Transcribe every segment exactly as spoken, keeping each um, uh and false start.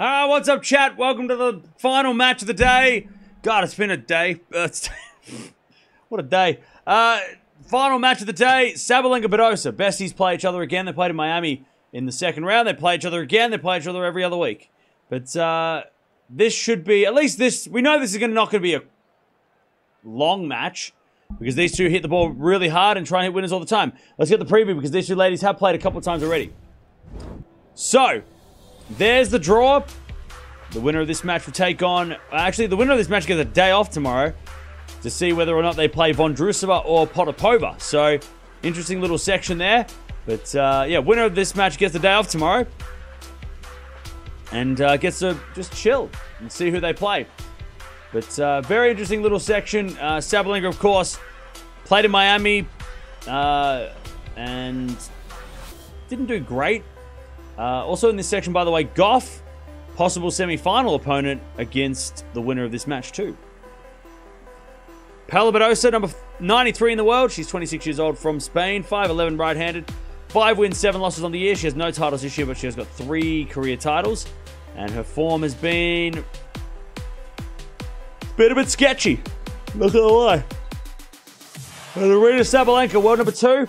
Ah, uh, what's up, chat? Welcome to the final match of the day. God, it's been a day. Uh, what a day. Uh, final match of the day, Sabalenka Badosa. Besties play each other again. They played in Miami in the second round. They play each other again. They play each other every other week. But uh, this should be, at least this, we know this is gonna, not going to be a long match because these two hit the ball really hard and try and hit winners all the time. Let's get the preview because these two ladies have played a couple of times already. So, there's the draw. The winner of this match will take on... Actually, the winner of this match gets a day off tomorrow to see whether or not they play Vondrousova or Potapova. So, interesting little section there. But, uh, yeah, winner of this match gets a day off tomorrow and uh, gets to just chill and see who they play. But, uh, very interesting little section. Uh, Sabalenka, of course, played in Miami uh, and didn't do great. Uh, also in this section, by the way, Gauff, possible semi-final opponent against the winner of this match too. Paula Badosa, number ninety-three in the world. She's twenty-six years old from Spain, five eleven right-handed. Five wins, seven losses on the year. She has no titles this year, but she has got three career titles. And her form has been a bit, a bit sketchy. Not gonna lie. Aryna Sabalenka, world number two.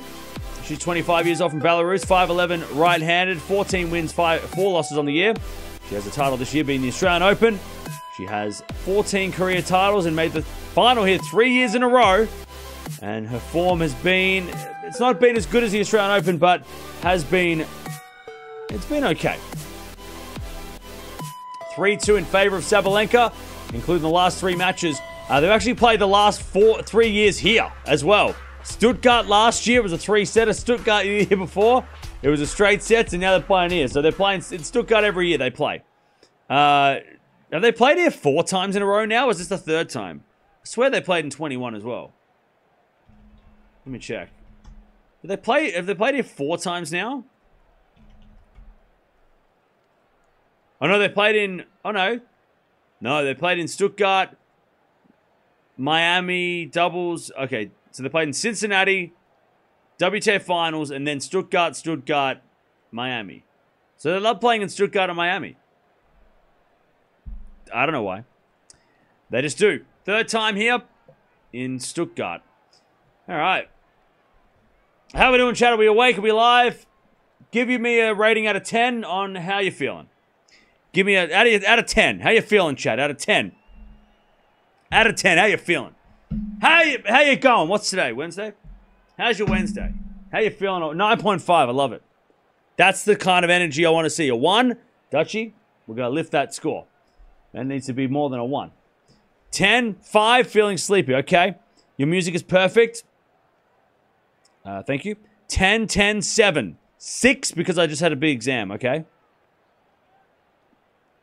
She's twenty-five years old from Belarus, five eleven right-handed, fourteen wins, five, four losses on the year. She has a title this year being the Australian Open. She has fourteen career titles and made the final here three years in a row. And her form has been, it's not been as good as the Australian Open, but has been, it's been okay. three two in favor of Sabalenka, including the last three matches. Uh, they've actually played the last four, three years here as well. Stuttgart last year was a three-setter. Stuttgart the year before, it was a straight sets, and now they're playing here. So they're playing in Stuttgart every year they play. Uh, have they played here four times in a row now, or is this the third time? I swear they played in twenty-one as well. Let me check. Did they play, have they played here four times now? Oh, no, they played in... Oh, no. No, they played in Stuttgart, Miami, doubles. Okay, so they played in Cincinnati, W T A finals, and then Stuttgart, Stuttgart, Miami. So they love playing in Stuttgart and Miami. I don't know why. They just do. Third time here in Stuttgart. All right. How are we doing, chat? Are we awake? Are we live? Give me a rating out of ten on how you're feeling. Give me a... Out of, out of ten. How you feeling, chat? Out of ten. Out of ten. How you feeling? How you, how you going? What's today? Wednesday? How's your Wednesday? How you feeling? nine point five. I love it. That's the kind of energy I want to see. A one, Dutchie, we're going to lift that score. That needs to be more than a one. ten, five, feeling sleepy. Okay. Your music is perfect. Uh, thank you. ten, ten, seven. six, because I just had a big exam. Okay.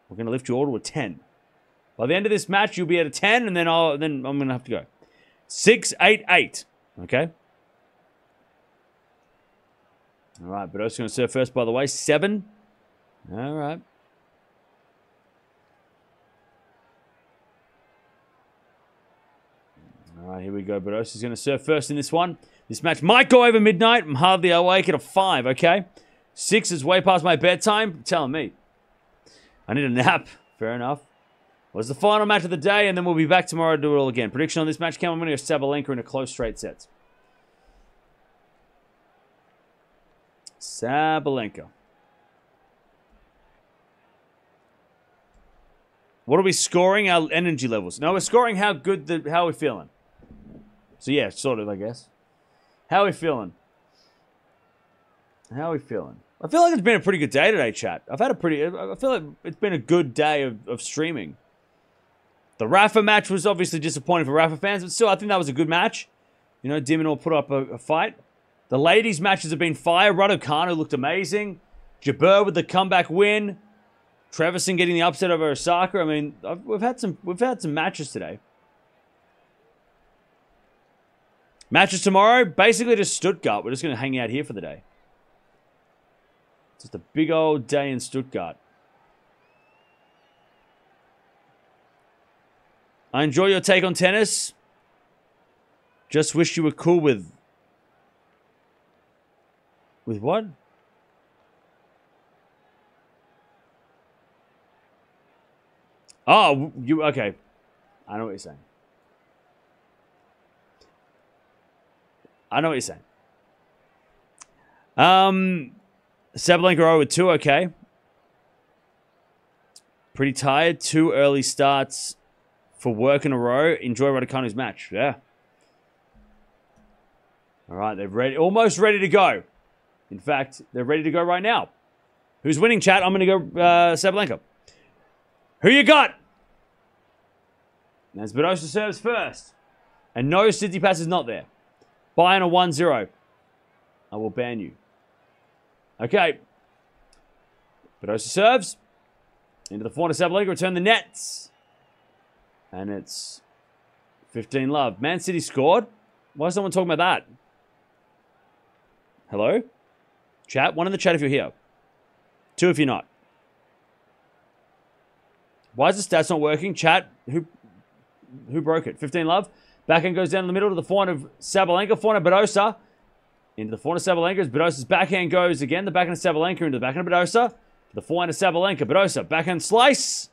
We're going to lift you all to a ten. By the end of this match, you'll be at a ten, and then, I'll, then I'm going to have to go. six eight eight. Okay. All right, but I was going to serve first, by the way. seven. All right. All right, here we go. Badosa's going to serve first in this one. This match might go over midnight. I'm hardly awake at a five, okay? six is way past my bedtime. You're telling me. I need a nap. Fair enough. Well, it's the final match of the day, and then we'll be back tomorrow to do it all again. Prediction on this match, Cam. I'm going to go Sabalenka in a close straight sets. Sabalenka. What are we scoring? Our energy levels. No, we're scoring how good, the how we're feeling. So, yeah, sort of, I guess. How are we feeling? How are we feeling? I feel like it's been a pretty good day today, chat. I've had a pretty... I feel like it's been a good day of, of streaming. The Rafa match was obviously disappointing for Rafa fans, but still, I think that was a good match. You know, Dimon will put up a, a fight. The ladies' matches have been fire. Raducanu looked amazing. Jabeur with the comeback win. Trevisan getting the upset over Osaka. I mean, I've, we've had some we've had some matches today. Matches tomorrow, basically just Stuttgart. We're just going to hang out here for the day. Just a big old day in Stuttgart. I enjoy your take on tennis. Just wish you were cool with... With what? Oh, you okay. I know what you're saying. I know what you're saying. Um, Sabalenka oh for two, okay. Pretty tired. Two early starts for work in a row. Enjoy Raducanu's match. Yeah. All right, they're ready. Almost ready to go. In fact, they're ready to go right now. Who's winning, chat? I'm going to go uh, Sabalenka. Who you got? As Badosa serves first. And no, Tsitsipas is not there. Buy on a one zero. I will ban you. Okay. Badosa serves. Into the four to Sabalenka. Return the nets. And it's fifteen love. Man City scored. Why is no one talking about that? Hello? Chat? One in the chat if you're here. Two if you're not. Why is the stats not working? Chat? Who who broke it? fifteen love. Backhand goes down in the middle to the forehand of Sabalenka. Forehand of Badosa. Into the forehand of Sabalenka. Badosa's backhand goes again. The backhand of Sabalenka into the backhand of Badosa. The forehand of Sabalenka. Badosa. Backhand slice.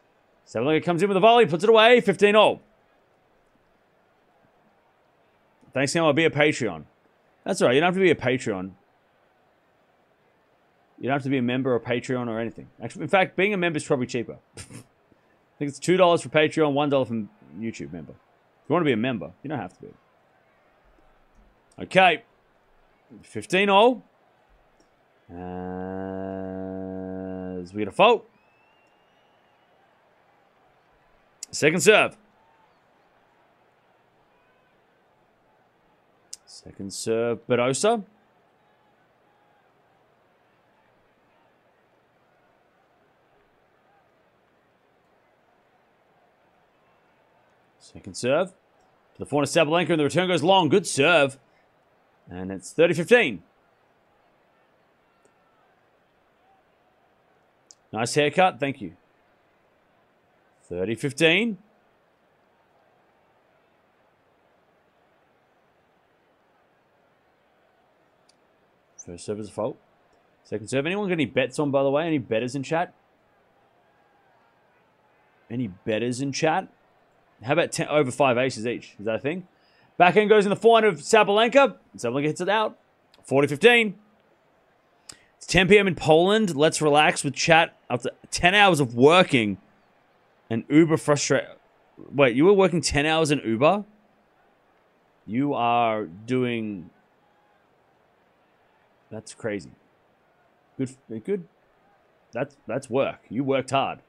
Sabalenka comes in with a volley. Puts it away. fifteen all. Thanks, now I'll be a Patreon. That's all right. You don't have to be a Patreon. You don't have to be a member or Patreon or anything. Actually, in fact, being a member is probably cheaper. I think it's two dollars for Patreon, one dollar from YouTube member. If you want to be a member, you don't have to be. Okay. fifteen all. As we get a fault. Second serve. Second serve, Badosa. Second serve. To the forehand of Sabalenka, and the return goes long. Good serve. And it's thirty fifteen. Nice haircut. Thank you. thirty fifteen. First serve is a fault. Second serve. Anyone got any bets on, by the way? Any bettors in chat? Any bettors in chat? How about ten, over five aces each? Is that a thing? Backhand goes in the forehand of Sabalenka. Sabalenka hits it out. forty fifteen. It's ten p m in Poland. Let's relax with chat after ten hours of working. And Uber frustrated. Wait, you were working ten hours in Uber? You are doing... That's crazy. Good. Good. That's, that's work. You worked hard.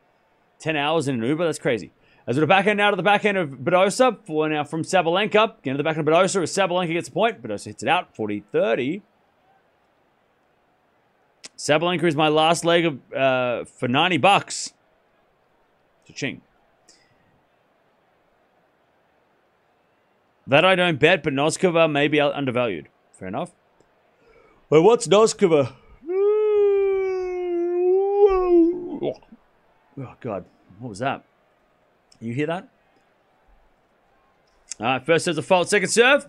ten hours in an Uber? That's crazy. As we're backhand now to the backhand of Badosa. For now from Sabalenka. Again to the backhand of Badosa. As Sabalenka gets a point, Badosa hits it out. forty thirty. Sabalenka is my last leg of, uh, for ninety bucks. Cha-ching. That I don't bet, but Noskova may be undervalued. Fair enough. But what's Noskova? Oh, God. What was that? You hear that? All right, first serve's a fault. Second serve.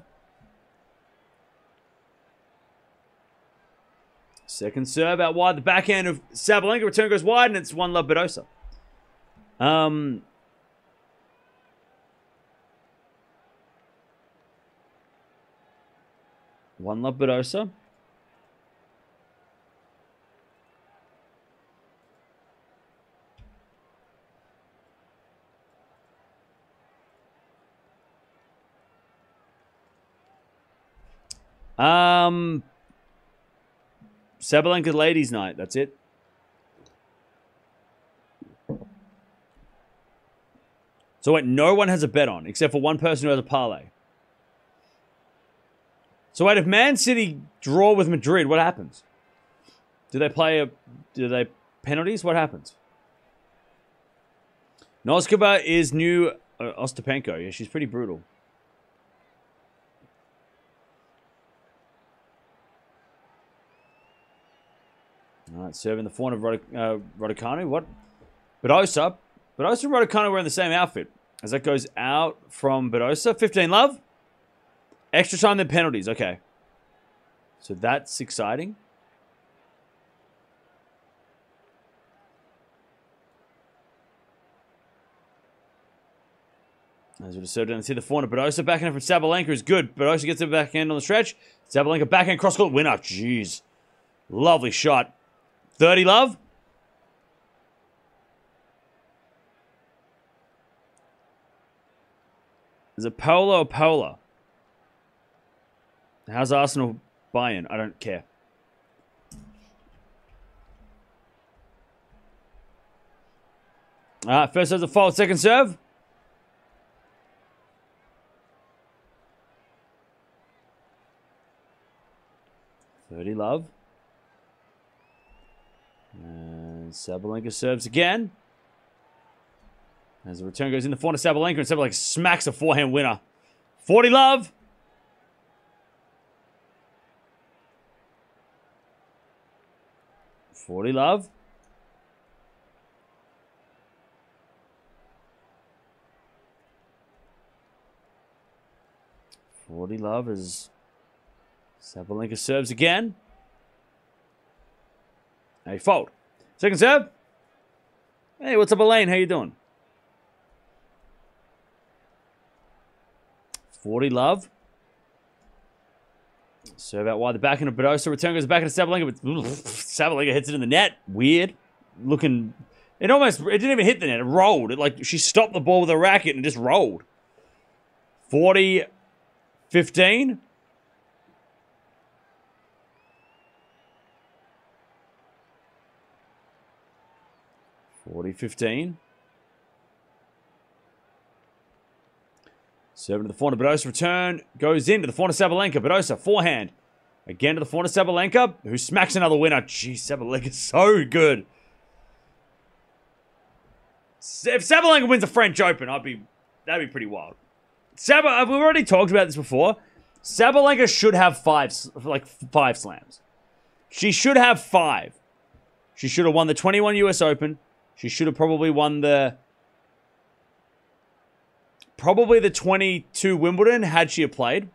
Second serve out wide. The backhand of Sabalenka. Return goes wide, and it's one love Badosa. Um, one love Badosa. Um, Sabalenka ladies night. That's it. So wait, no one has a bet on except for one person who has a parlay. So wait, if Man City draw with Madrid, what happens? Do they play a? Do they penalties? What happens? Noskova is new uh, Ostapenko. Yeah, she's pretty brutal. Alright, serving the forehand of uh, Raducanu. What? Badosa. Badosa and Raducanu were in the same outfit. As that goes out from Badosa. fifteen love. Extra time then penalties. Okay. So that's exciting. As we just served down to the corner, Badosa backhand from Sabalenka is good. Badosa gets a backhand on the stretch. Sabalenka backhand cross-court winner. Jeez. Lovely shot. thirty, love. Is it Paula or Paula? How's Arsenal buy-in? I don't care. Alright, first serve's a fault, second serve. thirty, love. And Sabalenka serves again. As the return goes in the front of Sabalenka, and Sabalenka smacks a forehand winner. forty, love. forty, love. forty, love, as Sabalenka serves again. Hey, fold. Second serve. Hey, what's up, Elaine? How you doing? forty, love. Serve out wide, the backhand of Badosa. Return goes back to Sabalenka, but Sabalenka hits it in the net. Weird looking. It almost, it didn't even hit the net. It rolled. It like, she stopped the ball with a racket and just rolled. forty, fifteen. forty, fifteen. Serving to the forehand, Badosa, return goes into the forehand of Sabalenka. Badosa, forehand. Again to the forehand of Sabalenka, who smacks another winner. Jeez, Sabalenka's so good. If Sabalenka wins the French Open, I'd be, that'd be pretty wild. Sabalenka, we've already talked about this before. Sabalenka should have five, like five slams. She should have five. She should have won the twenty-one U S Open. She should have probably won the... Probably the twenty-two Wimbledon, had she played.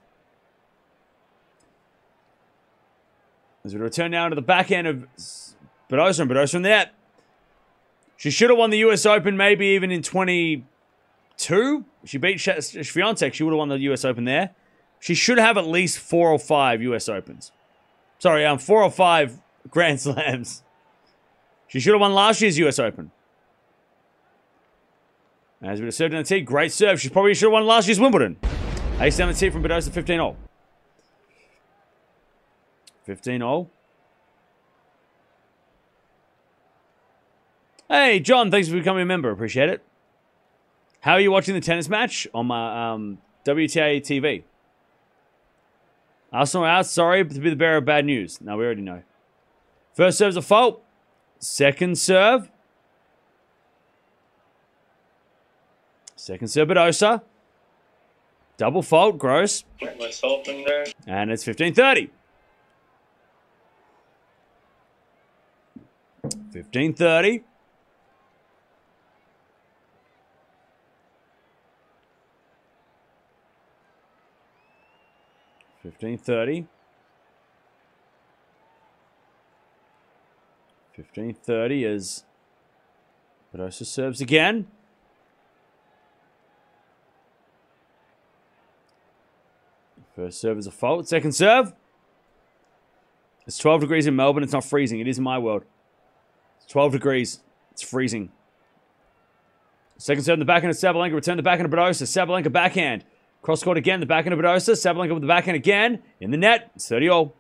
As we return now to the back end of Badosa, and Badosa in the net. She should have won the U S Open maybe even in twenty-two. She beat Swiatek. She would have won the U S Open there. She should have at least four or five U S Opens. Sorry, um, four or five Grand Slams. She should have won last year's U S Open. As we just served on the tee, great serve. She probably should have won last year's Wimbledon. Ace down the tee from Badosa, fifteen all. fifteen all. Hey, John, thanks for becoming a member. Appreciate it. How are you watching the tennis match on my um, W T A T V? Arsenal out. Sorry to be the bearer of bad news. No, we already know. First serve's a fault. Second serve. Second serve, Badosa. Double fault, gross. Put myself in there. And it's fifteen thirty. fifteen thirty. fifteen thirty. fifteen thirty as Badosa serves again. First serve is a fault. Second serve. It's twelve degrees in Melbourne. It's not freezing. It is in my world. It's twelve degrees. It's freezing. Second serve in the backhand of Sabalenka. Return the backhand of Badosa. Sabalenka backhand. Cross court again. The backhand of Badosa. Sabalenka with the backhand again. In the net. It's thirty all.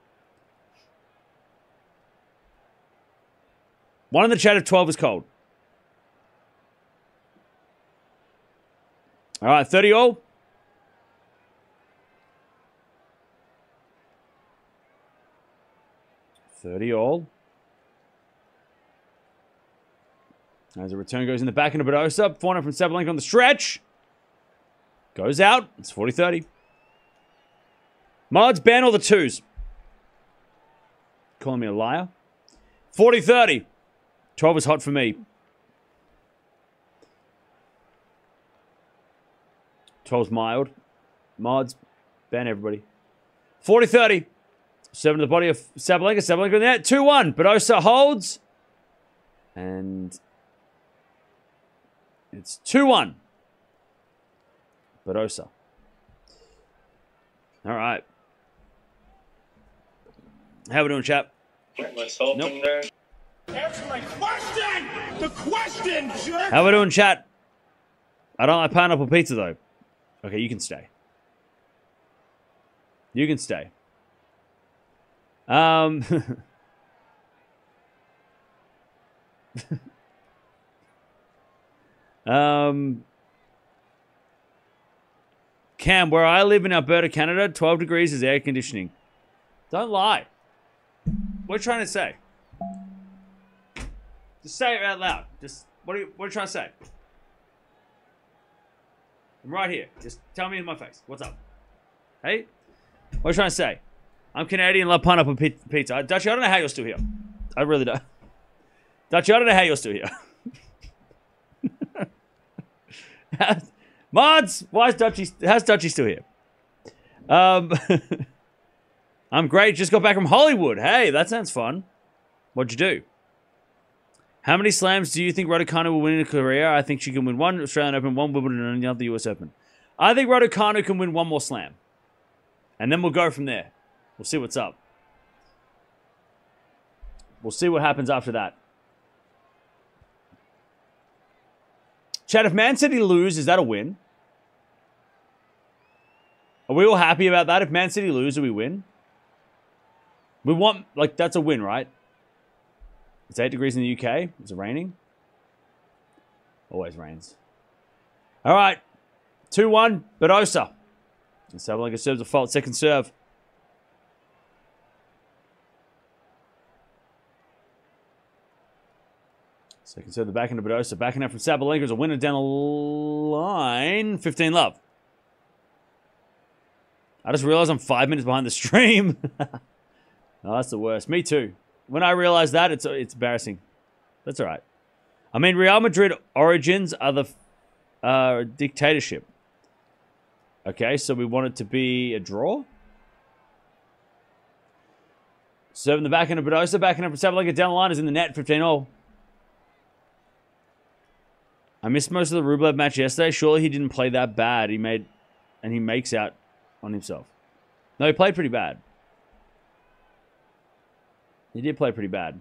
One in the chat of twelve is cold. All right. thirty all. thirty all. As the return goes in the back end of Badosa. Forehand from Sabalenka on the stretch. Goes out. It's forty thirty. Mods, ban all the twos. Calling me a liar. forty thirty. twelve is hot for me. twelve's mild. Mods, ban everybody. forty thirty. Seven to the body of Sabalenka. Sabalenka in the net. two one. Badosa holds. And it's two one. Badosa. All right. How we doing, chap? Myself nope. in there. Answer my question! The question, jerk! How we doing, chat? I don't like pineapple pizza, though. Okay, you can stay. You can stay. Um... um... Cam, where I live in Alberta, Canada, twelve degrees is air conditioning. Don't lie. What are you trying to say? Just say it out loud. Just, what are you, what are you trying to say? I'm right here. Just tell me in my face. What's up? Hey? What are you trying to say? I'm Canadian, love pineapple pizza. Dutchie, I don't know how you're still here. I really don't. Dutchie, I don't know how you're still here. Mods, why is Dutchie, how's Dutchie still here? Um, I'm great, just got back from Hollywood. Hey, that sounds fun. What'd you do? How many slams do you think Raducanu will win in a career? I think she can win one Australian Open, one Wimbledon, and another U S Open. I think Raducanu can win one more slam. And then we'll go from there. We'll see what's up. We'll see what happens after that. Chat, if Man City lose, is that a win? Are we all happy about that? If Man City lose, do we win? We want, like, that's a win, right? It's eight degrees in the U K. Is it raining? Always rains. All right. two one, Badosa. And Sabalenka serves a fault. Second serve. So consider the backhand of Badosa. Backhand out from Sabalenka is a winner down the line. fifteen love. I just realized I'm five minutes behind the stream. Oh, that's the worst. Me too. When I realize that, it's it's embarrassing. That's all right. I mean, Real Madrid origins are the uh, dictatorship. Okay, so we want it to be a draw. Serving the backhand of Badosa. Backhand out from Sabalenka down the line is in the net. fifteen all. I missed most of the Rublev match yesterday. Surely he didn't play that bad. He made, and he makes out on himself. No, he played pretty bad. He did play pretty bad.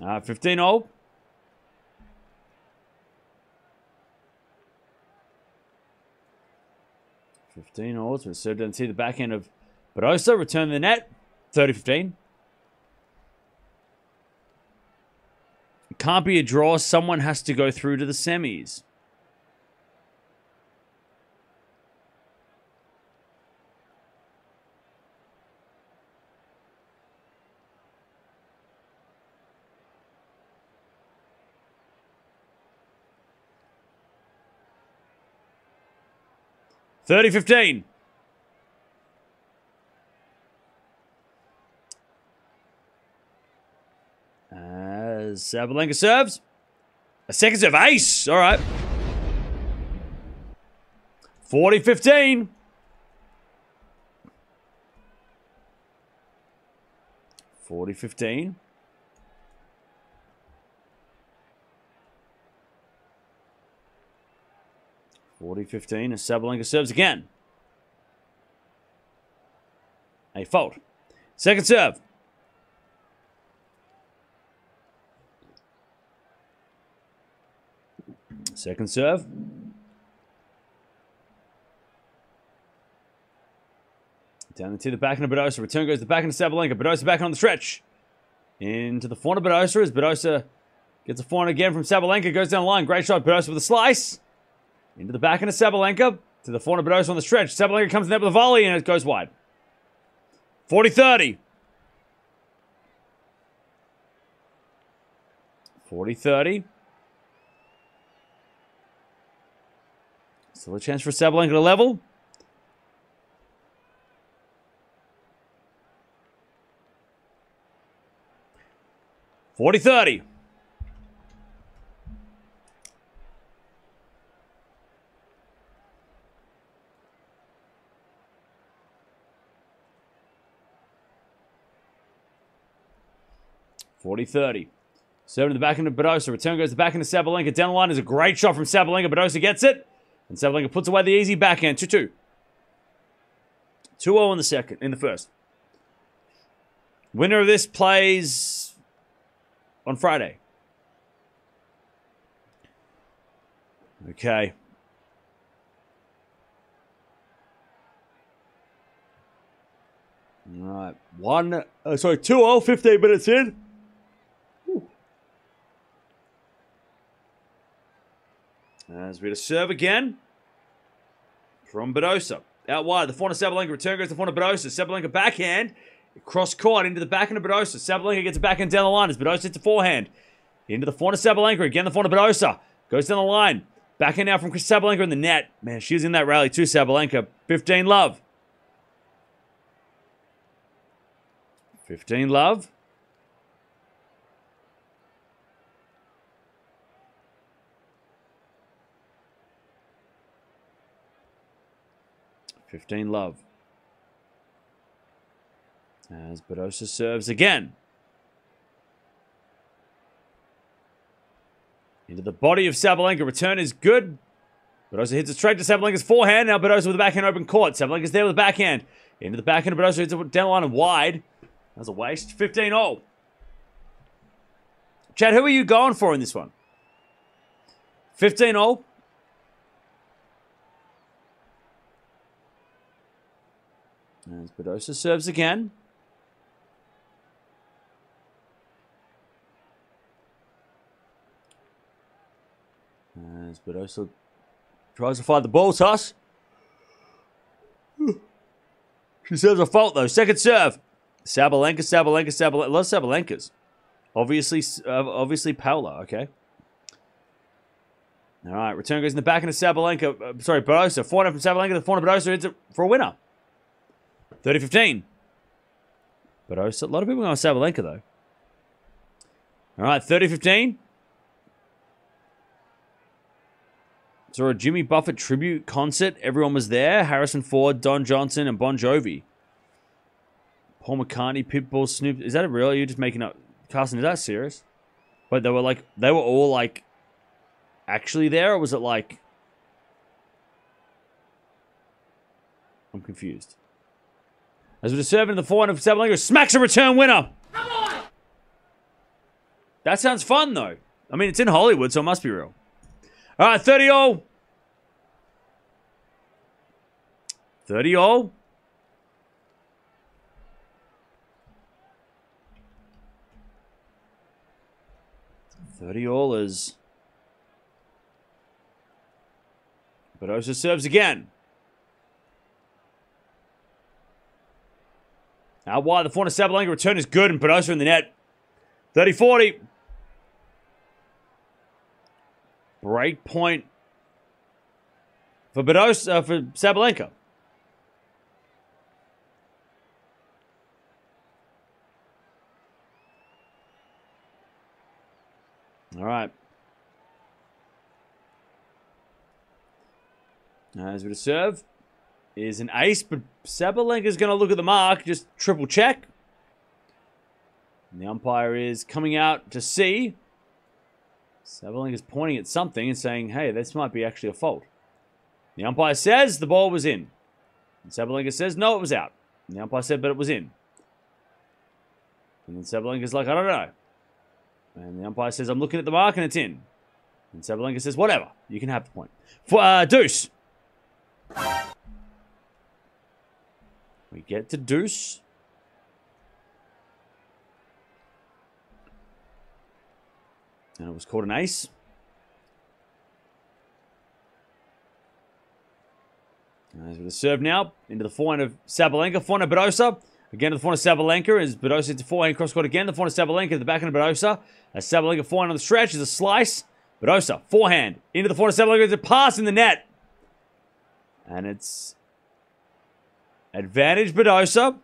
Uh, fifteen all. fifteen all. So we served down to the back end of Badosa. Return to the net. thirty fifteen. Can't be a draw. Someone has to go through to the semis. thirty fifteen. Sabalenka serves. A second serve. Ace. All right. forty fifteen. forty fifteen. forty fifteen. And Sabalenka serves again. A fault. Second serve. Second serve. Down into the backhand of Badosa. Return goes the backhand of Sabalenka. Badosa back on the stretch. Into the forehand of Badosa as Badosa gets a forehand again from Sabalenka. Goes down the line. Great shot. Badosa with a slice. Into the backhand of Sabalenka. To the forehand of Badosa on the stretch. Sabalenka comes in there with a volley and it goes wide. forty thirty. forty thirty. Still a chance for Sabalenka to level. forty thirty. forty thirty. Serving the back end of Badosa. Return goes the back end of Sabalenka. Down the line is a great shot from Sabalenka. Badosa gets it. And Sabalenka puts away the easy backhand. two two. two oh in the second, in the first. Winner of this plays on Friday. Okay. All right. One, uh, sorry, two oh, fifteen minutes in. Woo. As we to serve again from Badosa. Out wide, the forehand of Sabalenka, return goes to the forehand of Badosa. Sabalenka backhand, cross court into the backhand of Badosa. Sabalenka gets a backhand down the line as Badosa hits the forehand. Into the forehand of Sabalenka, again the forehand of Badosa. Goes down the line. Backhand out from Sabalenka in the net. Man, she was in that rally too, Sabalenka. fifteen love. fifteen love. fifteen love. As Badosa serves again. Into the body of Sabalenka. Return is good. Badosa hits it straight to Sabalenka's forehand. Now Badosa with the backhand open court. Sabalenka's there with the backhand. Into the backhand of Badosa. Hits it down the line and wide. That was a waste. fifteen all. Chad, who are you going for in this one? fifteen all. As Badosa serves again. As Badosa tries to fight the ball toss. She serves a fault though. Second serve. Sabalenka, Sabalenka, Sabalenka. A lot of Sabalenkas. Obviously, uh, obviously Paula, okay. All right, return goes in the back into Sabalenka. Uh, sorry, Badosa. Forehand from Sabalenka to the forehand of Badosa. It's a, for a winner. thirty fifteen. Badosa. A lot of people going with Sabalenka, though. All right, thirty fifteen. Saw a Jimmy Buffett tribute concert. Everyone was there. Harrison Ford, Don Johnson, and Bon Jovi. Paul McCartney, Pitbull, Snoop. Is that real? You're just making up. Carson, is that serious? But they were like, they were all like, actually there, or was it like? I'm confused. As we're serving the forehand of Sabalenka, smacks a return winner. Come on! That sounds fun, though. I mean, it's in Hollywood, so it must be real. All right, thirty all. thirty all. thirty all is... Badosa serves again. Out wide, the forehand of Sabalenka, return is good, and Badosa in the net. thirty forty. Break point for Badosa, uh, for Sabalenka. All right. As we to serve is an ace, but Sabalenka's going to look at the mark, just triple check. And the umpire is coming out to see. Sabalenka's pointing at something and saying, hey, this might be actually a fault. The umpire says the ball was in. And Sabalenka says, no, it was out. And the umpire said, but it was in. And then Sabalenka's like, I don't know. And the umpire says, I'm looking at the mark and it's in. And Sabalenka says, whatever, you can have the point. For, uh, deuce. We get to deuce. And it was called an ace. And as we serve now, into the forehand of Sabalenka, forehand of Badosa. Again, to the forehand of Sabalenka, as Badosa hits the forehand cross court again. The forehand of Sabalenka, the backhand of Badosa. As Sabalenka forehand on the stretch, is a slice. Badosa, forehand, into the forehand of Sabalenka, it's a pass in the net. And it's advantage Badosa.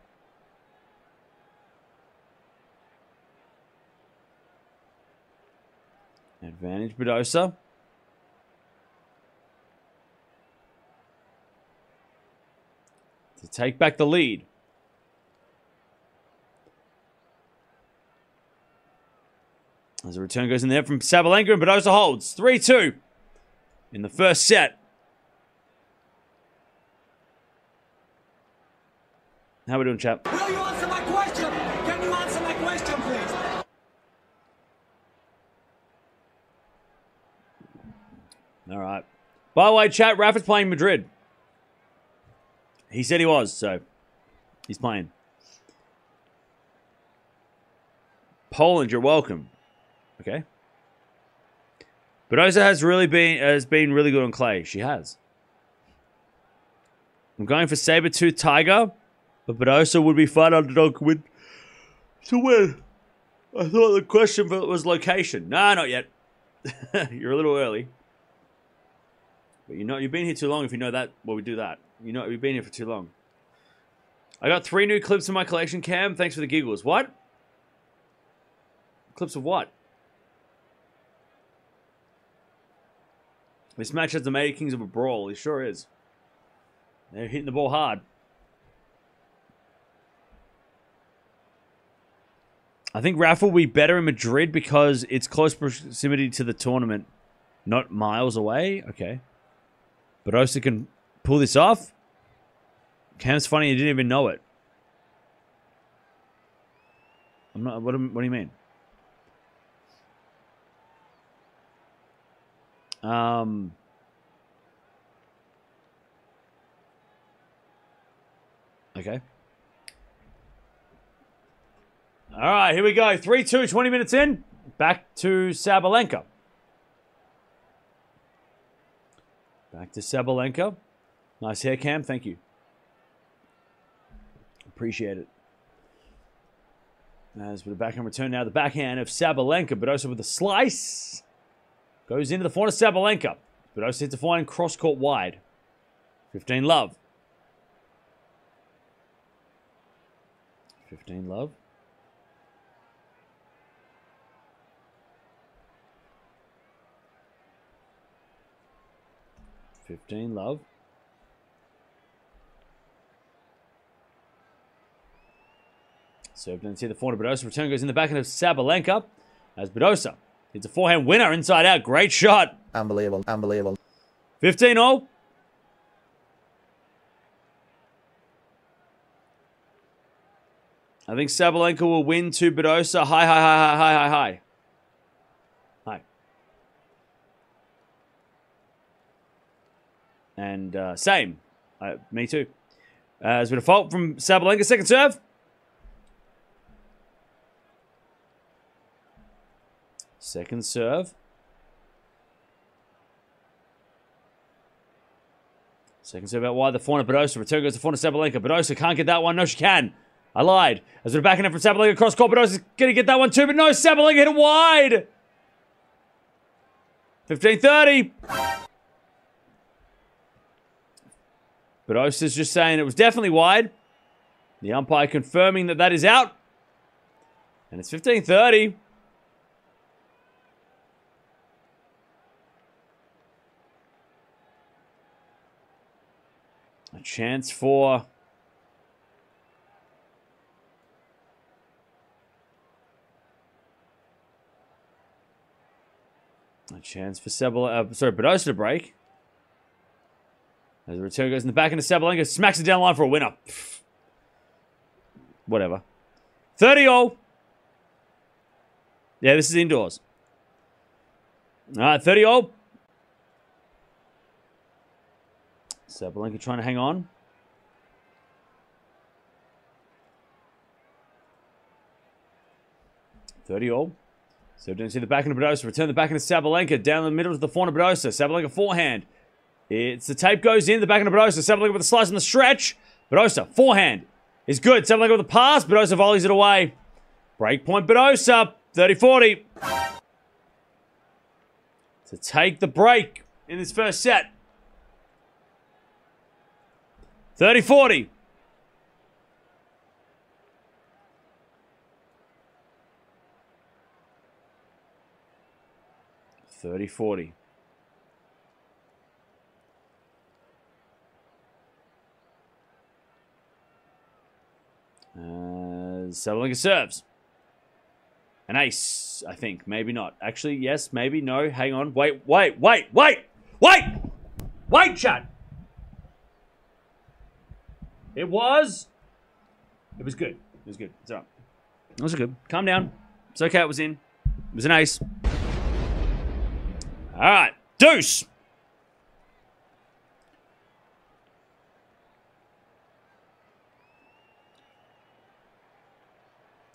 Advantage Badosa. To take back the lead. As the return goes in there from Sabalenka and Badosa holds. three two in the first set. How we doing, chap? Will you answer my question? Can you answer my question, please? All right. By the way, chat, Rafa's playing Madrid. He said he was, so he's playing. Poland, you're welcome. Okay. Badosa has really been has been really good on clay. She has. I'm going for saber-tooth tiger, but Badosa would be fun underdog win to win. I thought the question was location. Nah, not yet. You're a little early. But you know you've been here too long if you know that. Well, we do that. You know we've been here for too long. I got three new clips in my collection, Cam. Thanks for the giggles. What? Clips of what? This match has the makings of a brawl. It sure is. They're hitting the ball hard. I think Rafa will be better in Madrid because it's close proximity to the tournament, not miles away. Okay. Badosa can pull this off. Cam's funny. He didn't even know it. I'm not. What, what do you mean? Um, okay. All right, here we go. three two, twenty minutes in. Back to Sabalenka. Back to Sabalenka. Nice hair, Cam. Thank you. Appreciate it. As with the backhand return now, the backhand of Sabalenka, but also with a slice. Goes into the forehand of Sabalenka. Badosa hits the forehand cross-court wide. fifteen love. fifteen love. fifteen love. Served so, and see the forehand of Badosa. Return goes in the backhand of Sabalenka as Badosa. It's a forehand winner inside out. Great shot. Unbelievable. Unbelievable. fifteen all. I think Sabalenka will win to Badosa. Hi, hi, hi, hi, hi, hi, hi. Hi. And uh, same. Uh, me too. Uh, there's been a fault from Sabalenka. Second serve. Second serve. Second serve out wide. The forehand of Badosa. Return goes to the forehand of Sabalenka. Badosa can't get that one. No, she can. I lied. As we're backing up from Sabalenka. Cross court. Badosa's going to get that one too. But no, Sabalenka hit it wide. fifteen thirty. Badosa's just saying it was definitely wide. The umpire confirming that that is out. And it's fifteen thirty. A chance for a chance for Sabalenka. Uh, sorry, Badosa to break. As the return goes in the back into Sabalenka, smacks it down the line for a winner. Pfft. Whatever. thirty all. Yeah, this is indoors. All right, thirty all. Sabalenka trying to hang on. thirty all. So don't see the back into Badosa. Return the back into Sabalenka. Down the middle to the forehand of Badosa. Sabalenka forehand. It's the tape goes in. The back into Badosa. Sabalenka with a slice on the stretch. Badosa forehand is good. Sabalenka with a pass. Badosa volleys it away. Break point Badosa. thirty forty. To take the break in this first set. thirty forty. thirty forty. Uh, Sabalenka serves. An ace, I think. Maybe not. Actually, yes, maybe, no. Hang on. Wait, wait, wait, wait, wait! Wait, chat! It was It was good. It was good. It's all right. It was good. Calm down. It's okay. It was in. It was an ace. All right. Deuce.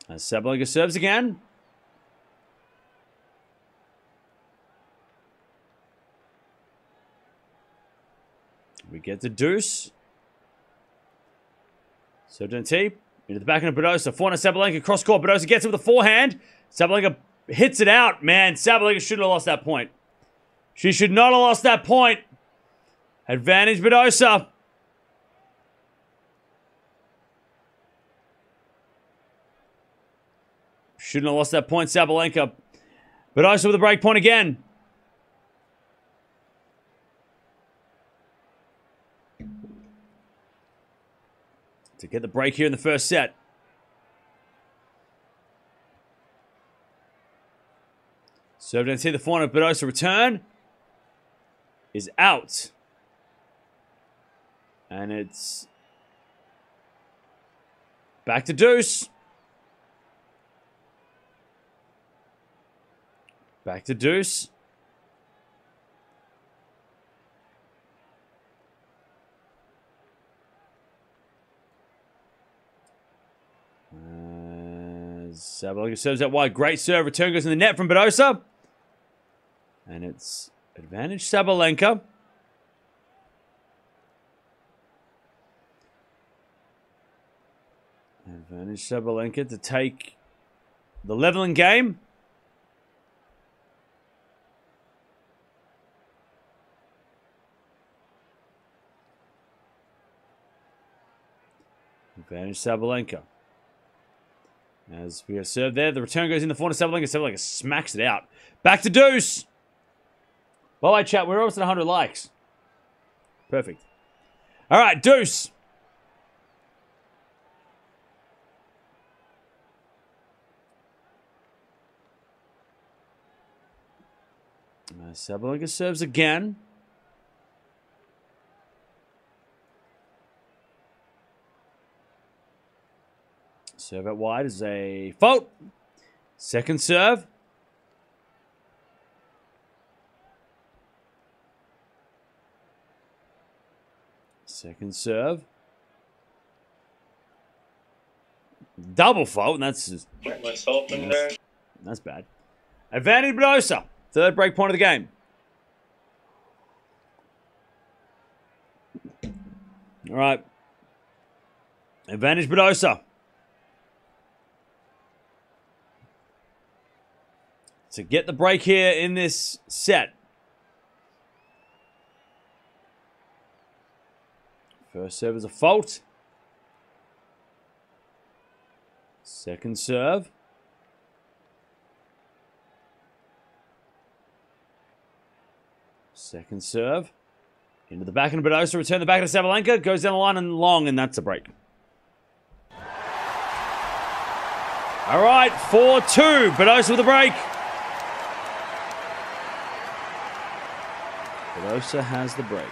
As Sabalenka serves again. We get the deuce. So Dante into the backhand of Badosa. Forehand Sabalenka, cross court. Badosa gets it with a forehand. Sabalenka hits it out, man. Sabalenka shouldn't have lost that point. She should not have lost that point. Advantage Badosa. Shouldn't have lost that point, Sabalenka. Badosa with a break point again. To get the break here in the first set. Serve down to the forehand of Badosa. Return is out. And it's back to deuce. Back to deuce. Sabalenka serves that wide. Great serve. Return goes in the net from Badosa. And it's advantage Sabalenka. Advantage Sabalenka to take the leveling game. Advantage Sabalenka. As we are served there, the return goes in the forehand of Sabalenka. Sabalenka smacks it out. Back to deuce. Bye-bye, chat. We're almost at one hundred likes. Perfect. All right, deuce. Uh, Sabalenka serves again. Serve out wide is a fault. Second serve. Second serve. Double fault, and that's just, that's, there. That's bad. Advantage Badosa. Third break point of the game. All right. Advantage Badosa. To get the break here in this set. First serve is a fault. Second serve. Second serve. Into the backhand of Badosa, return the backhand of Sabalenka, goes down the line and long, and that's a break. All right, four two, Badosa with a break. Badosa has the break.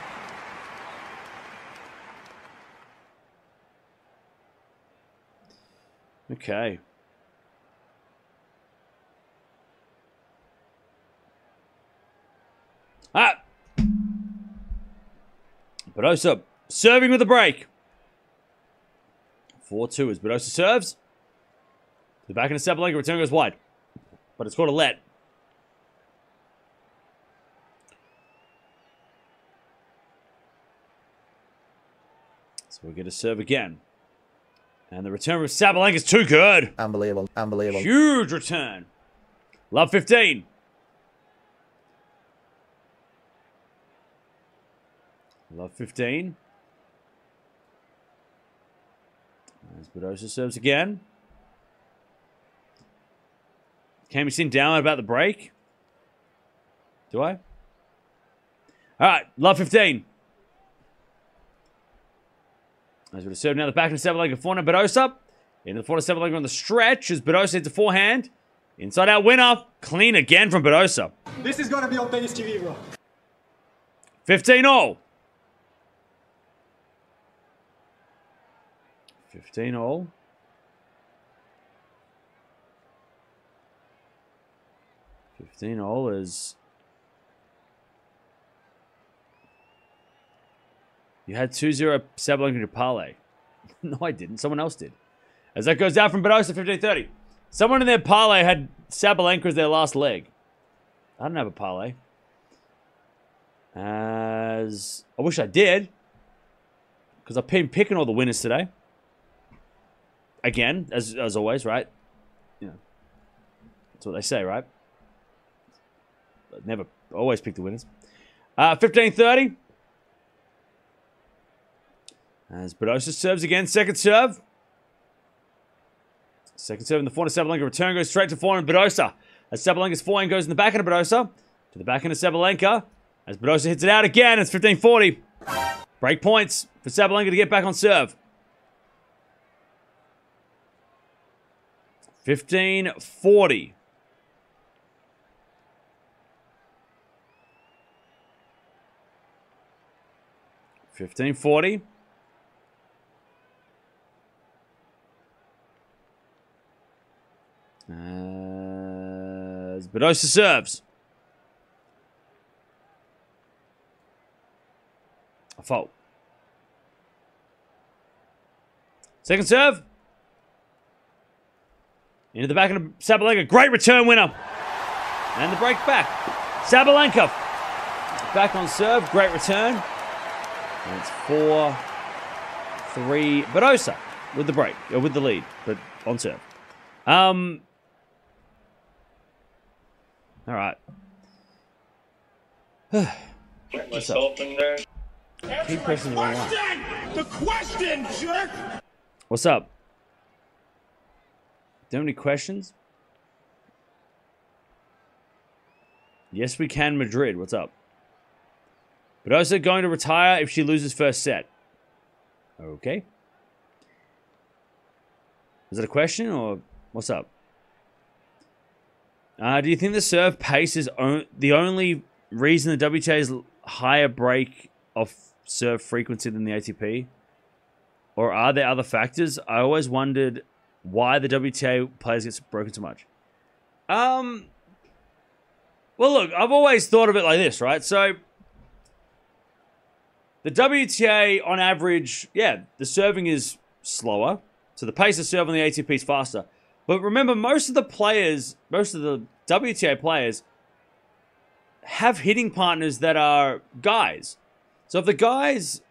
Okay. Ah! Badosa serving with a break. four two as Badosa serves. The back into Sabalenka, return goes wide. But it's called a let. So we'll get a serve again. And the return from Sabalenka is too good. Unbelievable. Unbelievable. Huge return. Love fifteen. Love fifteen. As Badosa serves again. Came in down about the break. Do I? All right. Love fifteen. As we serve now, the backhand of Sabalenka, forehand Badosa. Into the forehand of Sabalenka on the stretch as Badosa hits the forehand. Inside out winner. Clean again from Badosa. This is going to be on Tennis T V, bro. fifteen all. fifteen all. fifteen all is... You had two zero Sabalenka to parlay. No, I didn't. Someone else did. As that goes down from Badosa, fifteen thirty. Someone in their parlay had Sabalenka as their last leg. I don't have a parlay. As I wish I did, because I've been picking all the winners today. Again, as as always, right? You know, that's what they say, right? I never, always pick the winners. Uh, fifteen thirty. As Badosa serves again, second serve. Second serve in the forehand. Sabalenka return goes straight to forehand. Badosa. As Sabalenka's forehand goes in the backhand of Badosa. To the backhand of Sabalenka. As Badosa hits it out again. It's fifteen forty. Break points for Sabalenka to get back on serve. fifteen forty. fifteen forty. As Badosa serves. A fault. Second serve. Into the back of Sabalenka. Great return winner. And the break back. Sabalenka. Back on serve. Great return. And it's four three. Badosa with the break. Or with the lead. But on serve. Um... All right. What's up? Keep pressing the wrong one. The question, jerk. What's up? Do you have any questions? Yes, we can, Madrid. What's up? Badosa going to retire if she loses first set. Okay. Is it a question or what's up? Uh, do you think the serve pace is on the only reason the W T A's higher break of serve frequency than the A T P? Or are there other factors? I always wondered why the W T A players get broken so much. Um, well, look, I've always thought of it like this, right? So the W T A, on average, yeah, the serving is slower. So the pace of serve on the A T P is faster. But remember, most of the players, most of the W T A players have hitting partners that are guys. So if the guys,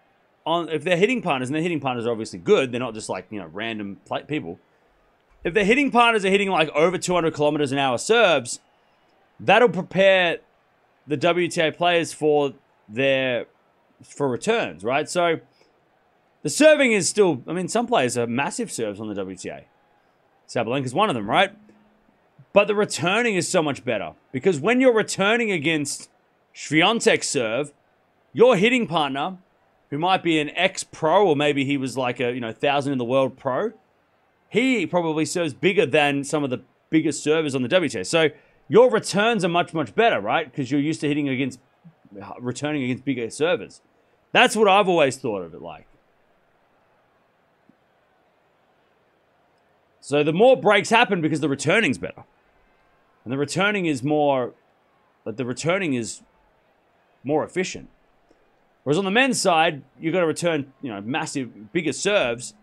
on, if they're hitting partners, and their hitting partners are obviously good, they're not just like, you know, random play people. If their hitting partners are hitting like over two hundred kilometers an hour serves, that'll prepare the W T A players for their, for returns, right? So the serving is still, I mean, some players are massive serves on the W T A. Sabalenka's one of them, right? But the returning is so much better. Because when you're returning against Swiatek's serve, your hitting partner, who might be an ex-pro, or maybe he was like a, you know, thousand in the world pro, he probably serves bigger than some of the biggest servers on the W T A. So your returns are much, much better, right? Because you're used to hitting against, returning against bigger servers. That's what I've always thought of it like. So the more breaks happen because the returning's better. And the returning is more, but the returning is more efficient. Whereas on the men's side, you've got to return, you know, massive, bigger serves.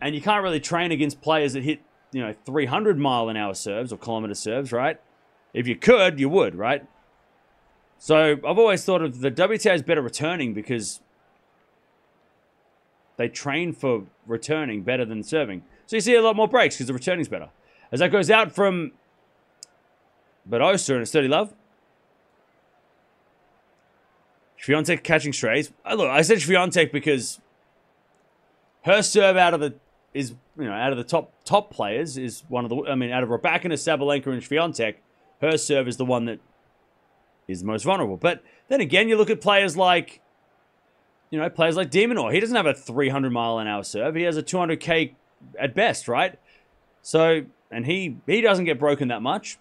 And you can't really train against players that hit, you know, three hundred mile an hour serves or kilometer serves, right? If you could, you would, right? So I've always thought of the W T A is better returning because they train for returning better than serving. So you see a lot more breaks because the returning's better. As that goes out from Badosa and it's thirty love. Swiatek catching strays. Oh, look, I said Swiatek because her serve out of the is you know out of the top top players is one of the I mean out of Rybakina, Sabalenka, and Swiatek, her serve is the one that is the most vulnerable. But then again, you look at players like, you know, players like de Minaur. He doesn't have a three hundred mile an hour serve. He has a two hundred K at best, right? So, and he he doesn't get broken that much.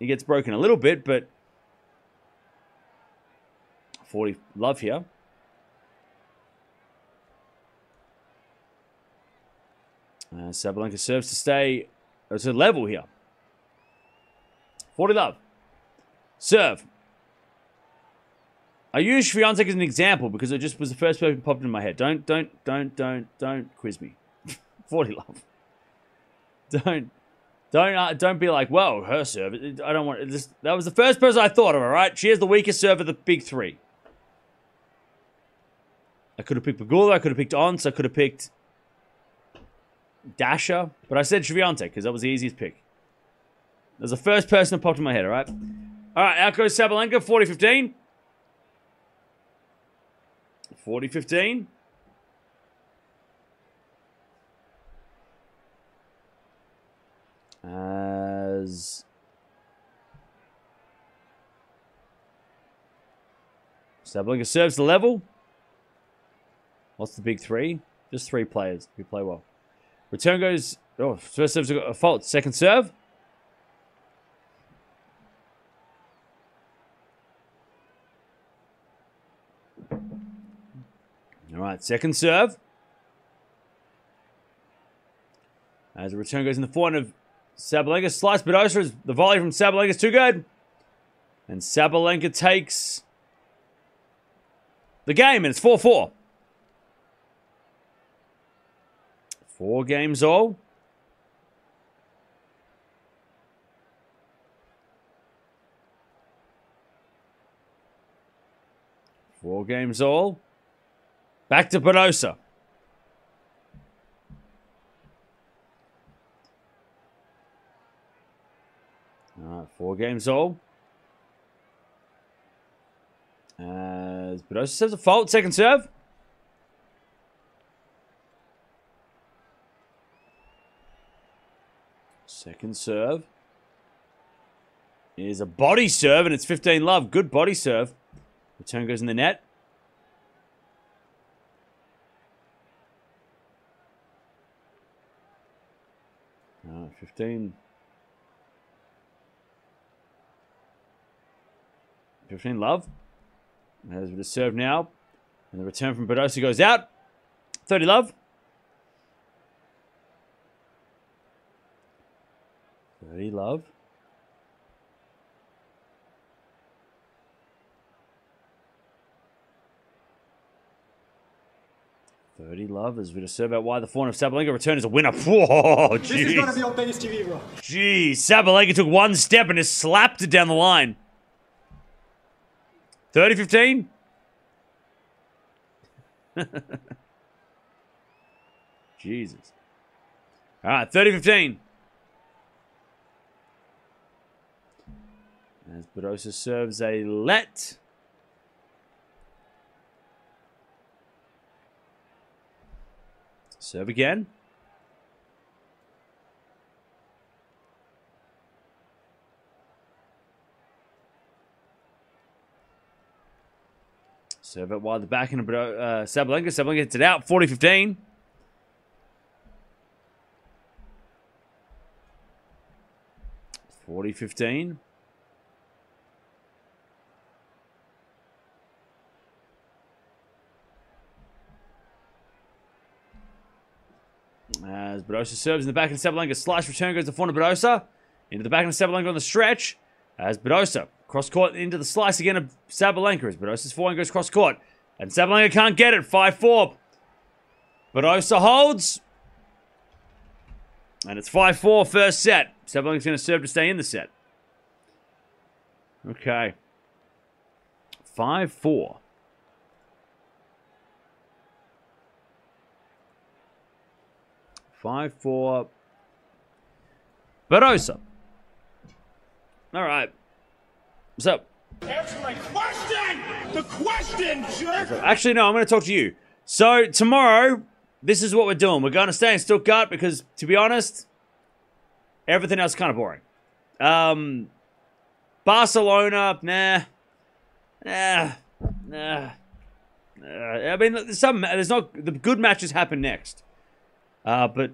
He gets broken a little bit, but forty love here. Uh, Sabalenka serves to stay to level here. What do you love? Serve. I use Swiatek as an example because it just was the first person popped into my head. Don't, don't, don't, don't, don't quiz me. forty love. Don't, don't, uh, don't be like, well, her serve. I don't want it. Just, that was the first person I thought of, all right? She is the weakest serve of the big three. I could have picked Pegula. I could have picked Ons. I could have picked Dasha. But I said Swiatek because that was the easiest pick. That was the first person that popped in my head, all right? All right, out goes Sabalenka, forty fifteen. forty fifteen. As Sabalenka serves the level. What's the big three? Just three players who play well. Return goes. Oh, first serve's got a fault. Second serve. All right, second serve. As the return goes in the forehand of Sabalenka. Slice Badosa. The volley from Sabalenka is too good. And Sabalenka takes the game, and it's four four. Four games all. Four games all. Back to Badosa. Alright, four games all. As Badosa says a fault, second serve. Second serve is a body serve, and it's fifteen love. Good body serve. Return goes in the net. Uh, fifteen. fifteen love. As with the serve now. And the return from Badosa goes out. thirty love. thirty love. thirty love as we just serve out wide. The forehand of Sabalenka return is a winner. Whoa, geez. This is going to be on Tennis T V, bro. Jeez, Sabalenka took one step and just slapped it down the line. thirty fifteen. Jesus. All right, thirty fifteen. As Badosa serves a let. Serve again. Serve it wide the back and uh, Sabalenka. Sabalenka gets it out. forty fifteen. forty fifteen. As Badosa serves in the back of Sabalenka. Slice return goes to forehand of Badosa. Into the back of Sabalenka on the stretch. As Badosa cross court into the slice again of Sabalenka. As Badosa's forehand goes cross court. And Sabalenka can't get it. five four. Badosa holds. And it's five four first set. Sabalenka's going to serve to stay in the set. Okay. five four. Five for Badosa. All right. What's up? Answer my question. The question, jerk. Actually, no. I'm going to talk to you. So tomorrow, this is what we're doing. We're going to stay in Stuttgart because, to be honest, everything else is kind of boring. Um, Barcelona, nah, nah, nah. Uh, I mean, there's some. There's not the good matches happen next. Uh, but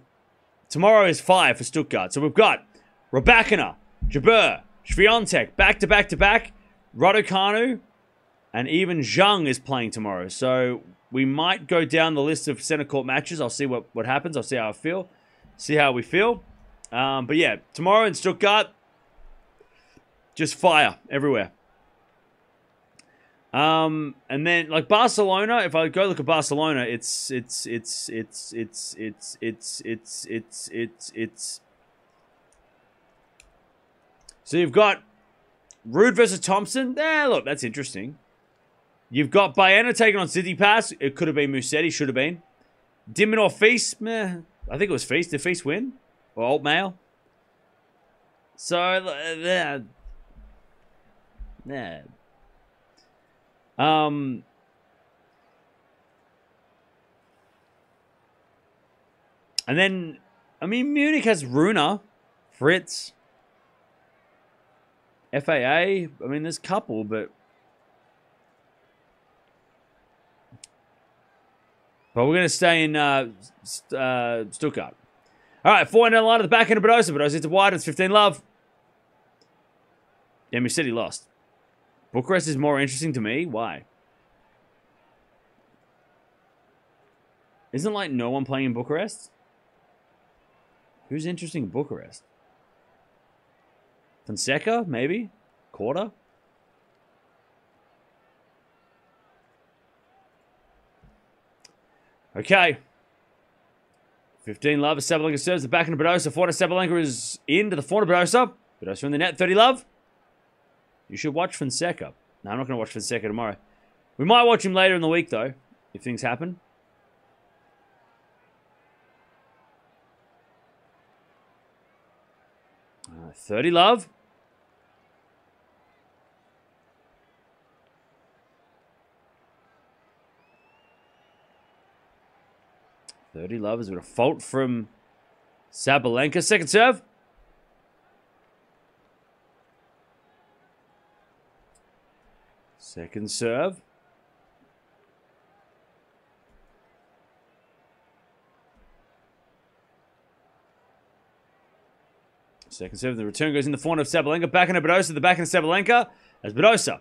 tomorrow is five for Stuttgart. So we've got Rybakina, Jabeur, Swiatek, back to back to back. Raducanu, and even Zhang is playing tomorrow. So we might go down the list of center court matches. I'll see what, what happens. I'll see how I feel. See how we feel. Um, but yeah, tomorrow in Stuttgart, Just fire everywhere. Um, and then like Barcelona, if I go look at Barcelona, it's it's it's it's it's it's it's it's it's it's it's. So you've got Ruud versus Thompson. Eh, look, that's interesting. You've got Baena taking on Tsitsipas. It could have been Musetti, should have been. Dimon or Feast. Meh, I think it was Feast. Did Feast win? Or Old Male? So, uh, nah. Um, and then, I mean, Munich has Runa, Fritz, F A A. I mean, there's a couple, but but we're gonna stay in uh, st uh, Stuttgart. All right, four in a line at the back end of Badosa. Badosa hits it wide. It's fifteen love. Yeah, we said he lost. Bucharest is more interesting to me. Why? Isn't like no one playing in Bucharest? Who's interesting in Bucharest? Fonseca, maybe? Quarter? Okay. fifteen love as Sabalenka serves the back into Badosa. Forward Sabalenka is into the forward Badosa. Badosa in the net. thirty love. You should watch Fonseca. No, I'm not going to watch Fonseca tomorrow. We might watch him later in the week, though, if things happen. Uh, thirty love. thirty love is going to fault from Sabalenka. Second serve. Second serve. Second serve. The return goes in the front of Sabalenka. Back into Badosa. The back end of Sabalenka. As Badosa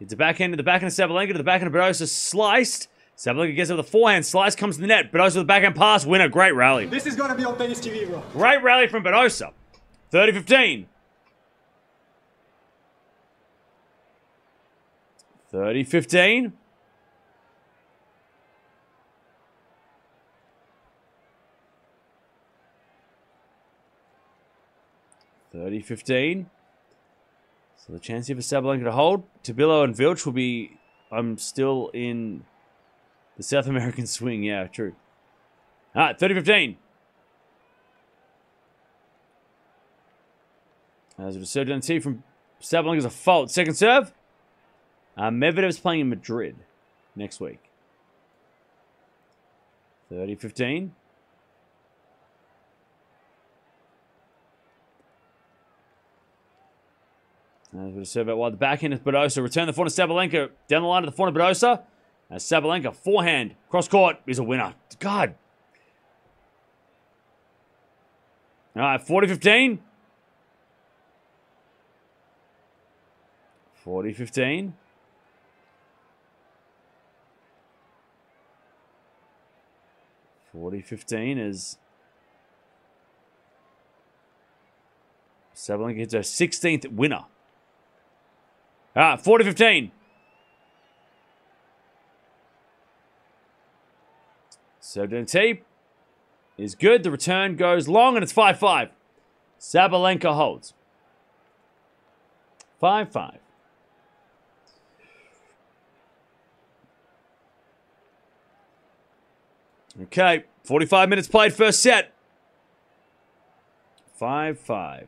hits the back end of the back end of Sabalenka to the back end of Badosa. Sliced. Sabalenka gets it with a forehand. Slice comes to the net. Badosa with the backhand pass. Winner. Great rally. This is going to be on Tennis T V, bro. Great rally from Badosa. thirty fifteen. thirty fifteen. thirty fifteen. So the chance here for Sabalenka to hold. Tabilo and Vilch will be... I'm still in the South American swing. Yeah, true. All right, thirty fifteen. As a serve down the tee from Sabalenka is a fault. Second serve. Uh, Medvedev's playing in Madrid next week. thirty fifteen. That's going to serve out wide. The back end is Badosa. Return the forehand to Sabalenka. Down the line to the forehand of Badosa. Uh, Sabalenka, forehand, cross court, is a winner. God. All right, forty fifteen. forty fifteen. forty fifteen is Sabalenka gets her sixteenth winner. All right, forty fifteen. So Dante is good. The return goes long and it's five five. Sabalenka holds. five five. Okay, forty-five minutes played, first set. five five.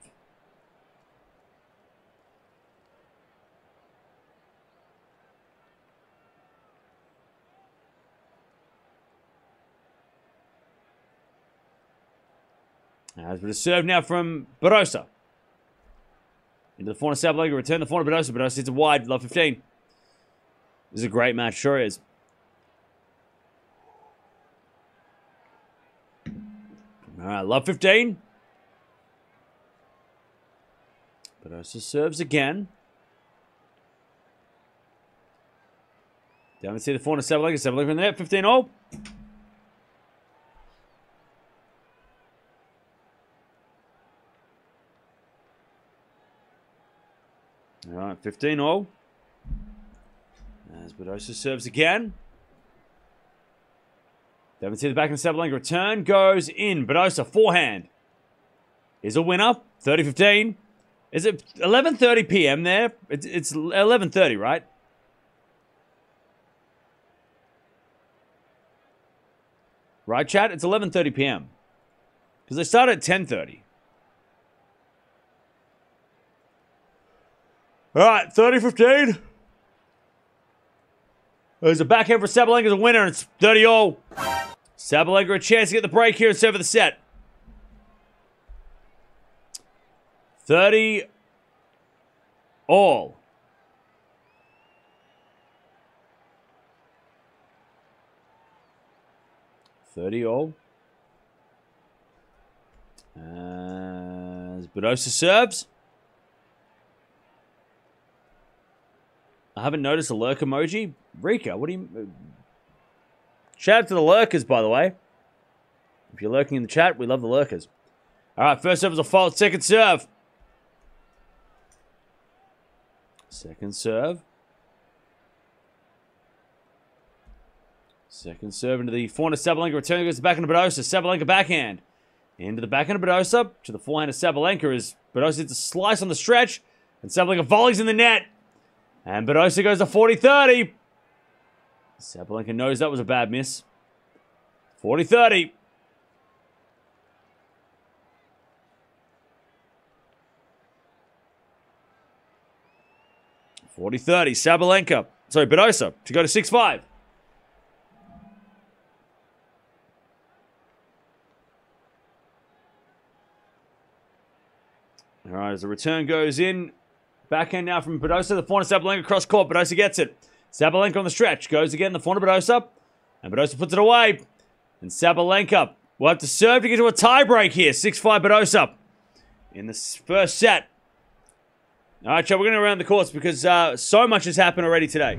As we serve now from Badosa. Into the forehand of Sabalenka, return the forehand of Badosa. Badosa hits a wide, love fifteen. This is a great match, sure is. All right, love fifteen. Badosa serves again. Down to see the forehand of Sabalenka. Sabalenka in the net, fifteen all. fifteen all. As Badosa serves again. Devin see the back in Sabalenka. Return goes in. Badosa, forehand. Is a winner. thirty fifteen. Is it eleven thirty p m there? It's, it's eleven thirty, right? Right, chat? It's eleven thirty p m Because they start at ten thirty. All right, thirty fifteen. There's a backhand for Sabalenka as a winner. It's thirty all. Sabalenka a chance to get the break here and serve for the set. thirty all. thirty all. As Badosa serves. I haven't noticed a lurk emoji. Rika, what do you... Shout out to the lurkers, by the way. If you're lurking in the chat, we love the lurkers. All right, first serve is a fault. Second serve. Second serve. Second serve into the forehand of Sabalenka. Return goes to the backhand of Badosa. Sabalenka backhand. Into the backhand of Badosa. To the forehand of Sabalenka as Badosa hits a slice on the stretch. And Sabalenka volleys in the net. And Badosa goes to forty thirty. Sabalenka knows that was a bad miss. forty thirty. forty thirty. Sabalenka. Sorry, Badosa to go to six five. All right, as the return goes in. Backhand now from Badosa. The forehand of Sabalenka cross court. Badosa gets it. Sabalenka on the stretch. Goes again. The forehand of Badosa. And Badosa puts it away. And Sabalenka will have to serve to get to a tie break here. six five Badosa in the first set. All right, chat. We're going to round the course because uh, so much has happened already today.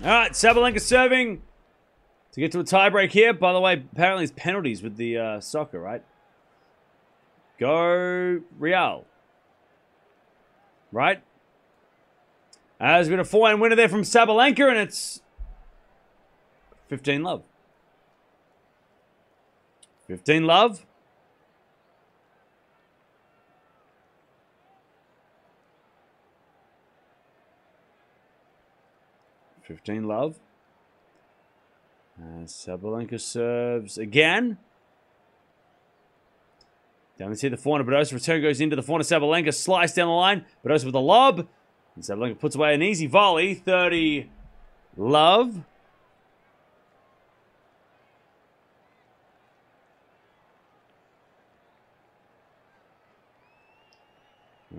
All right, Sabalenka serving to get to a tiebreak here. By the way, apparently it's penalties with the uh, soccer, right? Go Real. Right? Uh, there's been a forehand winner there from Sabalenka, and it's fifteen love. fifteen love. fifteen love. And Sabalenka serves again. Down we see the forehand of Badosa. Return goes into the forehand of Sabalenka. Slice down the line. Badosa with a lob. And Sabalenka puts away an easy volley. thirty love.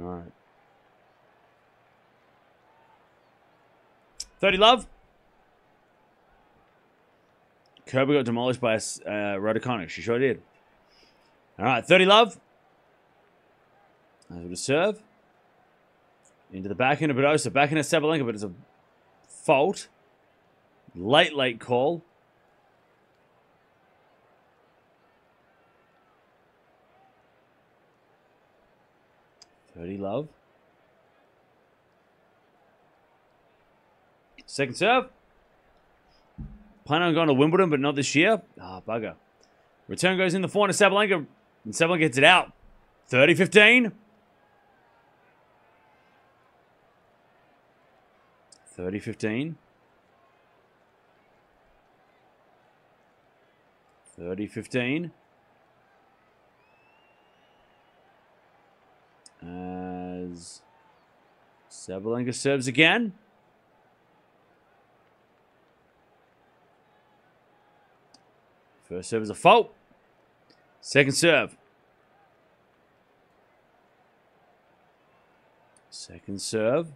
All right. thirty love. Kerber got demolished by uh, Raducanu. She sure did. All right, thirty love. As we serve. Into the backhand of Badosa, backhand of Sabalenka, but it's a fault. Late, late call. thirty love. Second serve. Plan on going to Wimbledon, but not this year. Ah, oh, bugger. Return goes in the forehand to Sabalenka, and Sabalenka gets it out. thirty fifteen. thirty fifteen. thirty fifteen. As Sabalenka serves again. First serve is a fault. Second serve. Second serve.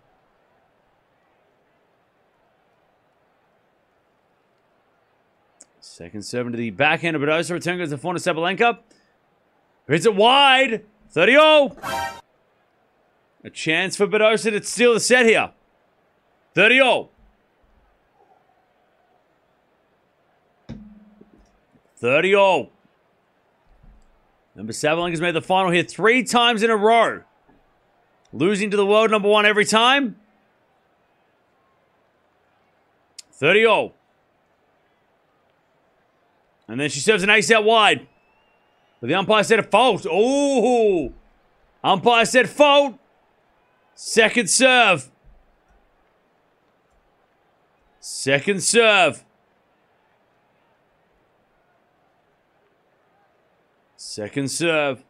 Second serve into the backhand of Badosa. Return goes to forehand of Sabalenka. Hits it wide. thirty all. A chance for Badosa to steal the set here. thirty all. thirty all. Number Sabalenka's made the final here three times in a row. Losing to the world number one every time. thirty all. And then she serves an ace out wide. But the umpire said a fault. Ooh. Umpire said fault. Second serve. Second serve. Second serve.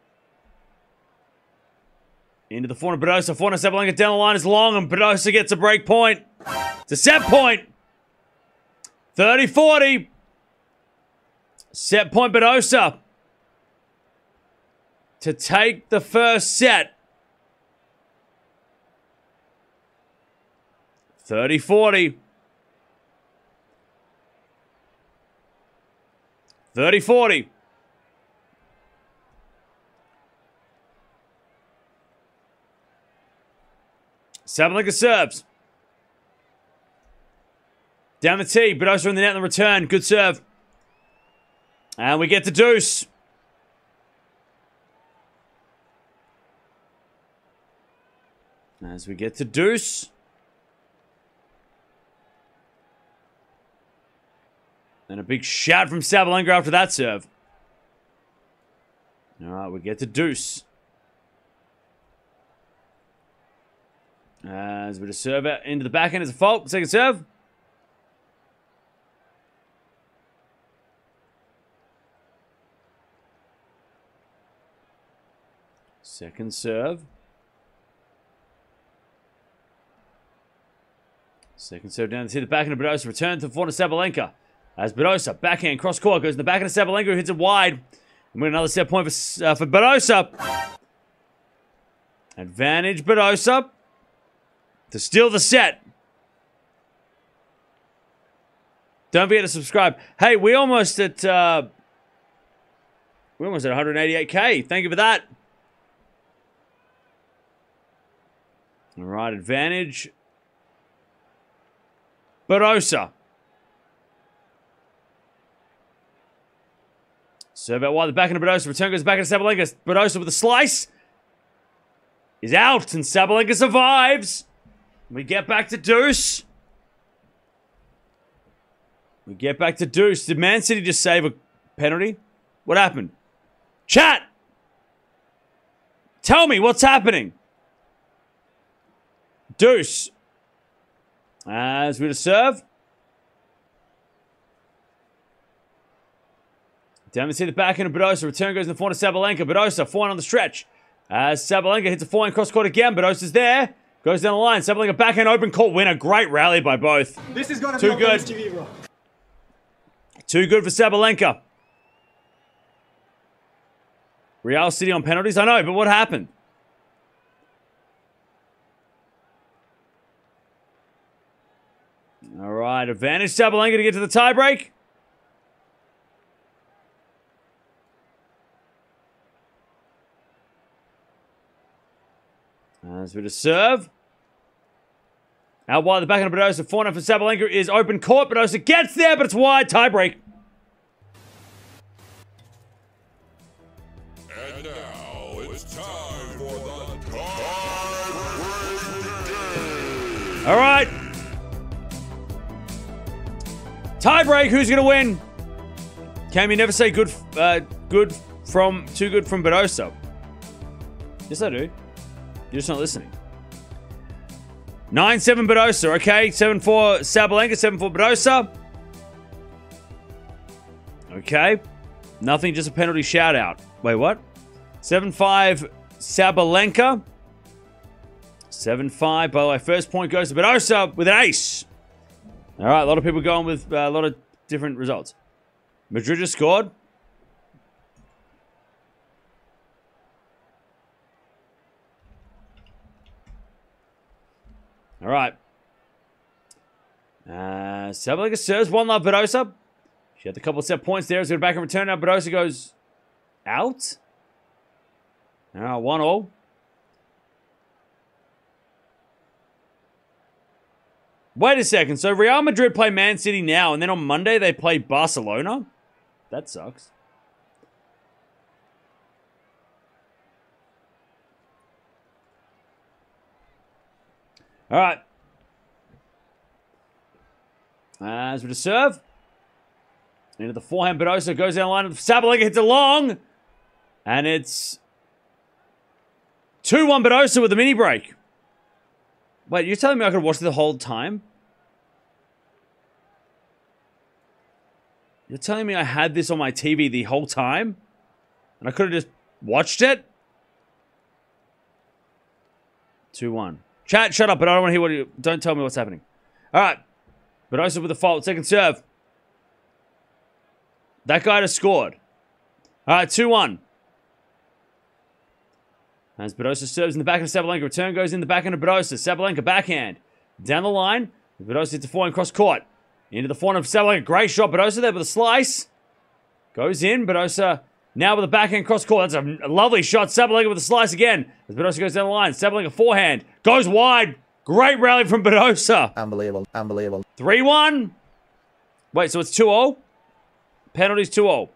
Into the forehand of Badosa. Forehand of Sabalenka down the line is long, and Badosa gets a break point. It's a set point. thirty forty. Set point Badosa to take the first set. thirty forty. thirty forty. Sabalenka serves. Down the tee. Badosa in the net on the return. Good serve. And we get the deuce. As we get the deuce. And a big shout from Sabalenka after that serve. All right, we get the deuce. As we just serve out into the backhand as a fault. Second serve. Second serve. Second serve down to the backhand of Badosa. Return to forehand of Sabalenka. As Badosa, backhand, cross court, goes in the backhand of Sabalenka, who hits it wide. And we get another set point for, uh, for Badosa. Advantage Badosa. To steal the set. Don't forget to subscribe. Hey, we almost at uh, we almost at one hundred eighty-eight K. Thank you for that. All right, advantage. Badosa. Serve out wide. The backhand of Badosa. Return goes back into Sabalenka. Badosa with a slice is out, and Sabalenka survives. We get back to deuce. We get back to deuce. Did Man City just save a penalty? What happened? Chat! Tell me what's happening. Deuce. As we to serve. Down to see the backhand of Badosa. Return goes in the forehand of Sabalenka. Badosa, forehand on the stretch. As Sabalenka hits a forehand cross court again. Badosa's there. Goes down the line. Sabalenka backhand open court winner. Great rally by both. This is gonna be on T V, bro. Too good for Sabalenka. Real City on penalties. I know, but what happened? All right, advantage Sabalenka to get to the tiebreak. As we to serve. Out wide, the backhand of Badosa, forehand for Sabalenka is open court. Badosa gets there, but it's wide. Tie break. And now it's time for the tie break. All right. Tie break. Who's going to win? Cam, you never say good, uh, good from too good from Badosa. Yes, I do. You're just not listening. nine seven Badosa, okay. seven four Sabalenka, seven four Badosa. Okay. Nothing, just a penalty shout out. Wait, what? seven five Sabalenka. seven five, by the way, first point goes to Badosa with an ace. All right, a lot of people going with uh, a lot of different results. Madrid just scored. All right. Uh, Sabalenka serves. One love Badosa. She had a couple of set points there. It's going to back and return. Now Badosa goes out. Now one all. Wait a second. So Real Madrid play Man City now, and then on Monday they play Barcelona? That sucks. All right. As we just serve. Into the forehand, Badosa goes down the line. Sabalenka hits a long. And it's two one Badosa with a mini break. Wait, you're telling me I could watch the whole time? You're telling me I had this on my T V the whole time? And I could have just watched it? two one. Chat, shut up, but I don't want to hear what you... Don't tell me what's happening. All right. Badosa with the fault. Second serve. That guy just scored. All right, two one. As Badosa serves in the backhand of Sabalenka. Return goes in the backhand of Badosa. Sabalenka backhand. Down the line. Badosa hits the forehand cross court. Into the forehand of Sabalenka. Great shot. Badosa there with a slice. Goes in. Badosa now with a backhand cross court. That's a lovely shot. Sabalenka with a slice again. As Badosa goes down the line. Sabalenka forehand. Goes wide. Great rally from Badosa. Unbelievable. Unbelievable. three one. Wait, so it's two all? Penalties two all.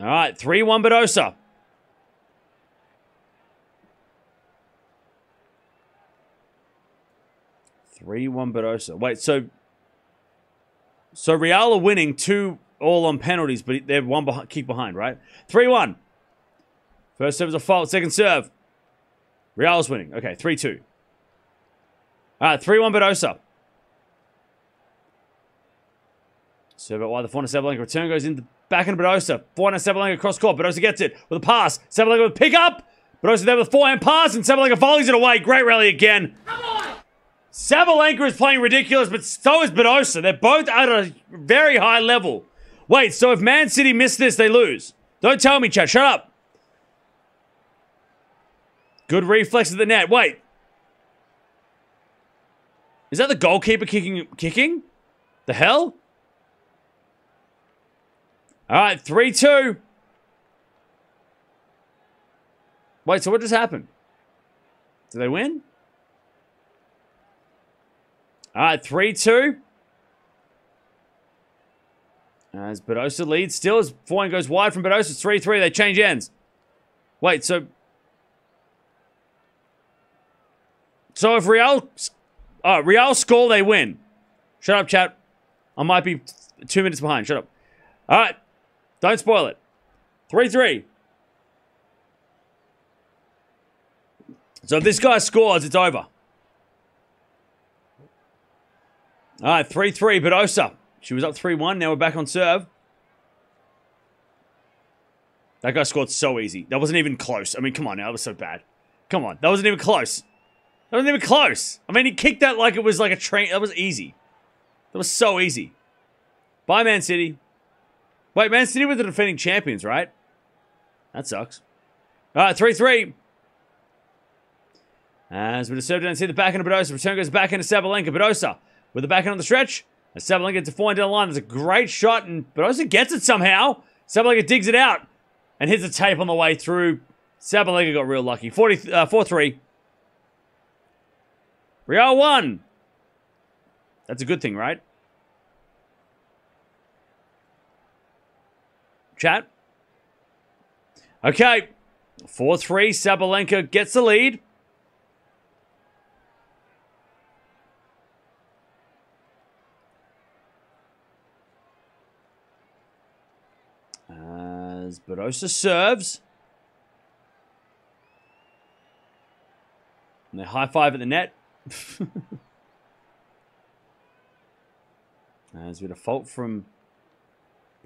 All right, three one Badosa. three one Badosa. Wait, so... So Real are winning two all on penalties, but they're one behind, kick behind, right? three one. First serve is a fault. Second serve. Real's winning. Okay, three two. All right, three one Badosa. Serve out wide. The forehand Sabalenka. Return goes in the backhand of Badosa. Forehand Sabalenka cross court. Badosa gets it with a pass. Sabalenka with a pick up. Badosa there with a forehand pass, and Sabalenka volleys it away. Great rally again. Come on! Sabalenka is playing ridiculous, but so is Badosa. They're both at a very high level. Wait, so if Man City miss this, they lose. Don't tell me, chat. Shut up. Good reflex of the net. Wait. Is that the goalkeeper kicking? Kicking? The hell? All right, three two. Wait, so what just happened? Did they win? All right, three two. As Badosa leads still, as forehand goes wide from Badosa, it's three three. They change ends. Wait, so... So if Real... Oh, Real score, they win. Shut up, chat. I might be two minutes behind. Shut up. All right. Don't spoil it. three three. So if this guy scores, it's over. All right, three three, Badosa. She was up three one. Now we're back on serve. That guy scored so easy. That wasn't even close. I mean, come on now. That was so bad. Come on. That wasn't even close. That wasn't even close. I mean, he kicked that like it was like a train. That was easy. That was so easy. Bye, Man City. Wait, Man City were the defending champions, right? That sucks. All right, three three. As we serve down to the backhand of Badosa. Return goes back into Sabalenka. Badosa with the backhand on the stretch. As Sabalenka gets a forehand down the line. There's a great shot, and Badosa gets it somehow. Sabalenka digs it out and hits a tape on the way through. Sabalenka got real lucky. forty, uh, four three. Real won. That's a good thing, right? Chat. Okay. four three. Sabalenka gets the lead. As Badosa serves. And they high five at the net. There's a bit of fault from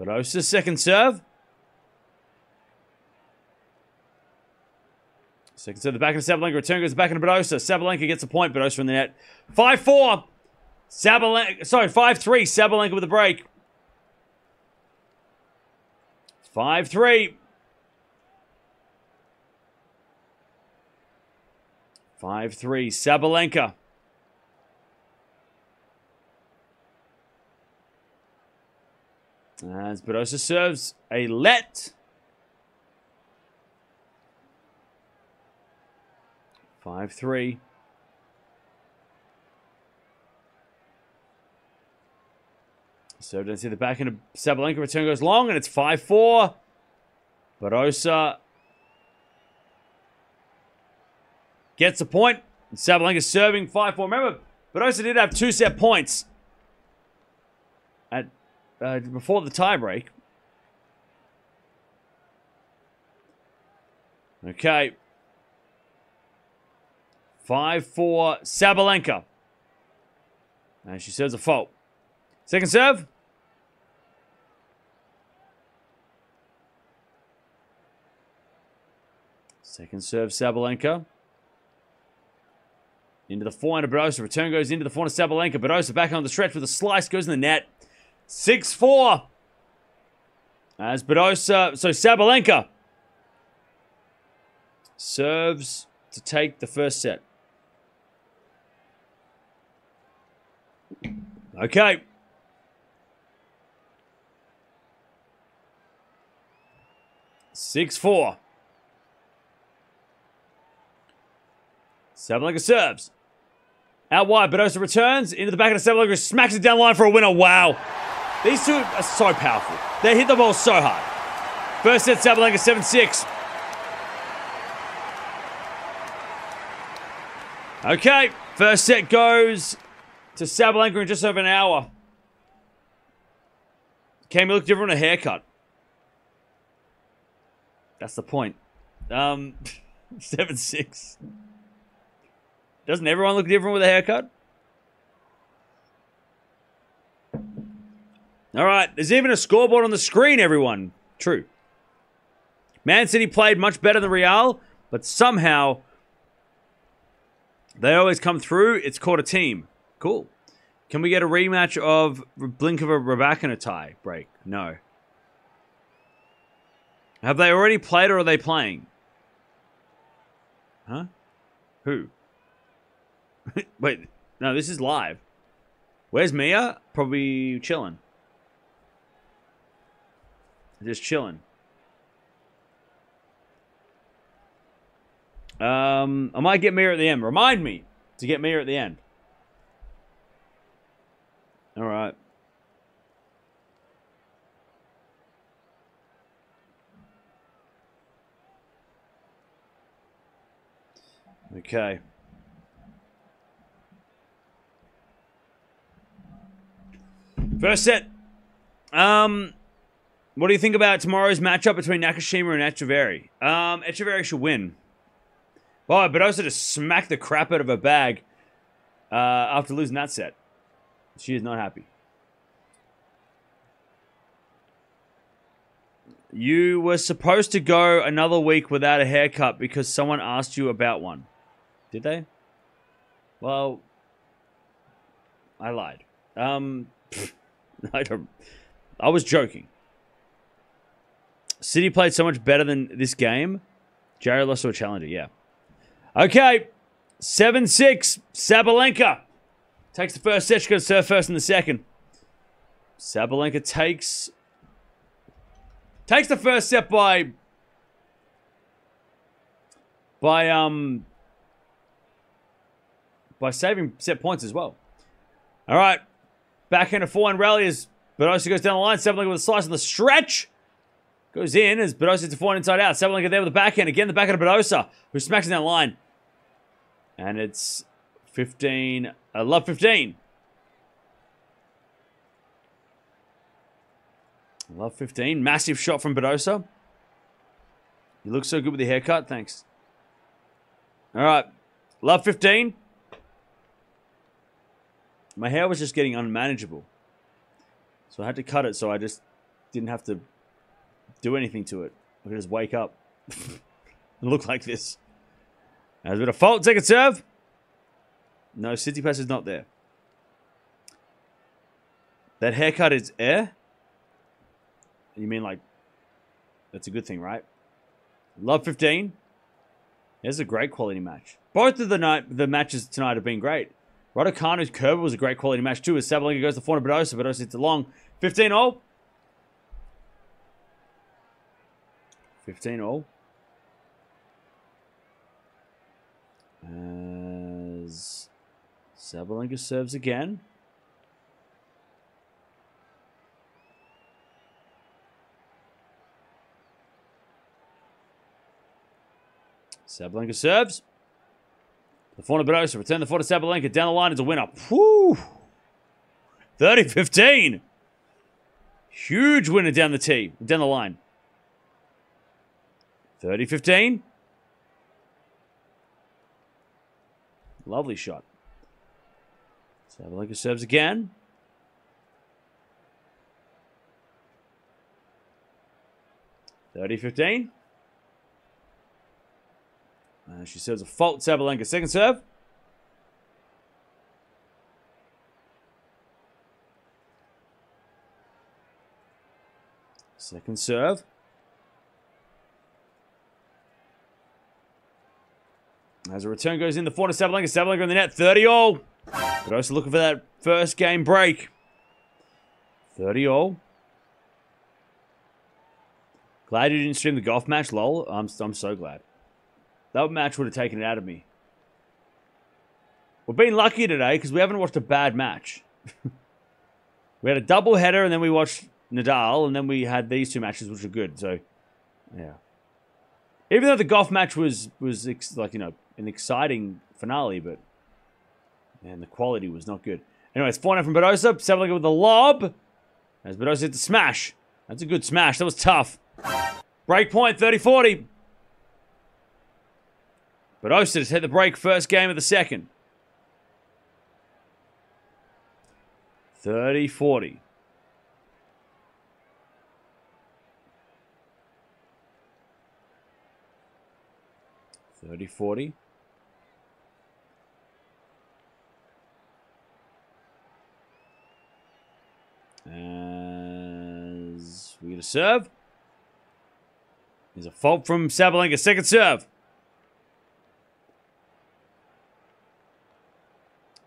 Badosa. Second serve. Second serve, the back of Sabalenka. Return goes back into Badosa. Sabalenka gets a point. Badosa in the net. five four. Sabalenka. Sorry, five three. Sabalenka with a break. five three. five three, Sabalenka. As Badosa serves a let. five three. So don't see the back end of Sabalenka. Return goes long, and it's five four. Badosa gets a point. Sabalenka serving five four. Remember, Badosa did have two set points at uh, before the tiebreak. Okay. five four Sabalenka. And she serves a fault. Second serve. Second serve, Sabalenka. Into the forehand of Badosa. Return goes into the forehand of Sabalenka. Badosa back on the stretch with a slice. Goes in the net. six four. As Badosa... So, Sabalenka serves to take the first set. Okay. six four. Sabalenka serves. Out wide, Badosa returns. Into the back of the Sabalenka, smacks it down the line for a winner. Wow. These two are so powerful. They hit the ball so hard. First set, Sabalenka, seven six. Okay, first set goes to Sabalenka in just over an hour. Can we look different on a haircut? That's the point. Um, seven six. Doesn't everyone look different with a haircut? All right. There's even a scoreboard on the screen, everyone. True. Man City played much better than Real, but somehow they always come through. It's called a team. Cool. Can we get a rematch of Blinkova-Rybakina tie break? No. Have they already played or are they playing? Huh? Who? Wait, no, this is live. Where's Mia? Probably chilling. Just chilling. Um, I might get Mia at the end. Remind me to get Mia at the end. All right. Okay. First set. Um, what do you think about tomorrow's matchup between Nakashima and Etcheverry? Um, Etcheverry should win. Well, Badosa just smacked the crap out of her bag uh, after losing that set. She is not happy. You were supposed to go another week without a haircut because someone asked you about one. Did they? Well, I lied. Um, pfft. I don't. I was joking. City played so much better than this game. Jared lost to a challenger, yeah. Okay, seven six, Sabalenka. Takes the first set, she's going to serve first in the second. Sabalenka takes... Takes the first set by... by um by saving set points as well. All right, backhand of four one rally as Badosa goes down the line. Sabalenka with a slice on the stretch. Goes in as Badosa to four inside out. Sabalenka there with the backhand. Again, the backhand of Badosa, who smacks down the line. And it's fifteen. I love fifteen. Love fifteen. Massive shot from Badosa. You look so good with the haircut. Thanks. All right. Love fifteen. My hair was just getting unmanageable. So I had to cut it so I just didn't have to do anything to it. I could just wake up and look like this. There's a bit of fault. Second serve. No, Tsitsipas is not there. That haircut is air. You mean like, that's a good thing, right? Love fifteen. There's a great quality match. Both of the night, the matches tonight have been great. Raducanu's Kerber was a great quality match too, as Sabalenka goes to four to Badosa. Badosa hits a long fifteen all. fifteen all. As Sabalenka serves again. Sabalenka serves. The four to Badosa. Return the four to Sabalenka. Down the line is a winner. Woo! thirty fifteen. Huge winner down the tee. Down the line. thirty fifteen. Lovely shot. Sabalenka serves again. thirty fifteen. Uh, she serves a fault. Sabalenka, second serve. Second serve. As a return goes in, the four to Sabalenka. Sabalenka in the net, thirty all. Badosa looking for that first game break. thirty all. Glad you didn't stream the golf match, lol. I'm, I'm so glad. That match would have taken it out of me. We've been lucky today because we haven't watched a bad match. We had a double header and then we watched Nadal and then we had these two matches, which are good. So, yeah. Even though the golf match was, was ex like, you know, an exciting finale, but, man, the quality was not good. Anyways, four nine from Badosa. Sabalenka with the lob. As Badosa hit the smash. That's a good smash. That was tough. Break point, thirty forty. Badosa just hit the break, first game of the second. thirty forty. thirty forty. As we get a serve. There's a fault from Sabalenka, second serve.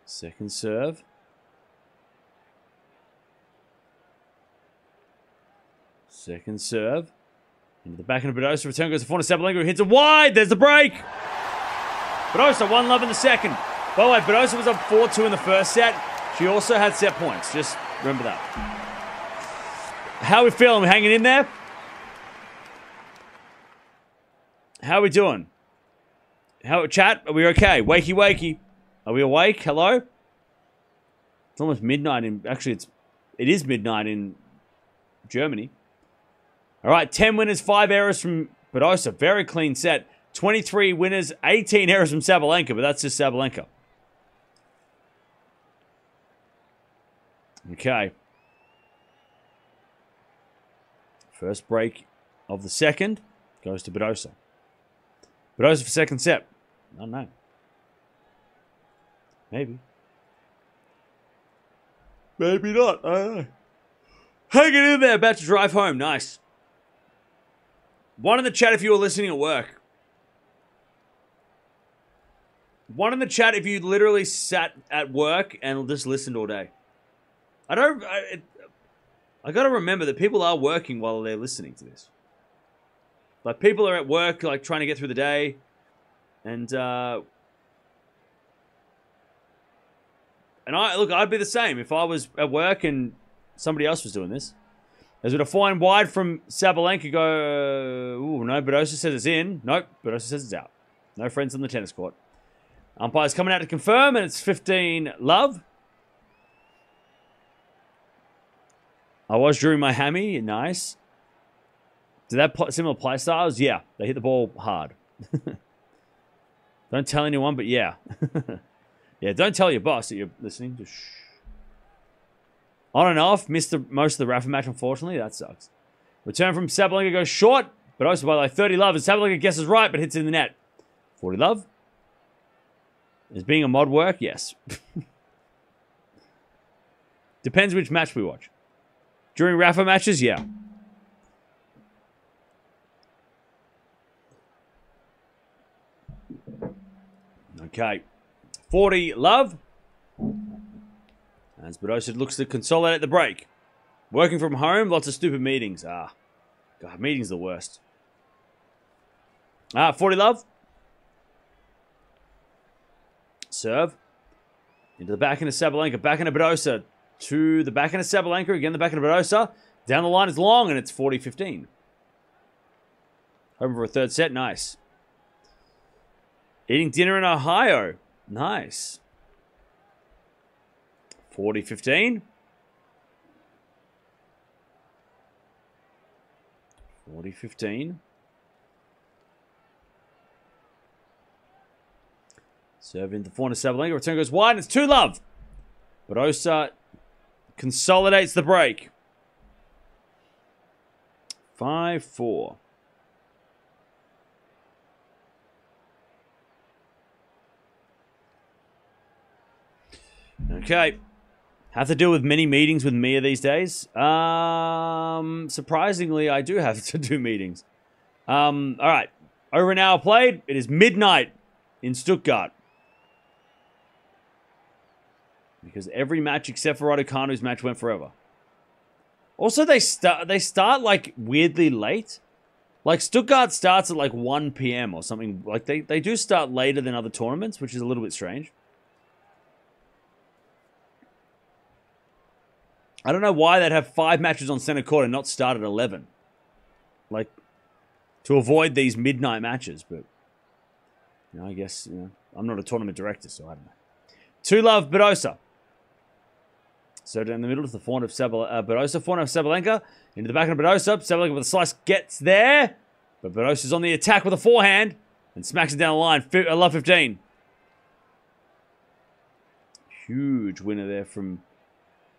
Second serve. Second serve. Into the backhand of Badosa. Return goes to four to Sabalenka, who hits it wide. There's the break. Badosa, one love in the second. By the way, Badosa was up four two in the first set. She also had set points. Just remember that. How are we feeling? We hanging in there? How are we doing? How chat? Are we okay? Wakey, wakey. Are we awake? Hello? It's almost midnight in... Actually, it's, it is midnight in Germany. All right, ten winners, five errors from Badosa. Very clean set. twenty-three winners, eighteen errors from Sabalenka, but that's just Sabalenka. Okay. First break of the second goes to Badosa. Badosa for second set. I don't know. Maybe. Maybe not. I don't know. Hang it in there. About to drive home. Nice. One in the chat if you were listening at work. One in the chat if you literally sat at work and just listened all day. I don't... I, it, I got to remember that people are working while they're listening to this. Like, people are at work, like, trying to get through the day. And uh, and I look, I'd be the same if I was at work and somebody else was doing this. There's been a fine wide from Sabalenka. Go, ooh, no, Badosa says it's in. Nope, Badosa says it's out. No friends on the tennis court. Umpire's coming out to confirm, and it's fifteen love. I was drawing my hammy. Nice. Did that play, similar play styles? Yeah, they hit the ball hard. Don't tell anyone, but yeah. Yeah, don't tell your boss that you're listening. Just shh. On and off. Missed the, most of the Rafa match, unfortunately. That sucks. Return from Sabalenka goes short, but also by like thirty love. And Sabalenka guesses right, but hits in the net. forty love. Is being a mod work? Yes. Depends which match we watch. During Rafa matches? Yeah. Okay. forty love. As Badosa looks to consolidate the break. Working from home, lots of stupid meetings. Ah. God, meetings are the worst. Ah, forty love. Serve. Into the back into Sabalenka. Back into Badosa. To the back into Sabalenka. Again, the back into Badosa. Down the line is long, and it's forty fifteen. Hoping for a third set. Nice. Eating dinner in Ohio. Nice. forty fifteen. forty fifteen. Serve in the corner, Sabalenka. Return goes wide, and it's two love. Badosa consolidates the break. five four. Okay. Have to deal with many meetings with Mia these days. Um, surprisingly, I do have to do meetings. Um, all right. Over an hour played. It is midnight in Stuttgart. Because every match except for Raducanu's match went forever. Also, they start, they start like weirdly late. Like Stuttgart starts at like one p m or something. Like they, they do start later than other tournaments, which is a little bit strange. I don't know why they'd have five matches on center court and not start at eleven. Like, to avoid these midnight matches, but you know, I guess, you know, I'm not a tournament director, so I don't know. Two love, Badosa. So down the middle to the forehand of Sabal uh, Badosa, forehand of Sabalenka, into the backhand of Badosa. Sabalenka with a slice gets there, but Badosa's on the attack with a forehand and smacks it down the line. F uh, love fifteen. Huge winner there from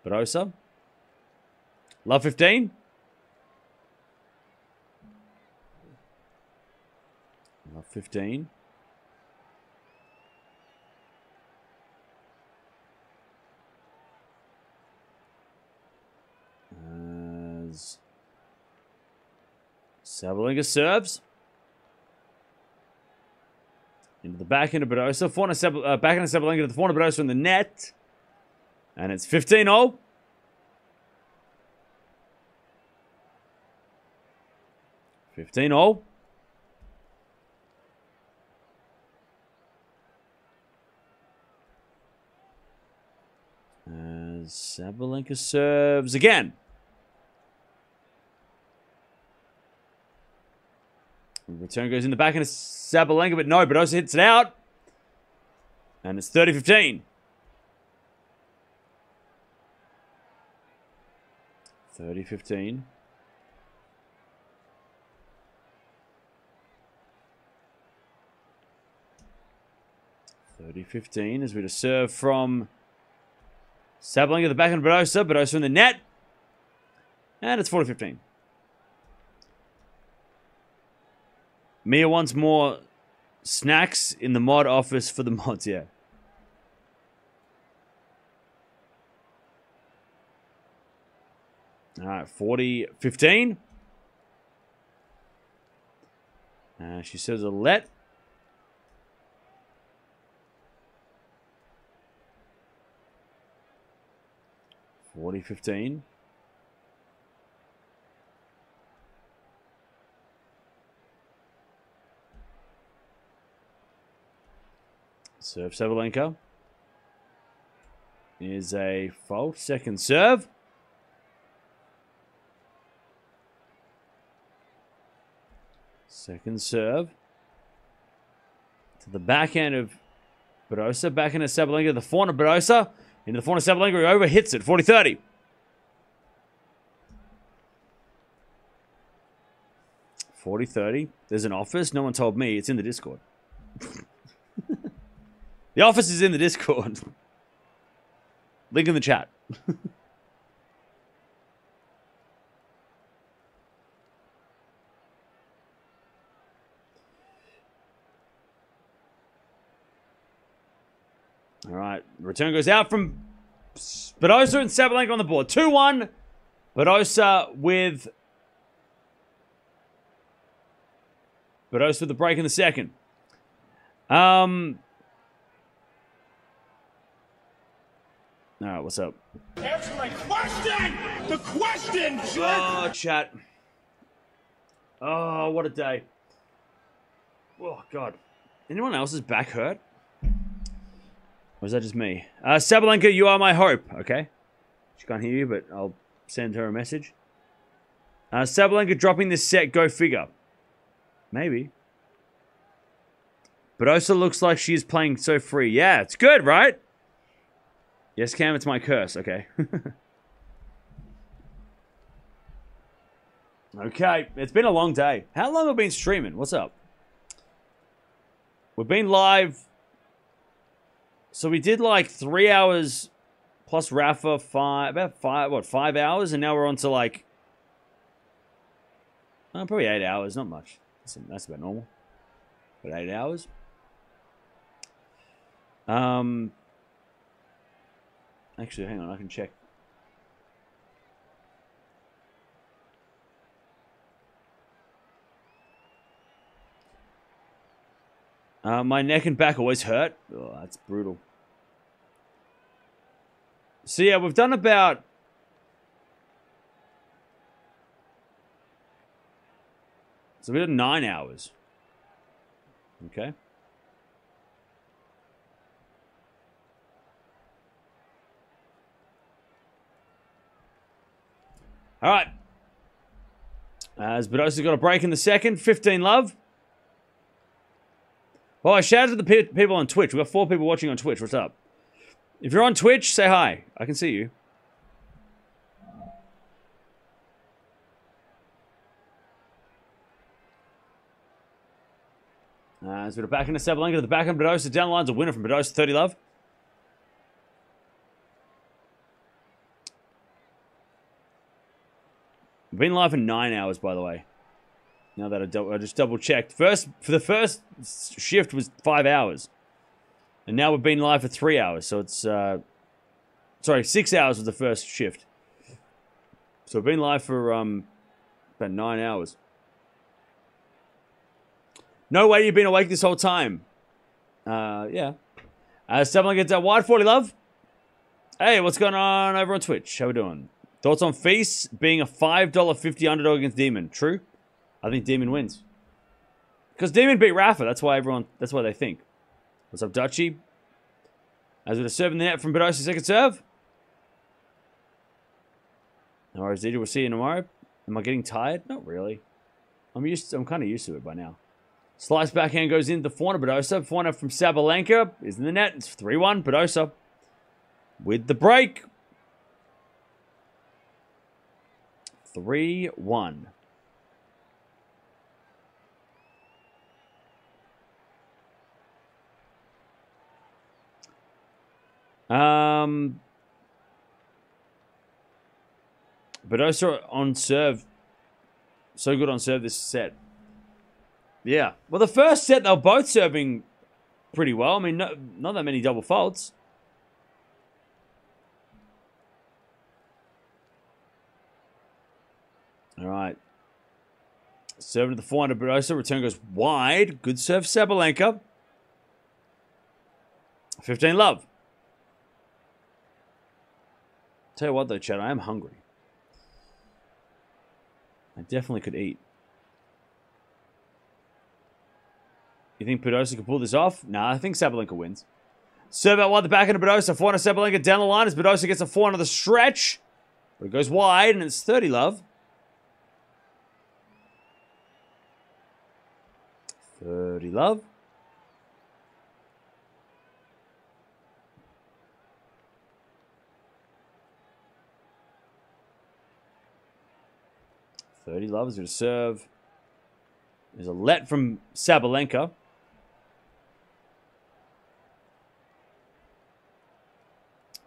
Badosa. Love fifteen. Love fifteen. As Sabalenka serves. Into the back end of Badosa. Forehand Sabal uh, back end of Sabalenka to the forehand of Badosa in the net. And it's fifteen all. fifteen all. As Sabalenka serves again. Return goes in the back into Sabalenka, but no, Badosa hits it out. And it's thirty fifteen. thirty fifteen. thirty fifteen as we just serve from Sabalenka at the back end of Badosa. Badosa in the net. And it's forty fifteen. Mia wants more snacks in the mod office for the mods, yeah. All right, forty fifteen. Uh, she says a let. forty fifteen. Serve Sabalenka. Is a fault. Second serve. Second serve. To the backhand of Badosa. Backhand of Sabalenka. The forehand of Badosa. Into the forehand of Sabalenka. He over hits it. forty thirty. forty thirty. There's an office. No one told me. It's in the Discord. The office is in the Discord. Link in the chat. All right. Return goes out from Badosa and Sabalenka on the board. two one. Badosa with... Badosa with the break in the second. Um... All right, what's up? Answer my question! The question, jerk! Oh, chat. Oh, what a day. Oh, God. Anyone else's back hurt? Or is that just me? Uh, Sabalenka, you are my hope. Okay. She can't hear you, but I'll send her a message. Uh, Sabalenka dropping this set. Go figure. Maybe. But Badosa looks like she's playing so free. Yeah, it's good, right? Yes, Cam, it's my curse. Okay. Okay, it's been a long day. How long have we been streaming? What's up? We've been live. So we did like three hours plus Rafa, five, about five, what, five hours? And now we're on to like, oh, probably eight hours, not much. That's, that's about normal. But eight hours. Um... Actually, hang on, I can check. Uh, my neck and back always hurt. Oh, that's brutal. So yeah, we've done about... So we did nine hours. Okay. All right. As Badosa got a break in the second. fifteen love. Well, I shouted to the pe people on Twitch. We've got four people watching on Twitch. What's up? If you're on Twitch, say hi. I can see you. Uh, as we go back into Sabalenka to the back end, Badosa down the lines. A winner from Badosa. thirty love. Been live for nine hours, by the way. Now that I, do I just double checked, first for the first shift was five hours, and now we've been live for three hours. So it's uh, sorry, six hours was the first shift. So we've been live for um, about nine hours. No way you've been awake this whole time. Uh, yeah. Uh, someone gets that wide forty love. Hey, what's going on over on Twitch? How we doing? Thoughts on Feast being a five dollar fifty underdog against Dimon? True? I think Dimon wins. Because Dimon beat Rafa. That's why everyone, that's why they think. What's up, Dutchie? As with a serve in the net from Badosa, second serve. No worries, D J. We'll see you tomorrow. Am I getting tired? Not really. I'm used to, I'm kind of used to it by now. Slice backhand goes in. The forehand of Badosa. Forehand from Sabalenka is in the net. It's three one. Badosa with the break. three one. Um, Badosa on serve. So good on serve this set. Yeah. Well, the first set, they were both serving pretty well. I mean, no, not that many double faults. All right. Serving to the forehand of Badosa. Return goes wide. Good serve, Sabalenka. fifteen love. Tell you what, though, Chad, I am hungry. I definitely could eat. You think Badosa can pull this off? Nah, I think Sabalenka wins. Serve out wide, the backhand of Badosa. Forehand of Sabalenka down the line as Badosa gets a forehand on the stretch. But it goes wide, and it's thirty, love. thirty, love. thirty, love is going to serve. There's a let from Sabalenka.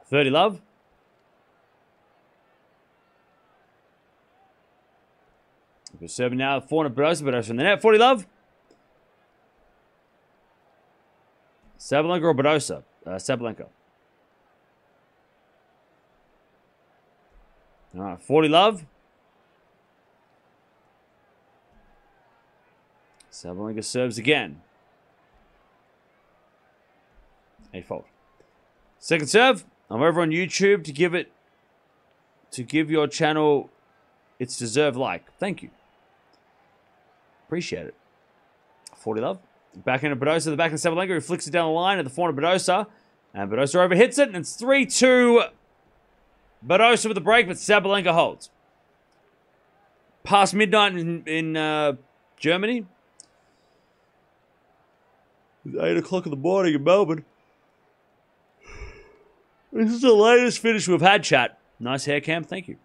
thirty, love. We're serving now. Forehand of Badosa, Badosa in the net. forty, love. Sabalenka or Badosa? Uh, Sabalenka. All right, forty, love. Sabalenka serves again. Eightfold. Second serve. I'm over on YouTube to give it, to give your channel its deserved like. Thank you. Appreciate it. forty, love. Backhand of Badosa, the backhand of Sabalenka, who flicks it down the line at the forehand of Badosa. And Badosa overhits it, and it's three two. Badosa with the break, but Sabalenka holds. Past midnight in, in uh, Germany. It's eight o'clock in the morning in Melbourne. This is the latest finish we've had, chat. Nice hair cam, thank you.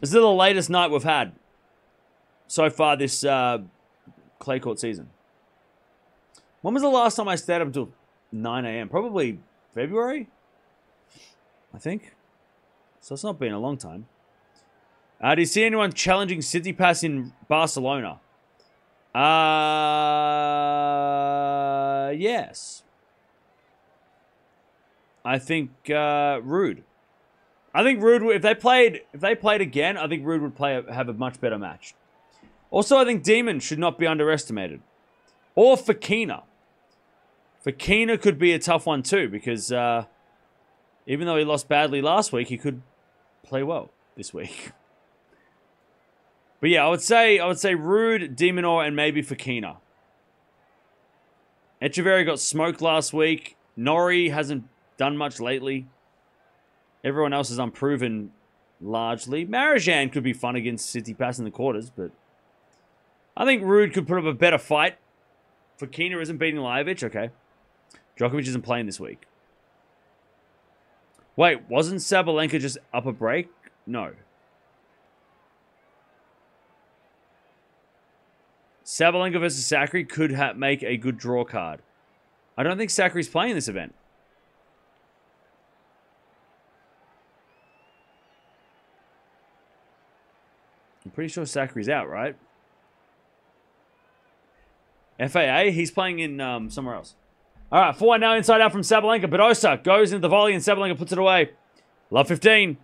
This is the latest night we've had so far this uh, clay court season. When was the last time I stayed up until nine A M? Probably February, I think. So it's not been a long time. Uh, do you see anyone challenging Tsitsipas in Barcelona? Uh, yes. I think uh, Ruud. I think Ruud would, if they played if they played again, I think Ruud would play a, have a much better match. Also, I think Dimon should not be underestimated, or Fekina. Fekina could be a tough one too, because uh, even though he lost badly last week, he could play well this week. But yeah, I would say I would say Ruud, de Minaur, and maybe Fekina. Etcheverry got smoked last week. Norrie hasn't done much lately. Everyone else is unproven largely. Marjan could be fun against Tsitsipas in the quarters, but I think Ruud could put up a better fight. Fekina isn't beating Lajovic, okay. Djokovic isn't playing this week. Wait, wasn't Sabalenka just up a break? No. Sabalenka versus Sakkari could ha make a good draw card. I don't think Sakkari's playing this event. I'm pretty sure Sakkari's out, right? F A A, he's playing in um, somewhere else. All right, four now inside out from Sabalenka. Badosa goes into the volley and Sabalenka puts it away. Love fifteen.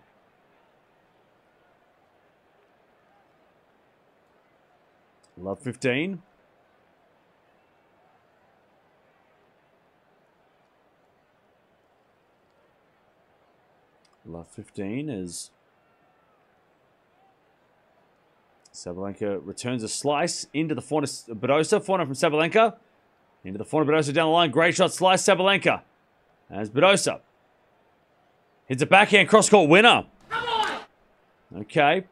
Love fifteen. Love fifteen is Sabalenka returns a slice into the forehand of Badosa. Forehand from Sabalenka. Into the forehand of Badosa down the line. Great shot. Slice Sabalenka. As Badosa hits a backhand cross-court winner. Come on! Okay.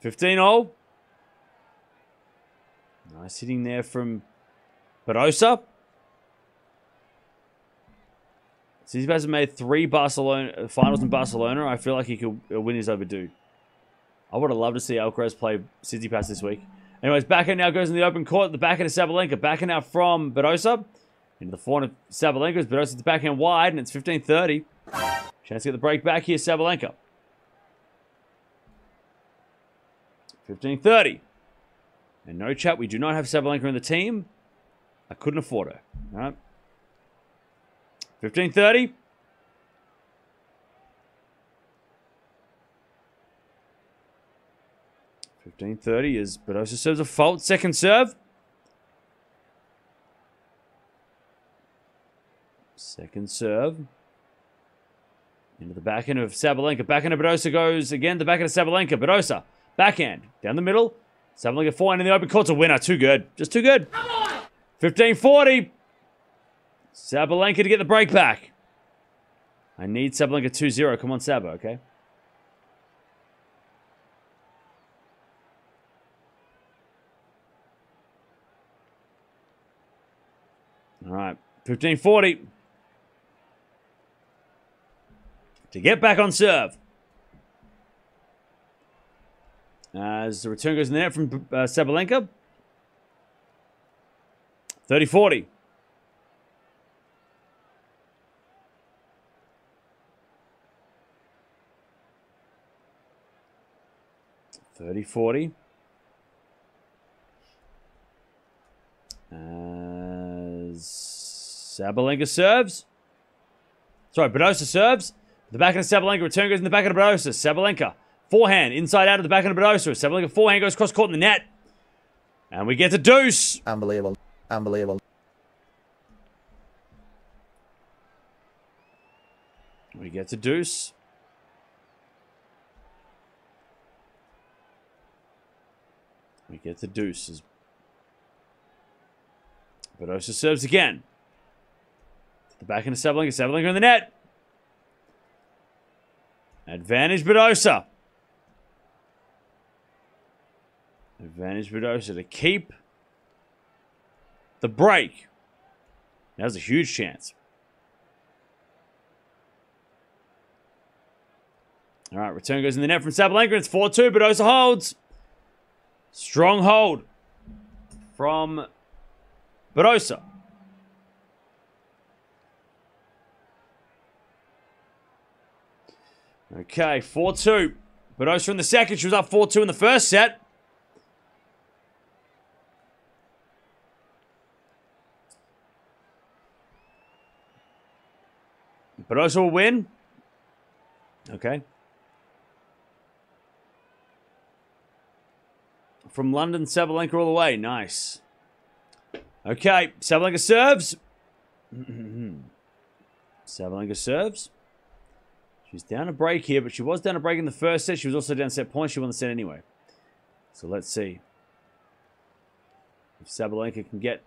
fifteen all. Nice hitting there from Badosa. Tsitsipas has made three Barcelona finals in Barcelona. I feel like he could win his overdue. I would have loved to see Alcaraz play Tsitsipas this week. Anyways, backhand now goes in the open court. The backhand of Sabalenka. Backhand out from Badosa. Into the forehand of Sabalenka. Badosa's the backhand wide, and it's fifteen thirty. Chance to get the break back here, Sabalenka. fifteen thirty. And no, chat, we do not have Sabalenka in the team. I couldn't afford her. All right. fifteen thirty. fifteen thirty is Badosa serves a fault. Second serve. Second serve. Into the backhand of Sabalenka. Backhand of Badosa goes again. The backhand of Sabalenka. Badosa. Backhand. Down the middle. So I'm looking for one in the open court's a winner. Too good. Just too good. fifteen forty. Sabalenka to get the break back. I need Sabalenka two zero. Come on, Sabo, okay? All right, fifteen forty. To get back on serve. As the return goes in the net from uh, Sabalenka. thirty forty. thirty forty. As Sabalenka serves. Sorry, Badosa serves. The backhand of Sabalenka. Return goes in the backhand of Badosa. Sabalenka. Forehand. Inside out of the backhand of Badosa. Sabalenka forehand goes cross court in the net. And we get the deuce. Unbelievable. Unbelievable. We get the deuce. We get the deuces. Badosa serves again. To the backhand of Sabalenka. Sabalenka in the net. Advantage Badosa. Advantage Badosa to keep the break. That was a huge chance. All right, return goes in the net from Sabalenka. It's four two. Badosa holds. Strong hold from Badosa. Okay, four two. Badosa in the second. She was up four two in the first set. Badosa will win. Okay. From London, Sabalenka all the way. Nice. Okay, Sabalenka serves. Sabalenka serves. She's down a break here, but she was down a break in the first set. She was also down set points. She won the set anyway. So let's see if Sabalenka can get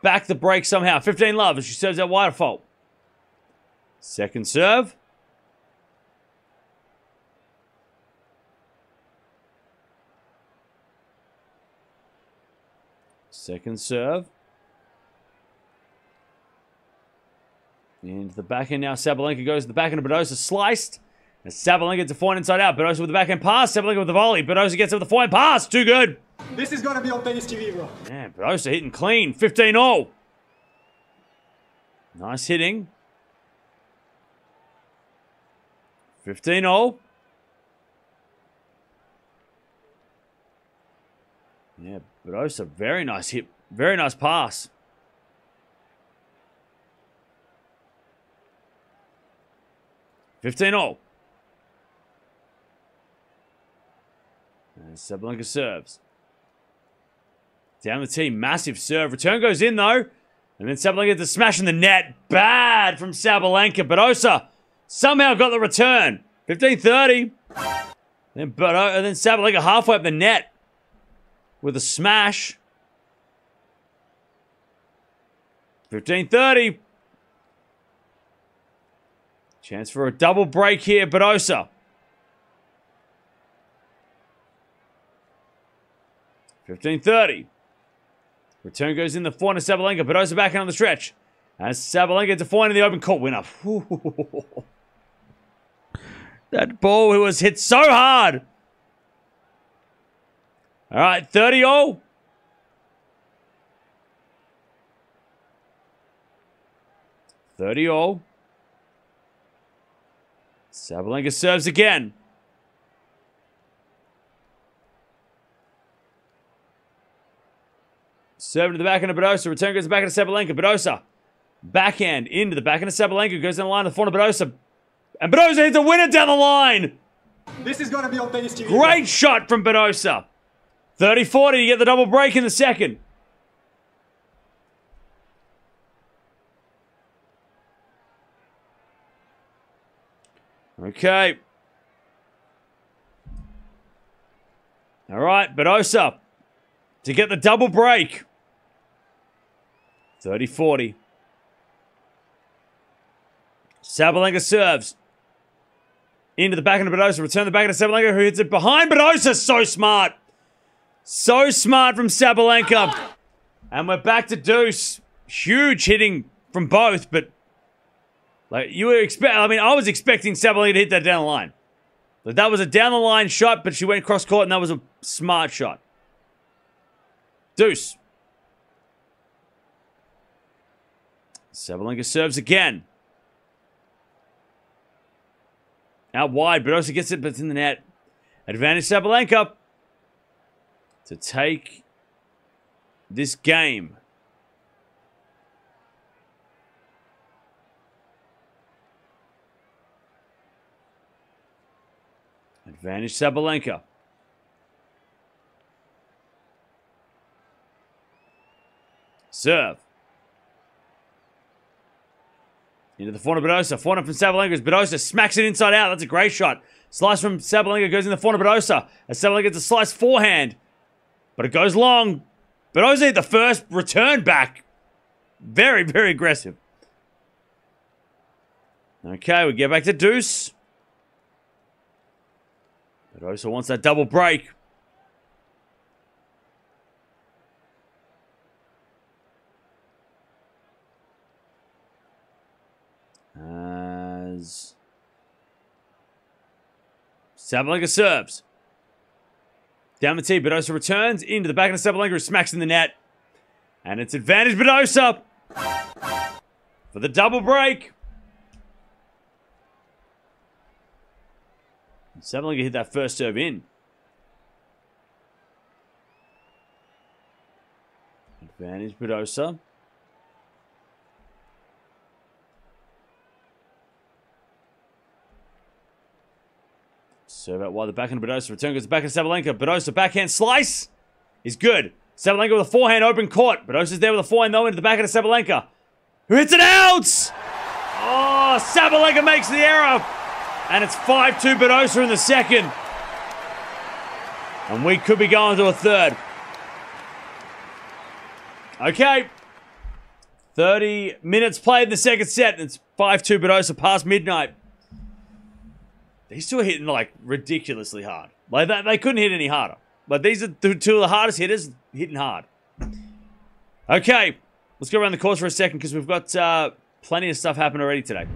back the break somehow. fifteen love, and she serves that wide fault. Second serve. Second serve. Into the backhand now. Sabalenka goes to the backhand of Badosa. Sliced. And Sabalenka to forehand inside out. Badosa with the backhand pass. Sabalenka with the volley. Badosa gets up with the forehand pass. Too good. This is going to be on Tennis T V, bro. Yeah, Badosa hitting clean. fifteen all. Nice hitting. fifteen all. Yeah, Badosa, very nice hit. Very nice pass. fifteen all. And Sabalenka serves. Down the tee, massive serve. Return goes in, though. And then Sabalenka gets a smash in the net. Bad from Sabalenka. Badosa somehow got the return. fifteen thirty. Then Badosa, and then Sabalenka halfway up the net. With a smash. fifteen thirty. Chance for a double break here, Badosa. fifteen thirty. Return goes in the forehand of Sabalenka. Badosa back on the stretch. As Sabalenka to forehand in the open court winner. That ball was hit so hard. All right, thirty all. thirty all. Sabalenka serves again. Serving to the backhand of Badosa. Return goes back into Sabalenka. Badosa. Backhand into the backhand of Sabalenka. Goes down the line to the front of Badosa. And Badosa hits a winner down the line. This is going to be on Tennis T V. Great shot from Badosa. thirty forty, you get the double break in the second. Okay. All All right, Badosa to get the double break. thirty forty. Sabalenka serves. Into the backhand of Badosa. Return the backhand to Sabalenka, who hits it behind Badosa. So smart. So smart from Sabalenka. And we're back to deuce. Huge hitting from both, but like you were expect. I mean, I was expecting Sabalenka to hit that down the line. But that was a down the line shot, but she went cross court, and that was a smart shot. Deuce. Sabalenka serves again. Out wide, Badosa gets it, but it's in the net. Advantage Sabalenka to take this game. Advantage Sabalenka. Serve. Into the forehand of Badosa. Forehand from Sabalenka. Badosa smacks it inside out. That's a great shot. Slice from Sabalenka goes in the forehand of Badosa. As Sabalenka gets a slice forehand. But it goes long. Badosa hit the first return back. Very, very aggressive. Okay, we get back to deuce. Badosa wants that double break. As Sabalenka serves. Down the tee, Badosa returns into the backhand of Sabalenka, who smacks in the net. And it's advantage Badosa for the double break. Sabalenka hit that first serve in. Advantage Badosa. Serve out wide, the backhand of Badosa. Return goes back to Sabalenka. Badosa backhand slice is good. Sabalenka with a forehand open court. Badosa's there with a forehand though into the backhand of Sabalenka, who hits it out. Oh, Sabalenka makes the error. And it's five two Badosa in the second. And we could be going to a third. Okay. thirty minutes played in the second set. And it's five two Badosa past midnight. These two are hitting like ridiculously hard. Like that, they couldn't hit any harder. But these are the two of the hardest hitters hitting hard. Okay. Let's go around the course for a second because we've got uh, plenty of stuff happening already today.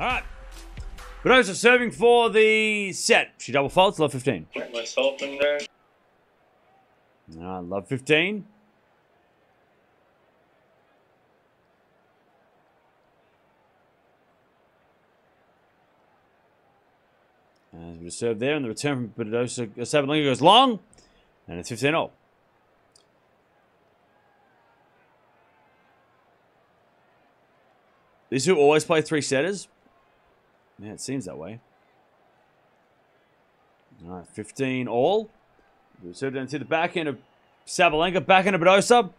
All right. Badosa serving for the set. She double faults, love fifteen. Put my salt in there. Ah, love fifteen. And we serve there, and the return from Badosa, Sabalenka goes long, and it's fifteen all. These two always play three setters. Yeah, it seems that way. All right, fifteen all. So down to the backhand of Sabalenka, backhand of Badosa.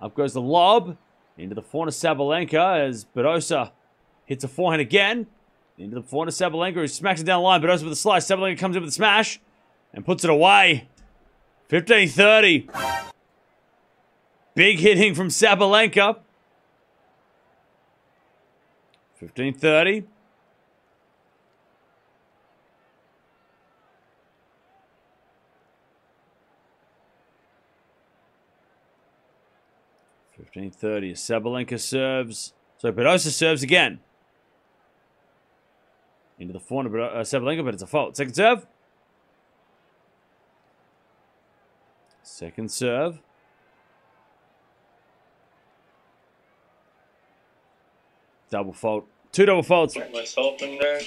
Up goes the lob into the forehand of Sabalenka as Badosa hits a forehand again. Into the forehand of Sabalenka, who smacks it down the line. Badosa with a slice. Sabalenka comes in with a smash and puts it away. fifteen thirty. Big hitting from Sabalenka. fifteen thirty. fifteen thirty. Sabalenka serves. So Badosa serves again. Into the forehand of uh, Sabalenka, but it's a fault. Second serve. Second serve. Double fault. Two double faults. Myself in there.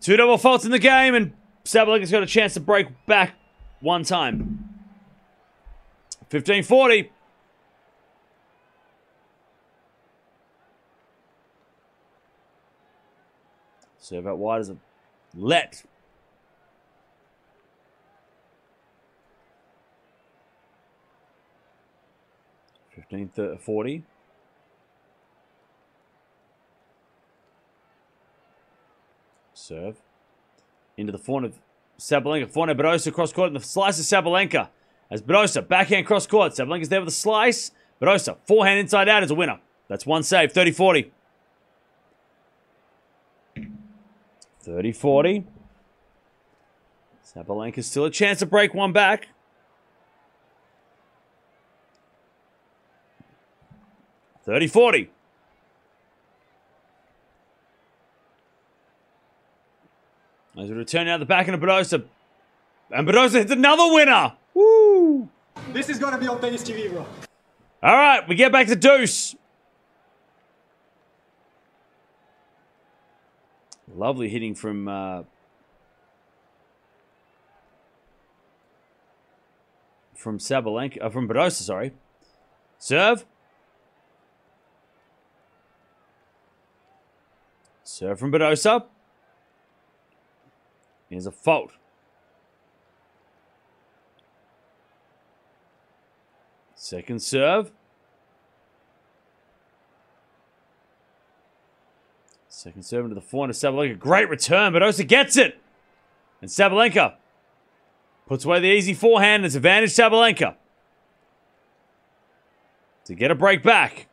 Two double faults in the game, and Sabalenka's got a chance to break back one time. fifteen forty. Serve out wide as a let. fifteen forty. Serve. Into the forehand of Sabalenka. Forehand of Badosa, cross court, and the slice of Sabalenka. As Badosa, backhand cross court. Sabalenka's there with a slice. Badosa, forehand inside out is a winner. That's one save. thirty forty. thirty forty. Sabalenka's still a chance to break one back. thirty forty. As we return out the back into Badosa. And Badosa hits another winner! Woo! This is gonna be on Tennis T V, bro. Alright, we get back to deuce. Lovely hitting from uh, from Sabalenka, uh, from Badosa, sorry. Serve. Serve from Badosa. Here's a fault. Second serve. Second serve into the forehand of Sabalenka. Great return. Badosa gets it. And Sabalenka puts away the easy forehand. It's advantage Sabalenka to get a break back.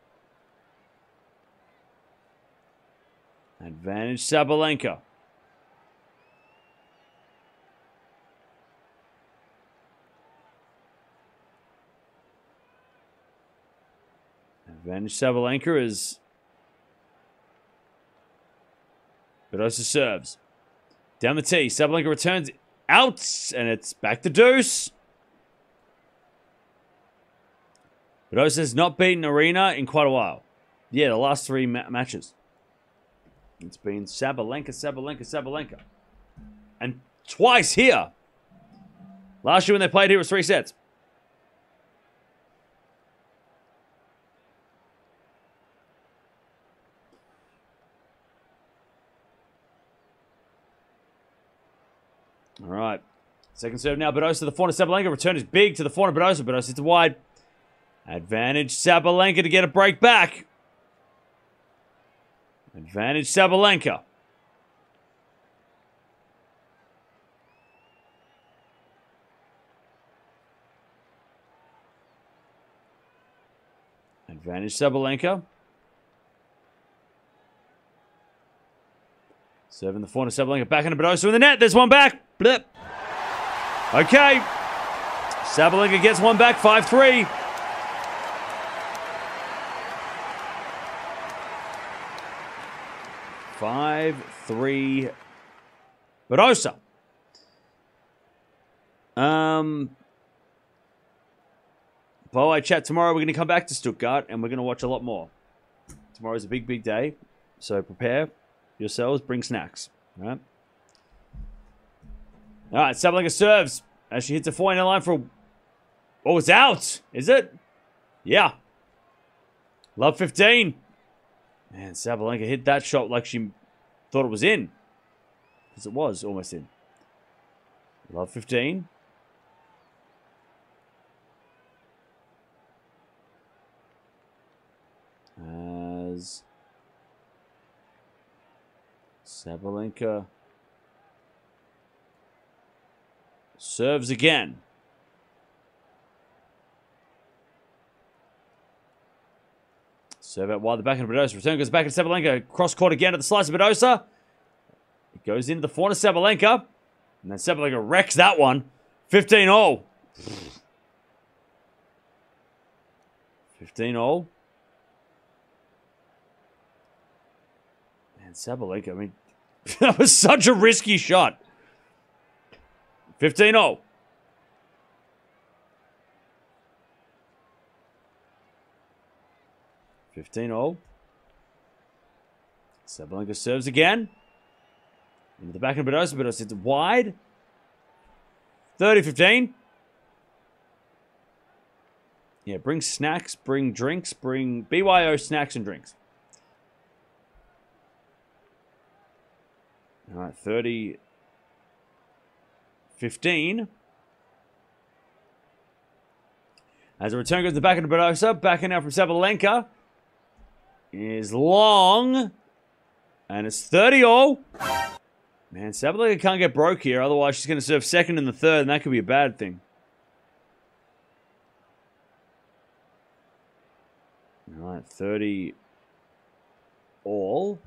Advantage Sabalenka. Advantage Sabalenka is... Badosa serves. Down the tee. Sabalenka returns out, and it's back to deuce. Badosa has not beaten Aryna in quite a while. Yeah, the last three ma matches. It's been Sabalenka, Sabalenka, Sabalenka. And twice here. Last year when they played here, it was three sets. All right. Second serve now. Badosa to the forehand of Sabalenka. Return is big to the forehand of Badosa. Badosa to wide. Advantage Sabalenka to get a break back. Advantage Sabalenka. Advantage Sabalenka. Serving the forehand of Sabalenka. Back into Badosa in the net. There's one back. Blip. Okay. Sabalenka gets one back. five three. five three. Badosa. Um, Bo, I chat tomorrow. We're going to come back to Stuttgart and we're going to watch a lot more. Tomorrow's a big, big day. So prepare yourselves. Bring snacks. All right. All right, Sabalenka serves as she hits a forehand line for... Oh, it's out, is it? Yeah. Love fifteen. Man, Sabalenka hit that shot like she thought it was in. Because it was almost in. Love fifteen. is Sabalenka. Serves again. Serve out wide, the backhand of Badosa. Return goes back to Sabalenka. Cross court again at the slice of Badosa. It goes into the forehand of Sabalenka. And then Sabalenka wrecks that one. fifteen all. fifteen all. Man, Sabalenka, I mean, that was such a risky shot. fifteen all. fifteen all. Sabalenka serves again. Into the back of Badosa. Badosa hits wide. thirty fifteen. Yeah, bring snacks, bring drinks, bring B Y O snacks and drinks. All right, thirty fifteen. As the return goes to the back of Badosa, back in now from Sabalenka. Is long. And it's thirty all. Man, Sabalenka can't get broke here, otherwise she's going to serve second and the third, and that could be a bad thing. All right, thirty all.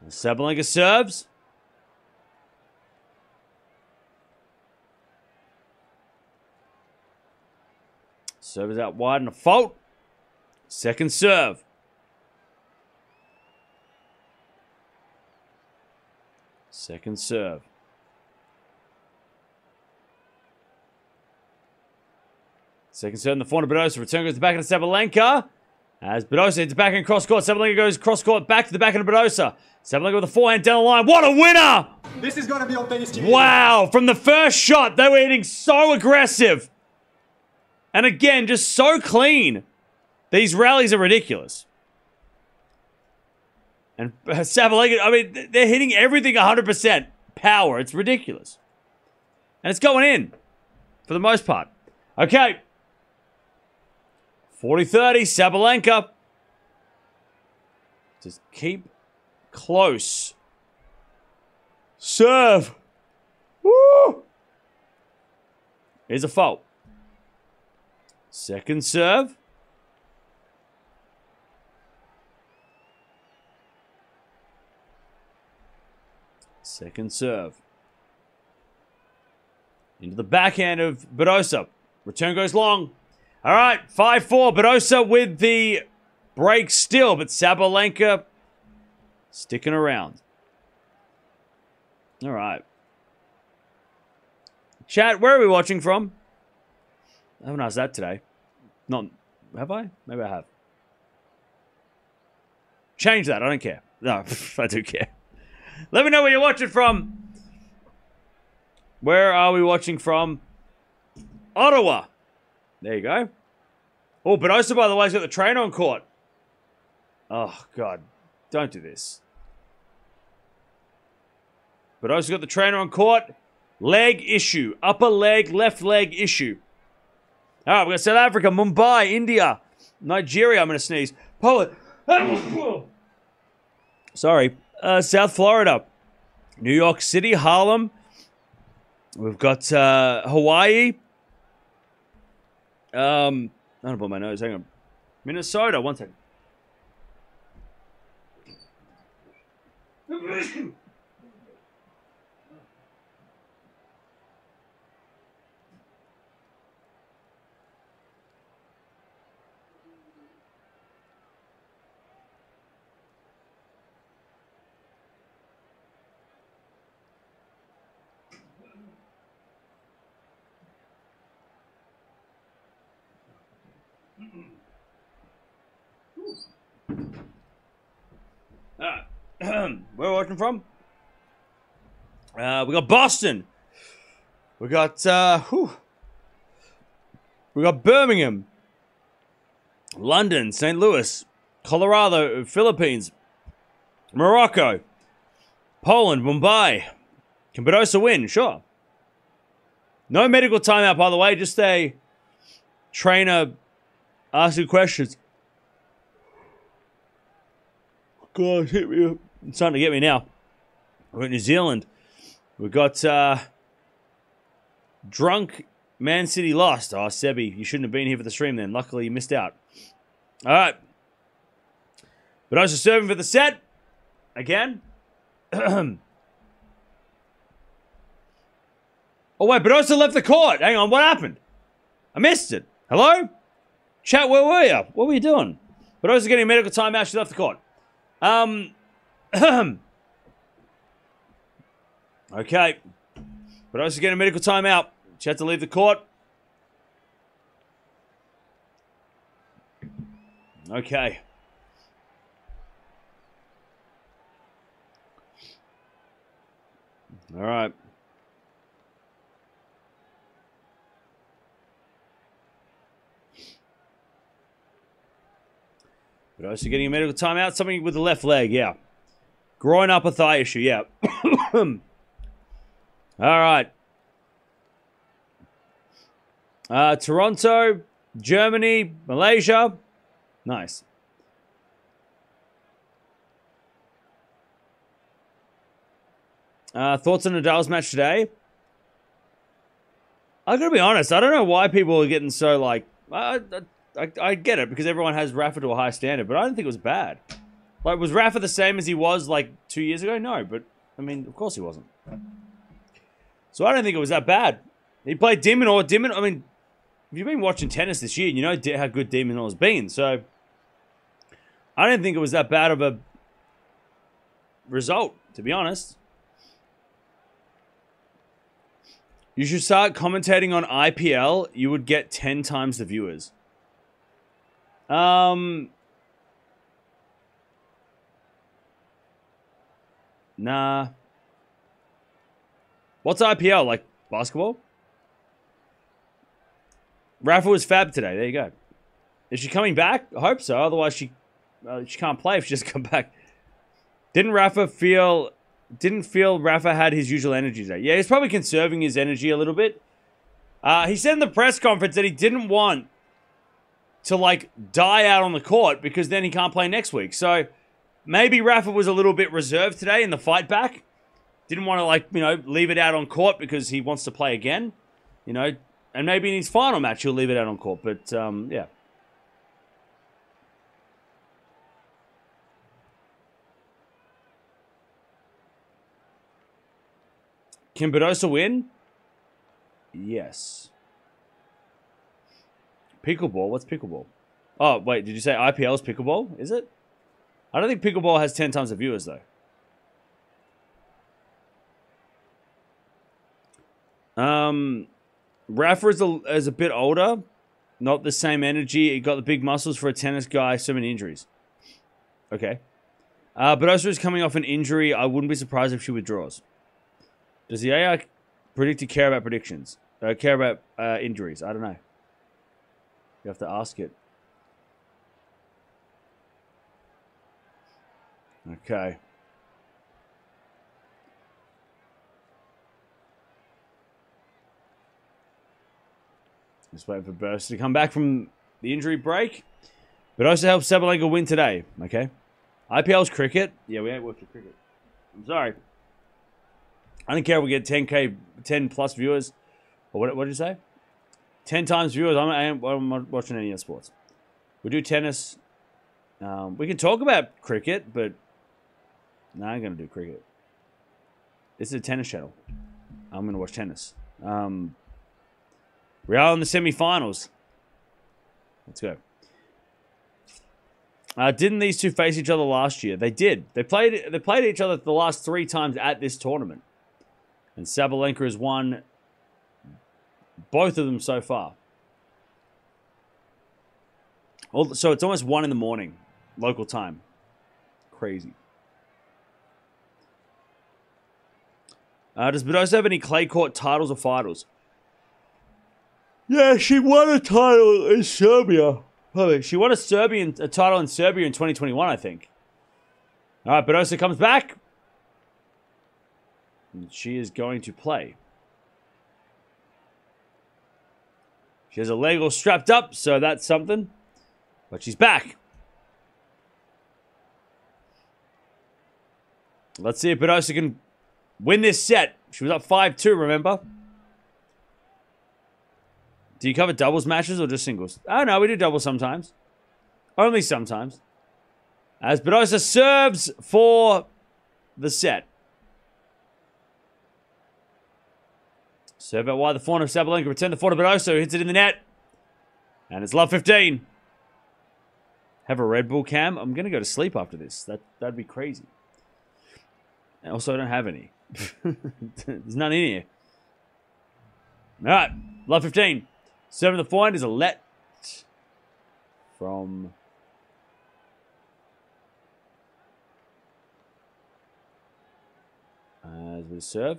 And Sabalenka serves. Serve is out wide and a fault. Second serve. Second serve. Second serve in the forehand of Badosa. Return goes to the backhand of Sabalenka. As Badosa hits back and cross court. Sabalenka goes cross court back to the backhand of Badosa. Sabalenka with the forehand down the line. What a winner! This is going to be on Tennis T V. Wow! From the first shot, they were hitting so aggressive. And again, just so clean. These rallies are ridiculous. And Sabalenka, I mean, they're hitting everything one hundred percent power. It's ridiculous. And it's going in, for the most part. Okay. forty thirty, Sabalenka. Just keep close. Serve. Woo! Here's a fault. Second serve. Second serve. Into the backhand of Badosa. Return goes long. All right, five four. Badosa with the break still, but Sabalenka sticking around. All right. Chat, where are we watching from? I haven't asked that today. Not, have I? Maybe I have. Change that. I don't care. No, I do care. Let me know where you're watching from. Where are we watching from? Ottawa. There you go. Oh, Badosa, by the way, has got the train on court. Oh, God. Don't do this. Badosa's got the trainer on court. Leg issue. Upper leg, left leg issue. All right, we've got South Africa, Mumbai, India, Nigeria. I'm going to sneeze. Poland. Sorry. Uh, South Florida, New York City, Harlem. We've got uh, Hawaii. Um, I don't put my nose. Hang on. Minnesota. One second. Where are we watching from? Uh, we got Boston. We got uh, whew. We got Birmingham, London, Saint Louis, Colorado, Philippines, Morocco, Poland, Mumbai. Can Badosa win? Sure. No medical timeout, by the way. Just a trainer asking questions. God, hit me. It's starting to get me now. We're in New Zealand. We've got uh, drunk Man City lost. Oh, Sebi, you shouldn't have been here for the stream then. Luckily, you missed out. All right. But I was just serving for the set. Again. Oh, wait, Badosa left the court. Hang on, what happened? I missed it. Hello? Chat, where were you? What were you doing? Badosa getting a medical timeout. She left the court. Um... Okay, but I was getting a medical timeout. She had to leave the court. Okay. All right. But I was getting a medical timeout. Something with the left leg, yeah. Groin upper thigh issue, yeah. All right. Uh, Toronto, Germany, Malaysia. Nice. Uh, thoughts on Nadal's match today? I've got to be honest. I don't know why people are getting so, like... I, I, I get it, because everyone has Rafa to a high standard, but I don't think it was bad. Like, was Rafa the same as he was, like, two years ago? No, but, I mean, of course he wasn't. So I don't think it was that bad. He played Dimon. Dimon, I mean, if you've been watching tennis this year, you know how good Dimon has been. So I don't think it was that bad of a result, to be honest. You should start commentating on I P L. You would get ten times the viewers. Um... Nah. What's I P L? Like, basketball? Rafa was fab today. There you go. Is she coming back? I hope so. Otherwise, she uh, she can't play if she doesn't come back. Didn't Rafa feel... Didn't feel Rafa had his usual energy today. Yeah, he's probably conserving his energy a little bit. Uh, he said in the press conference that he didn't want to, like, die out on the court because then he can't play next week. So... Maybe Rafa was a little bit reserved today in the fight back. Didn't want to, like, you know, leave it out on court because he wants to play again. You know, and maybe in his final match he'll leave it out on court. But, um, yeah. Can Badosa win? Yes. Pickleball? What's pickleball? Oh, wait, did you say I P L is pickleball? Is it? I don't think pickleball has ten times the viewers, though. Um, Rafa is a, is a bit older. Not the same energy. He got the big muscles for a tennis guy. So many injuries. Okay. Uh, Badosa is coming off an injury. I wouldn't be surprised if she withdraws. Does the A I predict to care about predictions? Uh, care about uh, injuries? I don't know. You have to ask it. Okay. Just waiting for Burst to come back from the injury break. But also helped Sabalenka win today. Okay. I P L's cricket. Yeah, we ain't watching cricket. I'm sorry. I don't care if we get ten K, ten plus viewers. Or what, what did you say? ten times viewers. I'm, I ain't I'm not watching any other sports. We do tennis. Um, we can talk about cricket, but... No, I'm going to do cricket. This is a tennis channel. I'm going to watch tennis. Um, Real in the semi-finals. Let's go. Uh, didn't these two face each other last year? They did. They played They played each other the last three times at this tournament. And Sabalenka has won both of them so far. So it's almost one in the morning, local time. Crazy. Uh, does Badosa have any clay court titles or finals? Yeah, she won a title in Serbia. Probably. She won a Serbian a title in Serbia in twenty twenty-one, I think. All right, Badosa comes back. And she is going to play. She has a leg all strapped up, so that's something. But she's back. Let's see if Badosa can win this set. She was up five two, remember? Do you cover doubles matches or just singles? Oh, no, we do doubles sometimes. Only sometimes. As Badosa serves for the set. Serve out wide the forehand of Sabalenka. Return the forehand of Badosa. Hits it in the net. And it's love fifteen. Have a Red Bull, Cam? I'm going to go to sleep after this. That, that'd be crazy. And also, I don't have any. There's none in here. All right. Love fifteen. Serving the forehand is a let from as we serve.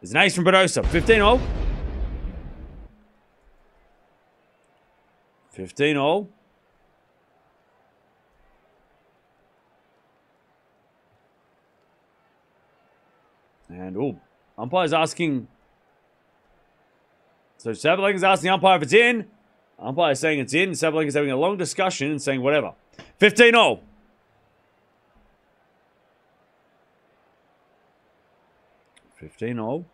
There's an ace from Badosa. fifteen all. fifteen all. And, oh, umpire's asking. So Sabalenka's asking the umpire if it's in. Umpire's saying it's in. Sabalenka's having a long discussion and saying whatever. fifteen all. fifteen all.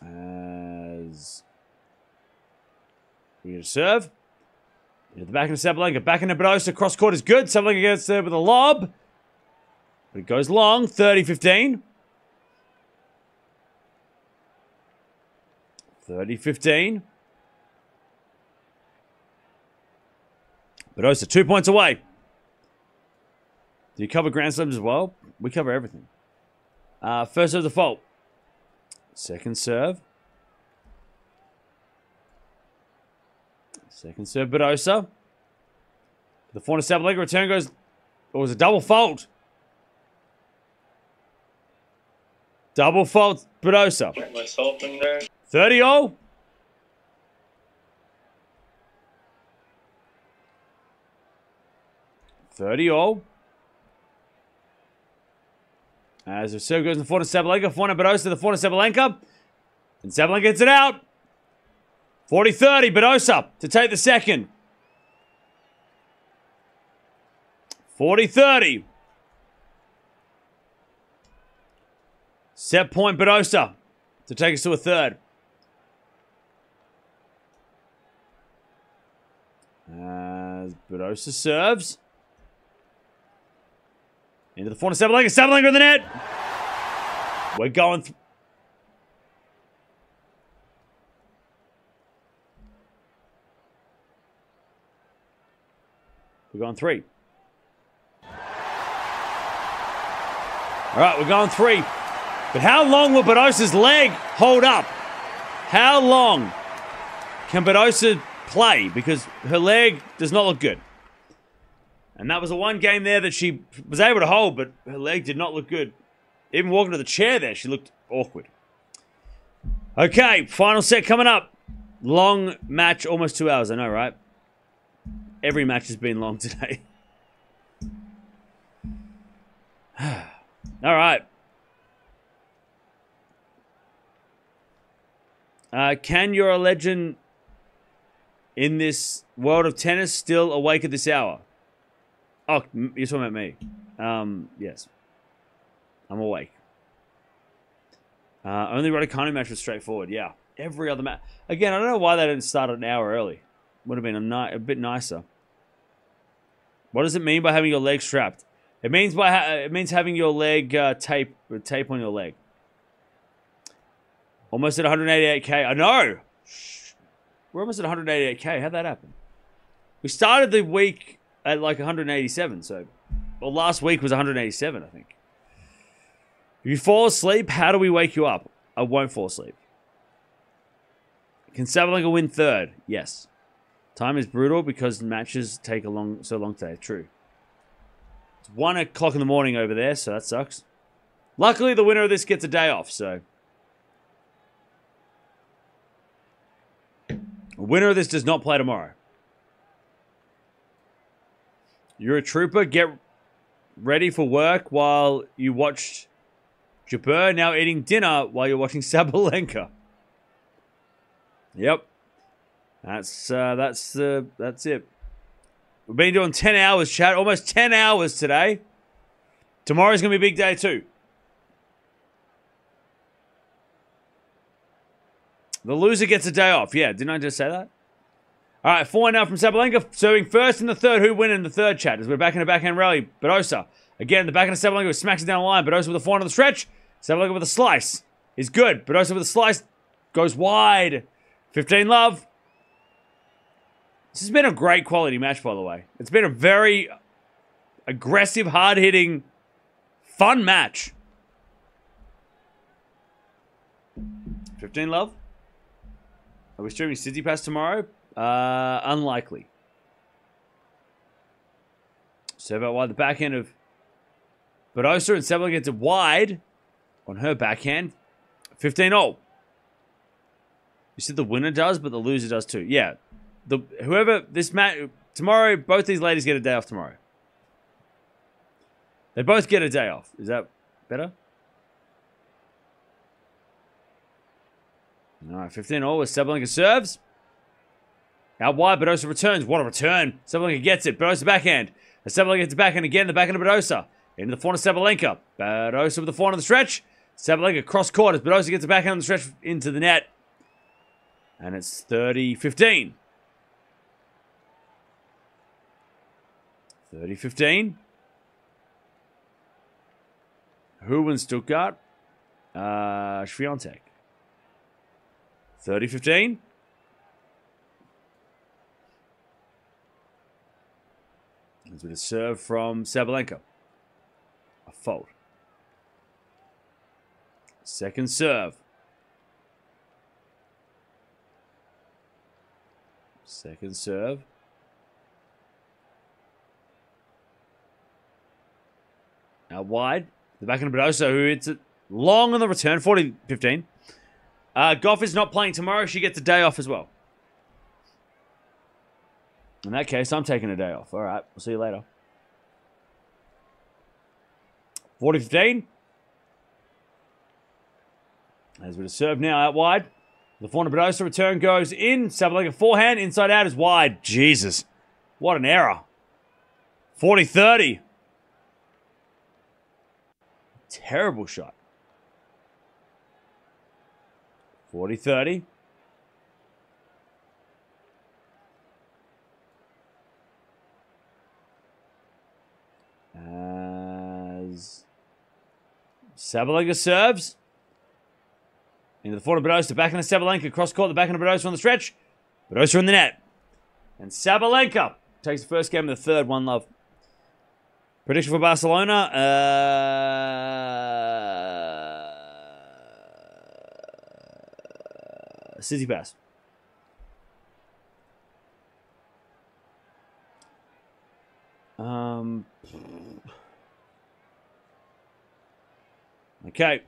As we're going to serve. Into the back of Sabalenka. Back into Badosa. Cross court is good. Sabalenka gets there with a lob. But it goes long. thirty fifteen. thirty fifteen. Badosa two points away. Do you cover Grand Slams as well? We cover everything. Uh, first serve the fault. Second serve. Second serve, Badosa. The forehand of Sabalenka return goes... It was a double fault. Double fault, Badosa. Put myself in there. thirty all. thirty all. As the serve goes in the forehand of Sabalenka. Forehand of Badosa, the forehand of Sabalenka. And Sabalenka gets it out. forty thirty, Badosa to take the second. forty thirty. Set point, Badosa to take us to a third. As Badosa serves. Into the forehand of Sabalenka. Sabalenka in the net. We're going through. We're going three. All right, we're going three. But how long will Badosa's leg hold up? How long can Badosa play? Because her leg does not look good. And that was the one game there that she was able to hold, but her leg did not look good. Even walking to the chair there, she looked awkward. Okay, final set coming up. Long match, almost two hours, I know, right? Every match has been long today. All right. Uh, can you're a legend in this world of tennis still awake at this hour? Oh, you're talking about me. Um, yes. I'm awake. Uh, only Raducanu match was straightforward. Yeah. Every other match. Again, I don't know why they didn't start an hour early. Would have been a, ni a bit nicer. What does it mean by having your leg strapped? It means by ha it means having your leg uh, tape tape on your leg. Almost at one eighty-eight K. I know. We're almost at one eighty-eight K. How'd that happen? We started the week at like one eighty-seven. So, well, last week was one eighty-seven, I think. If you fall asleep, how do we wake you up? I won't fall asleep. Can Sabalenka win third? Yes. Time is brutal because matches take a long, so long today. True. It's one o'clock in the morning over there, so that sucks. Luckily, the winner of this gets a day off, so. The winner of this does not play tomorrow. You're a trooper. Get ready for work while you watched Jabeur, now eating dinner while you're watching Sabalenka. Yep. That's uh, that's uh, that's it. We've been doing ten hours, chat. Almost ten hours today. Tomorrow's gonna be a big day too. The loser gets a day off. Yeah, didn't I just say that? All right, four now from Sabalenka, serving first in the third. Who win in the third, chat? As we're back in a backhand rally. Badosa again, the backhand of Sabalenka smacks it down the line. Badosa with a forehand on the stretch. Sabalenka with a slice is good. Badosa with a slice goes wide. fifteen love. This has been a great quality match, by the way. It's been a very aggressive, hard-hitting, fun match. fifteen love. Are we streaming Tsitsipas tomorrow? Uh, unlikely. Serve out wide. The backhand of Badosa and Sabalenka gets it wide on her backhand. fifteen all. You said the winner does, but the loser does too. Yeah. The, whoever this match tomorrow, both these ladies get a day off tomorrow. They both get a day off. Is that better? All right, fifteen all with Sabalenka serves. Out wide, Badosa returns. What a return. Sabalenka gets it. Badosa backhand. Sabalenka gets it backhand again. The backhand of Badosa. Into the forehand of Sabalenka. Badosa with the forehand on the stretch. Sabalenka cross court as Badosa gets the backhand on the stretch into the net. And it's thirty fifteen. thirty fifteen. Who wins Stuttgart? Uh, Swiatek. thirty fifteen. That's with a serve from Sabalenka. A fault. Second serve. Second serve. Out wide. The backhand of Badosa, who hits it long on the return. forty fifteen. Uh, Gauff is not playing tomorrow. She gets a day off as well. In that case, I'm taking a day off. All right. We'll see you later. forty fifteen. As we serve now out wide. The forehand of Badosa return goes in. Sabalenka forehand. Inside out is wide. Jesus. What an error. forty thirty. Terrible shot. forty thirty. As Sabalenka serves. Into the forehand of Badosa, the backhand of Sabalenka. Cross court, the backhand of Badosa on the stretch. Badosa in the net. And Sabalenka takes the first game of the third. One love. Prediction for Barcelona? Uh, Tsitsipas. Um. Okay.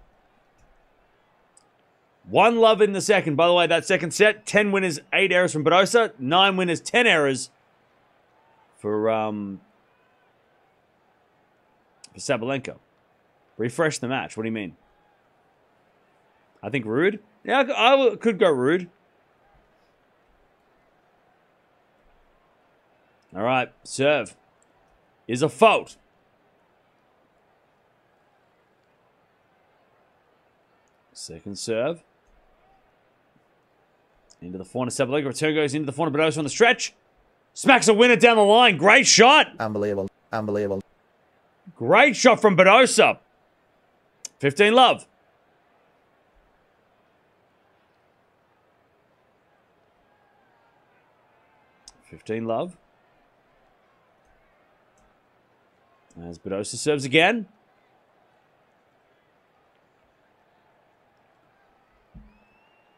One love in the second. By the way, that second set, ten winners, eight errors from Badosa, nine winners, ten errors for um. For Sabalenka. Refresh the match. What do you mean? I think Ruud. Yeah, I could go Ruud. All right. Serve is a fault. Second serve. Into the forehand of Sabalenka. Return goes into the forehand of Badosa on the stretch. Smacks a winner down the line. Great shot. Unbelievable. Unbelievable. Great shot from Badosa. fifteen love. fifteen love. As Badosa serves again.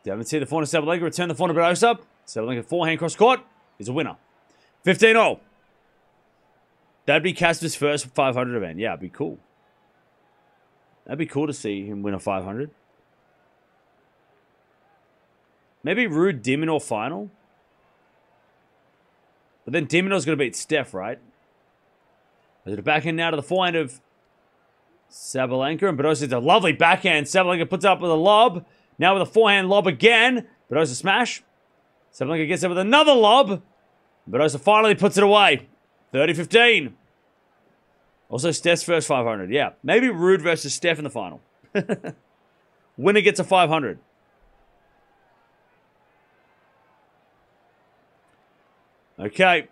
Davenport, the forehand of Sabalenka, return the forehand of Badosa. Sabalenka forehand cross court is a winner. fifteen all. That'd be Casper's first five hundred event. Yeah, it'd be cool. That'd be cool to see him win a five hundred. Maybe Ruud Dimonor final. But then Diminor's going to beat Steph, right? Is it a backhand now to the forehand of Sabalenka? And Badosa, it's a lovely backhand. Sabalenka puts up with a lob. Now with a forehand lob again. Badosa smash. Sabalenka gets it with another lob. Badosa finally puts it away. thirty fifteen. Also, Steph's first five hundred. Yeah, maybe Ruud versus Steph in the final. Winner gets a five hundred. Okay.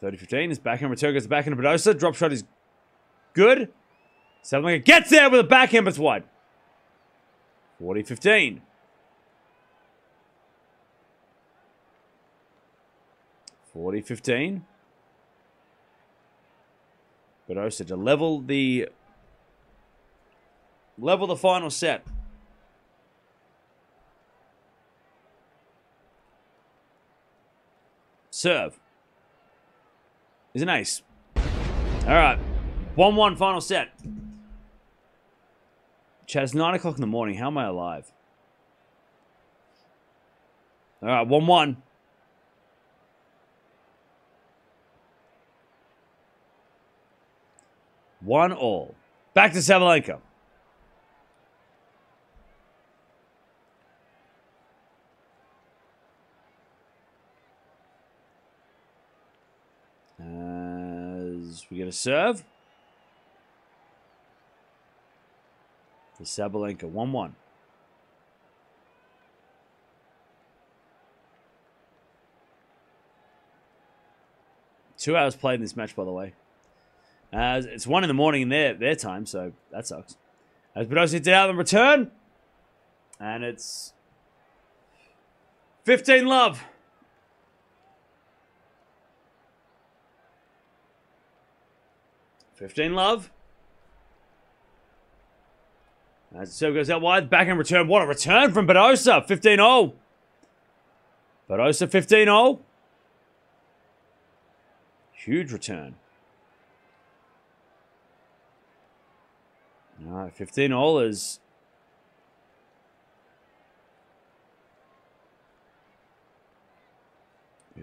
thirty fifteen. His backhand return goes back into Badosa. Drop shot is good. Sabalenka gets there with a backhand, but it's wide. forty fifteen. forty fifteen. Badosa to level the level the final set. Serve. Is an ace. Alright. one one final set. Chat, it's nine o'clock in the morning. How am I alive? Alright, one one. One all. Back to Sabalenka. As we get a serve. For Sabalenka. one one. Two hours played in this match, by the way. As it's one in the morning in their, their time, so that sucks. As Badosa hits it out on return. And it's fifteen love. fifteen love. As the serve goes out wide, backhand return. What a return from Badosa. fifteen all. Badosa fifteen all. Huge return. All right, fifteen all is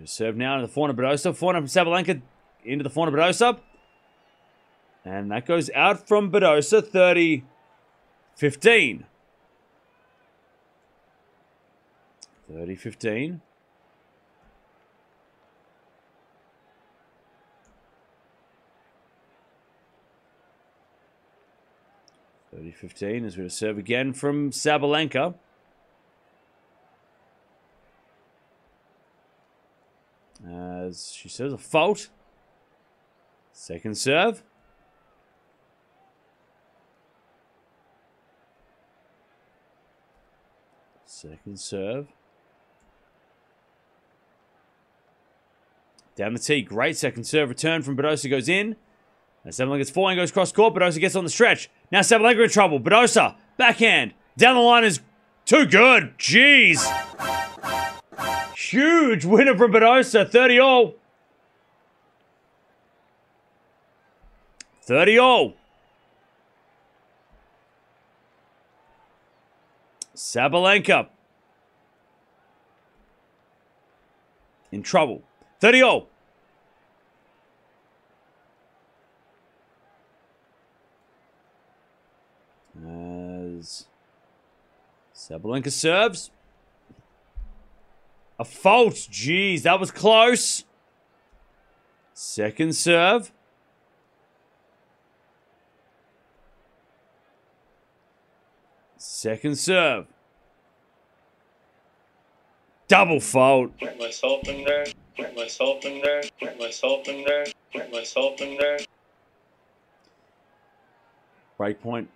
serve now into the forehand of Badosa. Forehand from Sabalenka into the forehand of Badosa. And that goes out from Badosa. thirty fifteen. thirty fifteen. thirty fifteen as we serve again from Sabalenka. As she serves a fault. Second serve. Second serve. Down the tee. Great second serve return from Badosa goes in. And Sabalenka gets forehand, goes cross court. Badosa gets on the stretch. Now Sabalenka in trouble. Badosa, backhand. Down the line is too good. Jeez. Huge winner from Badosa. thirty all. thirty all. Sabalenka. In trouble. thirty all. As Sabalenka serves. A fault. Jeez, that was close. Second serve. Second serve. Double fault. Put myself in there. Put myself in there. Put myself in there. Put myself in there. Break point.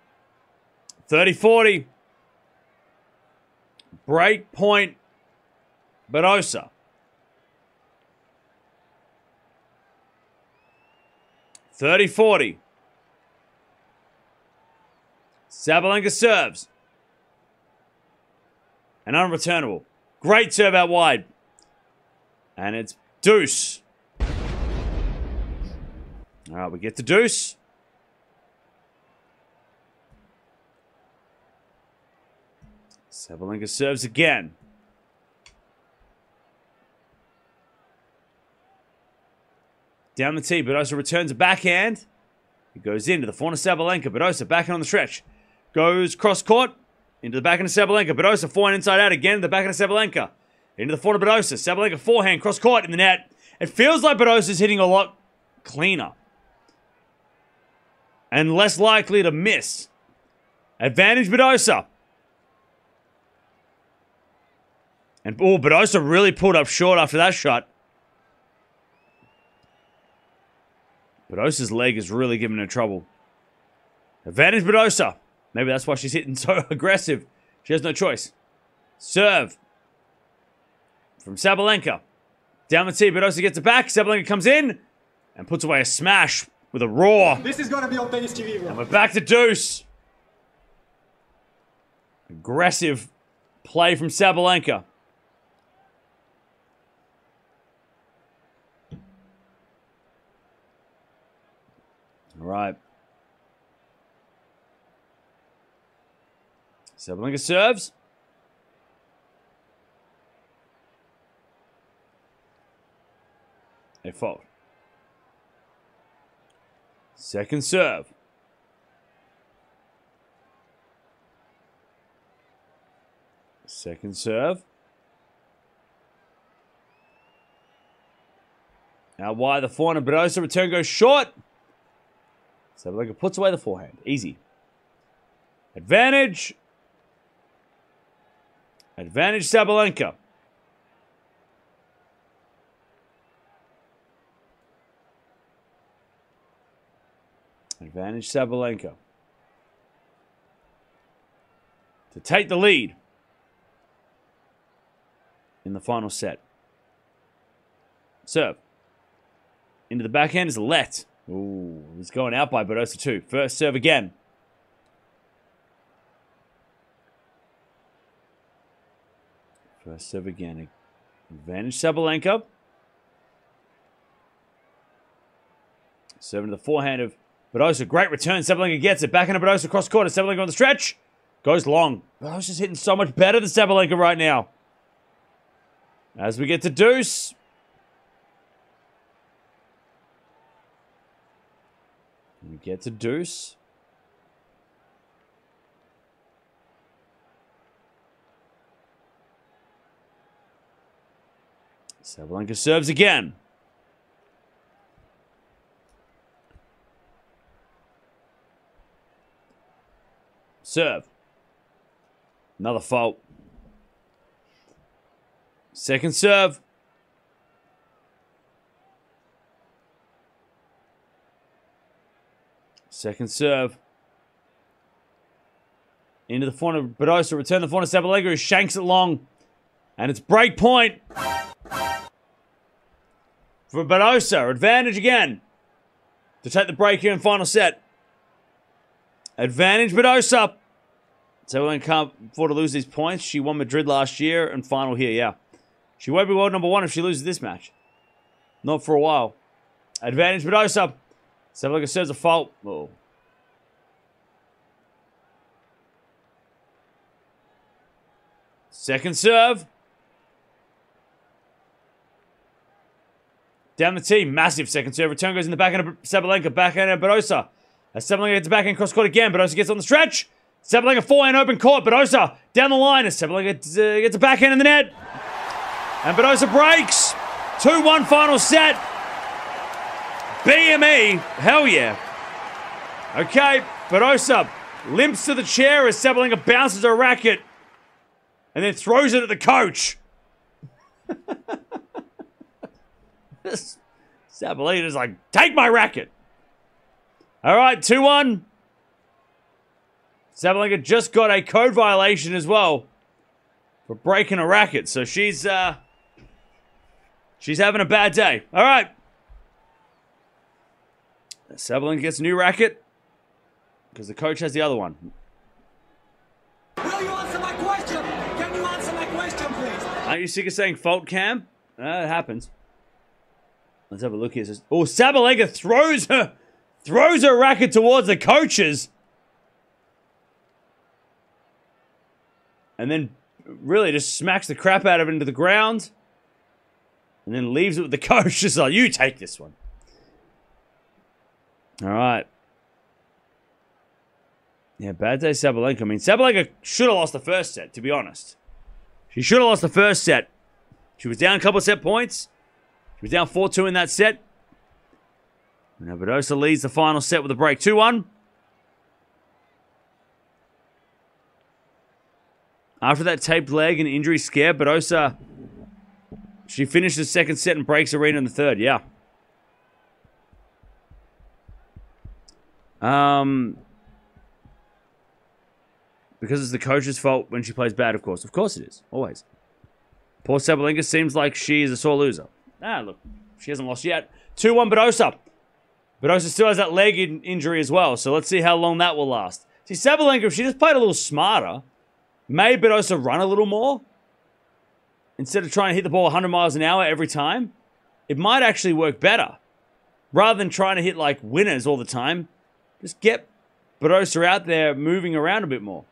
thirty forty. Break point. Badosa. thirty forty. Sabalenka serves. And unreturnable. Great serve out wide. And it's deuce. All right, we get the deuce. Sabalenka serves again. Down the tee, Badosa returns a backhand. It goes into the forehand of Sabalenka. Badosa backhand on the stretch. Goes cross court. Into the backhand of Sabalenka. Badosa forehand inside out again. The backhand of Sabalenka. Into the forehand of Badosa. Sabalenka forehand cross court in the net. It feels like Badosa's hitting a lot cleaner and less likely to miss. Advantage Badosa. And oh, Badosa really pulled up short after that shot. Badosa's leg is really giving her trouble. Advantage Badosa. Maybe that's why she's hitting so aggressive. She has no choice. Serve from Sabalenka. Down the tee, Badosa gets it back. Sabalenka comes in and puts away a smash with a roar. This is going to be on Tennis T V, bro. And we're back to deuce. Aggressive play from Sabalenka. All right. Sabalenka serves. A fault. Second serve. Second serve. Now wide the forehand. Badosa return goes short. Sabalenka puts away the forehand. Easy. Advantage. Advantage Sabalenka. Advantage Sabalenka. To take the lead in the final set. Serve. Into the backhand is Lett. Ooh, it's going out by Badosa too. First serve again. First serve again. Advantage Sabalenka. Serving to the forehand of Badosa. Great return. Sabalenka gets it. Back into Badosa. Cross court. Sabalenka on the stretch. Goes long. Badosa's hitting so much better than Sabalenka right now. As we get to deuce. We get to deuce. Sabalenka serves again. Serve. Another fault. Second serve. Second serve. Into the forehand of Badosa. Return the forehand to Sabalenka, who shanks it long. And it's break point. For Badosa, advantage again to take the break here in final set. Advantage Badosa. Sabalenka can't afford to lose these points. She won Madrid last year and final here, yeah. She won't be world number one if she loses this match. Not for a while. Advantage Badosa. Sabalenka serves a fault. Uh-oh. Second serve. Down the tee, massive second serve. Return goes in the backhand of Sabalenka. Backhand of Badosa. As Sabalenka gets backhand cross court again. Badosa gets on the stretch. Sabalenka forehand open court. Badosa down the line. As Sabalenka uh, gets a backhand in the net. And Badosa breaks. two one final set. B M E. Hell yeah. Okay. Badosa limps to the chair as Sabalenka bounces her racket and then throws it at the coach. This Sabalenka's like, take my racket. All right, two one. Sabalenka just got a code violation as well for breaking a racket. So she's uh, she's having a bad day. All right. Sabalenka gets a new racket because the coach has the other one. Will you answer my question? Can you answer my question, please? Aren't you sick of saying fault, Cam? Uh, it happens. Let's have a look here. Oh, Sabalenka throws her, throws her racket towards the coaches. And then really just smacks the crap out of it into the ground. And then leaves it with the coach. Just like, you take this one. All right. Yeah, bad day Sabalenka. I mean, Sabalenka should have lost the first set, to be honest. She should have lost the first set. She was down a couple of set points. She was down four two in that set. Now Badosa leads the final set with a break two one. After that taped leg and injury scare, Badosa, she finished the second set and breaks Aryna in the third, yeah. Um, because it's the coach's fault when she plays bad, of course. Of course it is, always. Poor Sabalenka seems like she is a sore loser. Ah, look, she hasn't lost yet. two one Badosa. Badosa still has that leg in injury as well, so let's see how long that will last. See, Sabalenka, if she just played a little smarter, made Badosa run a little more, instead of trying to hit the ball a hundred miles an hour every time, it might actually work better. Rather than trying to hit, like, winners all the time, just get Badosa out there moving around a bit more.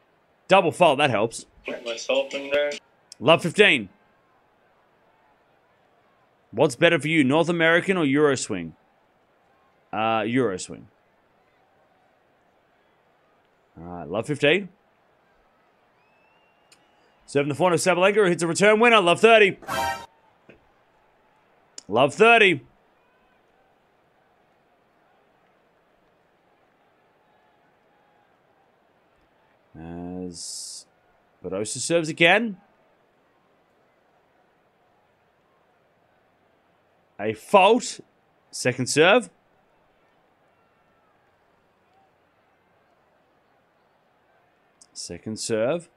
Double fault, that helps. Put myself in there. Love fifteen. What's better for you, North American or Euro swing? Uh, Euro swing. All right, love fifteen. Serving the forehand of Sabalenka, who hits a return winner. Love thirty. Love thirty. As Badosa serves again. A fault. Second serve. Second serve.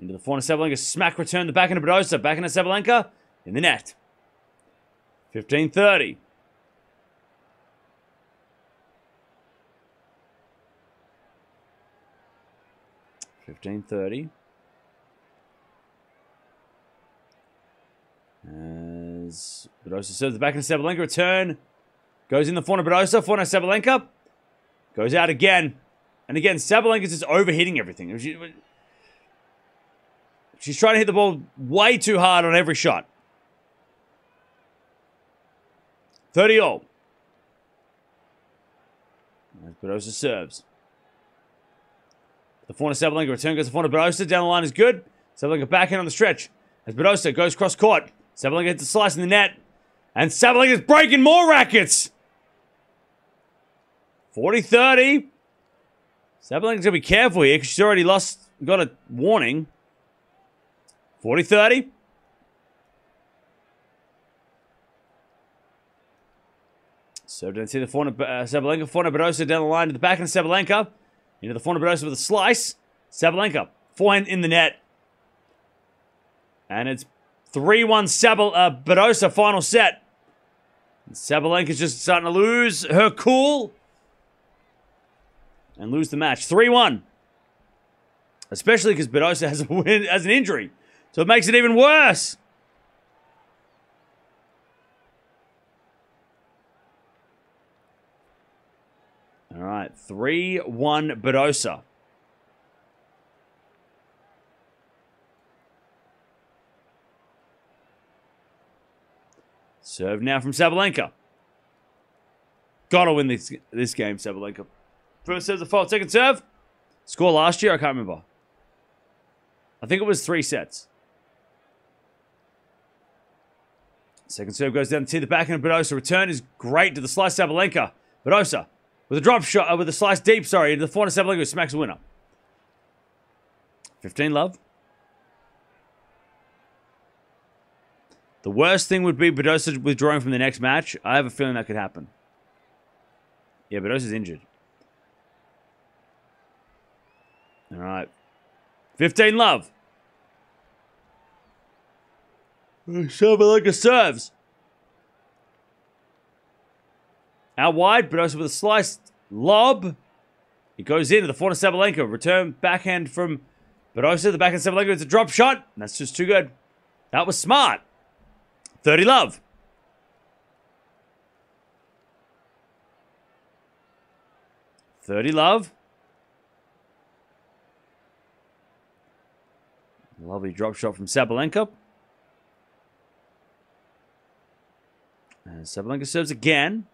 Into the forehand of Sabalenka. Smack return the backhand of Badosa. Backhand of Sabalenka. In the net. fifteen thirty. fifteen thirty. As Badosa serves the backhand of Sabalenka. Return. Goes in the forehand of Badosa. Forehand of Sabalenka. Goes out again. And again, Sabalenka's just overhitting everything. She, She's trying to hit the ball way too hard on every shot. thirty all. As Badosa serves. The forehand of Sabalenka, return goes to the forehand of Badosa. Down the line is good. Sabalenka backhand on the stretch. As Badosa goes cross court. Sabalenka hits a slice in the net. And Sabalenka's breaking more rackets. forty thirty. Sabalenka's going to be careful here because she's already lost, got a warning. forty thirty. So don't see the forehand of uh, Sabalenka. Forehand of Badosa down the line to the backhand of Sabalenka. Into the forehand of Badosa with a slice. Sabalenka. Forehand in the net. And it's three one Sabal uh, Badosa final set. And Sabalenka's just starting to lose her cool. And lose the match. three one. Especially because Badosa has, a win, has an injury. So it makes it even worse. All right. three one Badosa. Serve now from Sabalenka. Gotta win this, this game, Sabalenka. First serve's a fault. Second serve. Score last year? I can't remember. I think it was three sets. Second serve goes down to the backhand of Badosa. Return is great to the slice Sabalenka. Badosa with a drop shot, uh, with a slice deep, sorry, into the forehand of Sabalenka, smacks the winner. fifteen love. The worst thing would be Badosa withdrawing from the next match. I have a feeling that could happen. Yeah, Badosa's injured. All right. fifteen love. Sabalenka serves. Out wide, Badosa with a sliced lob. It goes into the forehand of Sabalenka. Return backhand from Badosa. The backhand of Sabalenka. It's a drop shot. And that's just too good. That was smart. thirty love. thirty love. Lovely drop shot from Sabalenka. And Sabalenka serves again.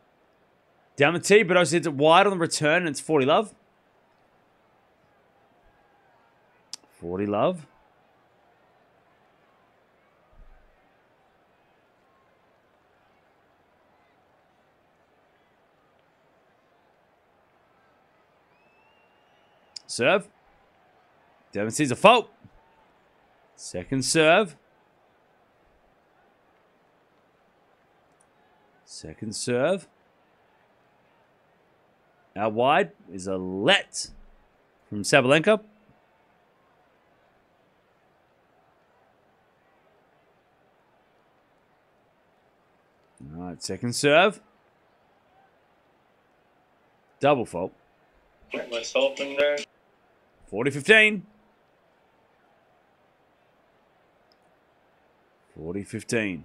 Down the tee, Badosa hits it wide on the return, and it's forty love. forty love. Serve. Devon sees a fault. Second serve. Second serve. Out wide is a let from Sabalenka. All right, second serve. Double fault. Put myself in there. forty fifteen. forty fifteen.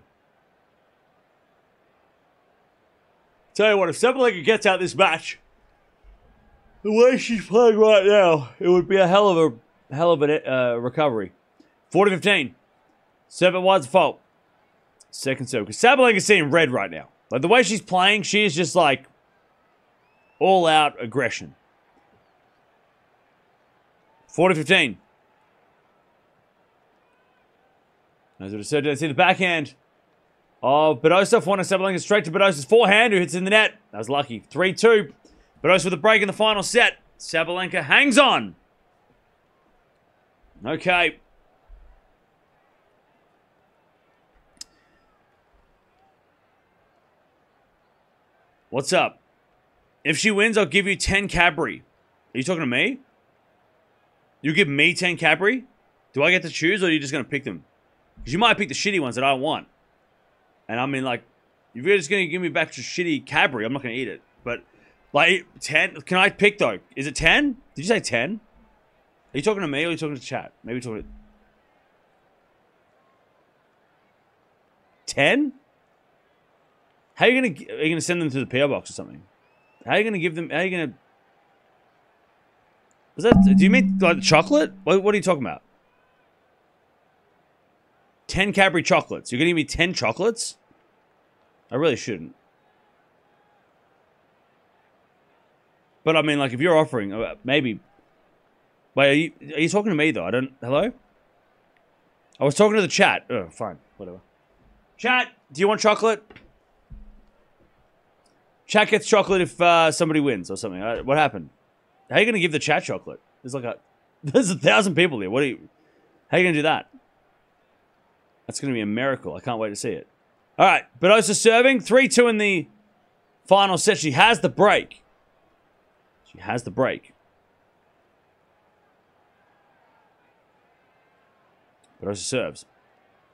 Tell you what, if Sabalenka gets out this match, the way she's playing right now, it would be a hell of a hell of a uh, recovery. forty fifteen. Seven wide's fault. Second serve. Because Sabalenka's seeing red right now. Like the way she's playing, she is just like all out aggression. forty fifteen. As I said, I see the backhand of Badosa. Forehand of Sabalenka straight to Badosa's forehand, who hits in the net. That was lucky. three two. Badosa with a break in the final set. Sabalenka hangs on. Okay. What's up? If she wins, I'll give you ten Cadbury. Are you talking to me? You give me ten Cadbury? Do I get to choose, or are you just going to pick them? Because you might pick the shitty ones that I want. And I mean, like, if you're just going to give me back to shitty Cadbury, I'm not going to eat it. But, like, ten? Can I pick, though? Is it ten? Did you say ten? Are you talking to me, or are you talking to chat? Maybe you're talking to... ten? How are you going to... Are you going to send them to the P O box or something? How are you going to give them... How are you going to... Was that, do you mean like chocolate? What, what are you talking about? ten Cadbury chocolates. You're going to give me ten chocolates? I really shouldn't. But I mean, like, if you're offering, maybe. Wait, are you, are you talking to me, though? I don't. Hello? I was talking to the chat. Oh, fine. Whatever. Chat, do you want chocolate? Chat gets chocolate if uh, somebody wins or something. Right, what happened? How are you going to give the chat chocolate? There's like a, there's a thousand people here. What are you, how are you going to do that? That's going to be a miracle. I can't wait to see it. All right. Badosa serving. three two in the final set. She has the break. She has the break. Badosa serves.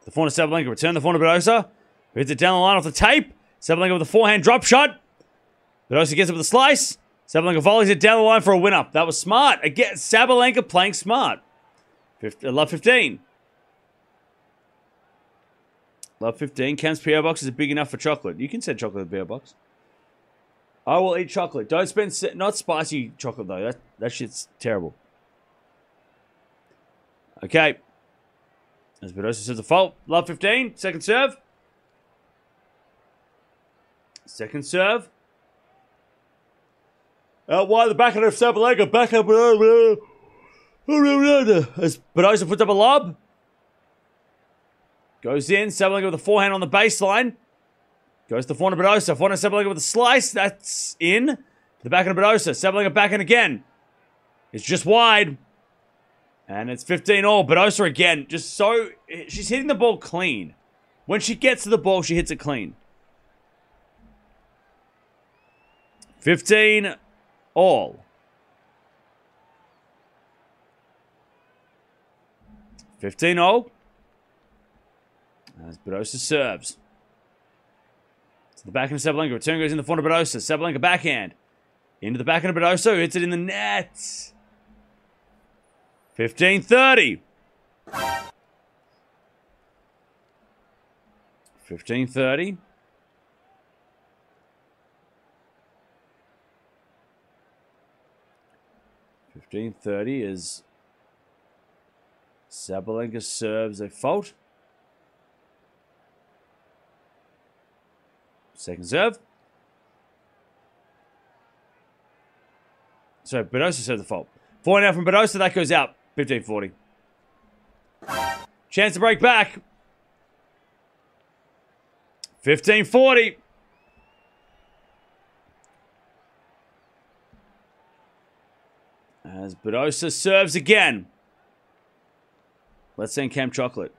The forehand of Sabalenka. Return the forehand of Badosa. Hits it down the line off the tape. Sabalenka with a forehand drop shot. Badosa gets it with a slice. Sabalenka volleys it down the line for a win up. That was smart. Again, Sabalenka playing smart. fifteen, love fifteen. Love fifteen. Cam's P O box is big enough for chocolate. You can send chocolate to the P O box. I will eat chocolate. Don't spend... Not spicy chocolate, though. That, that shit's terrible. Okay. As Badosa says the fault. Love fifteen. Second serve. Second serve. Uh, why the backhand of Sabalenka? Backhand. As Badosa puts up a lob. Goes in. Sabalenka with a forehand on the baseline. Goes to forehand of Badosa. Forehand of Sabalenka with a slice. That's in. The backhand of Badosa. Sabalenka backhand again. It's just wide. And it's fifteen all. Badosa again. Just so... She's hitting the ball clean. When she gets to the ball, she hits it clean. fifteen all. fifteen all. As Badosa serves. To the backhand of Sabalenka. Return goes in the front of Badosa. Sabalenka backhand. Into the backhand of Badosa. Hits it in the net. fifteen thirty. fifteen thirty. fifteen thirty is Sabalenka serves a fault. Second serve. So Badosa serves the fault. Four now from Badosa. That goes out. fifteen forty. Chance to break back. fifteen forty. As Badosa serves again. Let's send Cam chocolate.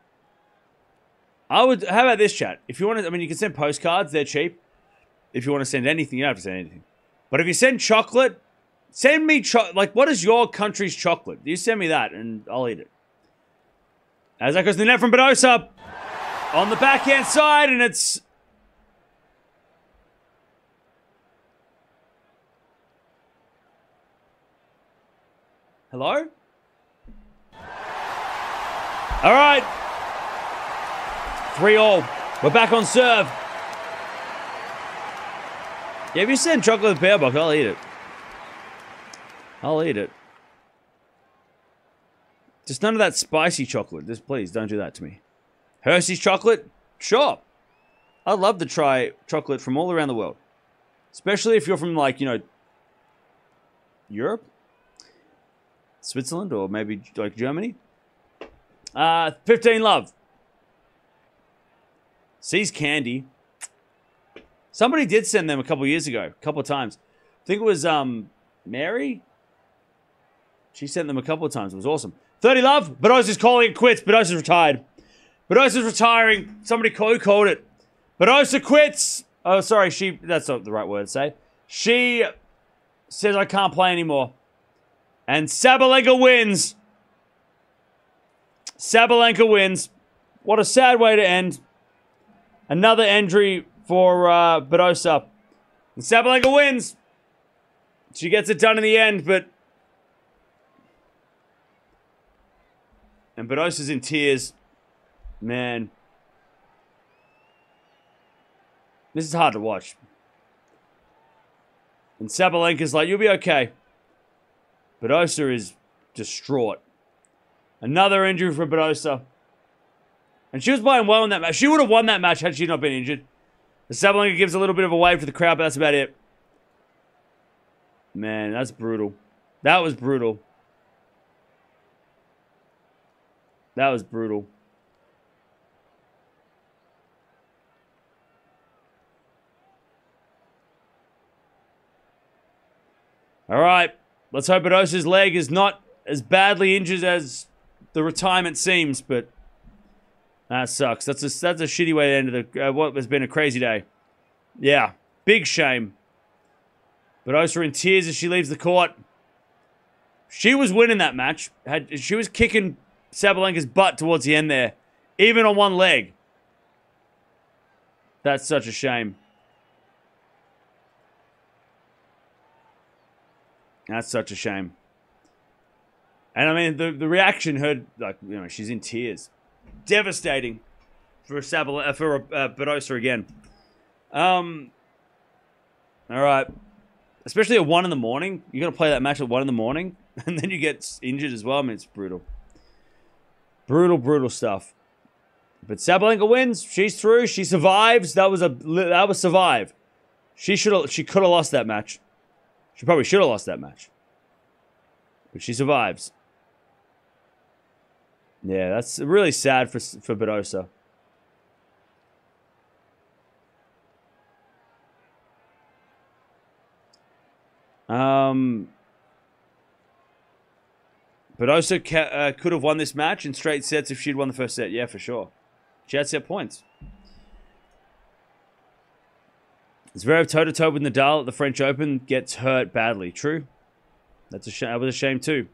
I would. How about this, chat? If you want to, I mean, you can send postcards. They're cheap. If you want to send anything, you don't have to send anything. But if you send chocolate, send me chocolate. Like, what is your country's chocolate? You send me that, and I'll eat it. As that goes to the net from Badosa. On the backhand side, and it's... Hello? All right. Three all. We're back on serve. Yeah, if you send chocolate to the box, I'll eat it. I'll eat it. Just none of that spicy chocolate. Just please, don't do that to me. Hershey's chocolate? Sure. I'd love to try chocolate from all around the world. Especially if you're from, like, you know, Europe? Switzerland? Or maybe, like, Germany? Uh, fifteen love. Sees candy. Somebody did send them a couple years ago. A couple times. I think it was, um, Mary? She sent them a couple of times. It was awesome. thirty love. Badosa's calling it quits. Badosa's retired. Badosa's retiring. Somebody called, called it. Badosa quits. Oh, sorry. She, that's not the right word to say. She says, I can't play anymore. And Sabalenka wins. Sabalenka wins. What a sad way to end. Another entry for uh, Badosa. And Sabalenka wins. She gets it done in the end, but... And Badosa's in tears. Man. This is hard to watch. And Sabalenka's like, you'll be okay. Badosa is distraught. Another injury for Badosa. And she was playing well in that match. She would have won that match had she not been injured. And Sabalenka gives a little bit of a wave to the crowd, but that's about it. Man, that's brutal. That was brutal. That was brutal. All right, let's hope Badosa's leg is not as badly injured as the retirement seems, but that sucks. That's a, that's a shitty way to end of the, uh, what has been a crazy day. Yeah, big shame. Badosa in tears as she leaves the court. She was winning that match. Had, she was kicking Sabalenka's butt towards the end there, even on one leg. That's such a shame. That's such a shame. And I mean, the, the reaction heard, like, you know, she's in tears. Devastating for Sabal for uh, Badosa again. Um, all right. Especially at one in the morning. You're going to play that match at one in the morning, and then you get injured as well. I mean, it's brutal. Brutal, brutal stuff. But Sabalenka wins. She's through. She survives. That was a that was survive. She should have, she could have lost that match. She probably should have lost that match. But she survives. Yeah, that's really sad for, for Badosa. Um, Badosa ca uh, could have won this match in straight sets if she'd won the first set. Yeah, for sure. She had set points. Zverev toe-to-toe with Nadal at the French Open gets hurt badly. True. That's a sh that was a shame too.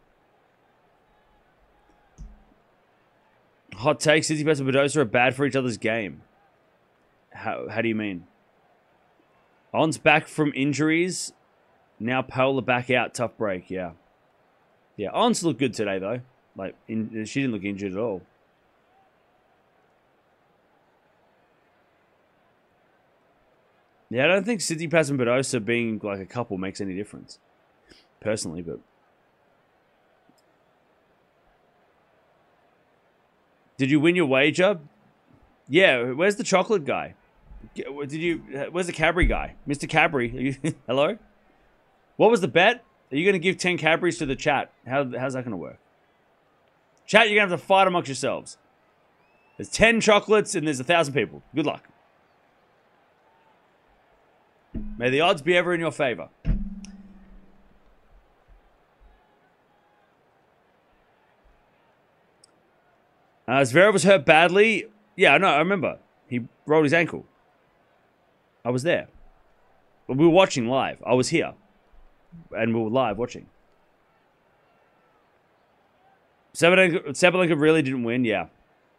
Hot takes. Tsitsipas and Badosa are bad for each other's game. How, how do you mean? Ons back from injuries. Now Paula back out. Tough break. Yeah. Yeah. Ons looked good today though. Like in, she didn't look injured at all. Yeah, I don't think Tsitsipas and Badosa being like a couple makes any difference, personally. But did you win your wager? Yeah. Where's the chocolate guy? Did you? Where's the Cadbury guy, Mister Cadbury? Are you, hello. What was the bet? Are you going to give ten Cadburys to the chat? How how's that going to work? Chat, you're going to have to fight amongst yourselves. There's ten chocolates and there's a thousand people. Good luck. May the odds be ever in your favor. Uh, Zverev was hurt badly. Yeah, I know, I remember. He rolled his ankle. I was there. We were watching live. I was here. And we were live watching. Sabalenka, Sabalenka really didn't win, yeah.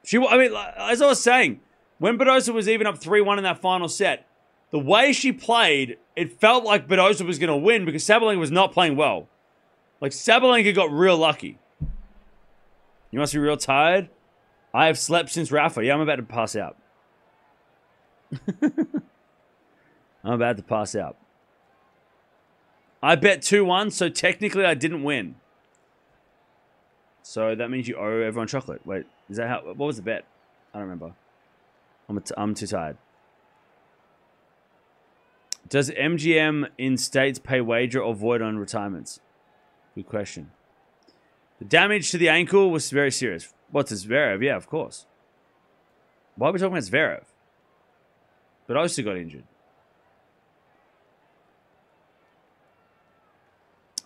She, I mean, as I was saying, when Badosa was even up three one in that final set, the way she played, it felt like Badosa was going to win because Sabalenka was not playing well. Like, Sabalenka got real lucky. You must be real tired. I have slept since Rafa. Yeah, I'm about to pass out. I'm about to pass out. I bet two one, so technically I didn't win. So that means you owe everyone chocolate. Wait, is that how... What was the bet? I don't remember. I'm, a t I'm too tired. Does M G M in states pay wager or void on retirements? Good question. The damage to the ankle was very serious. What's well, Zverev? Yeah, of course. Why are we talking about Zverev? But I also got injured.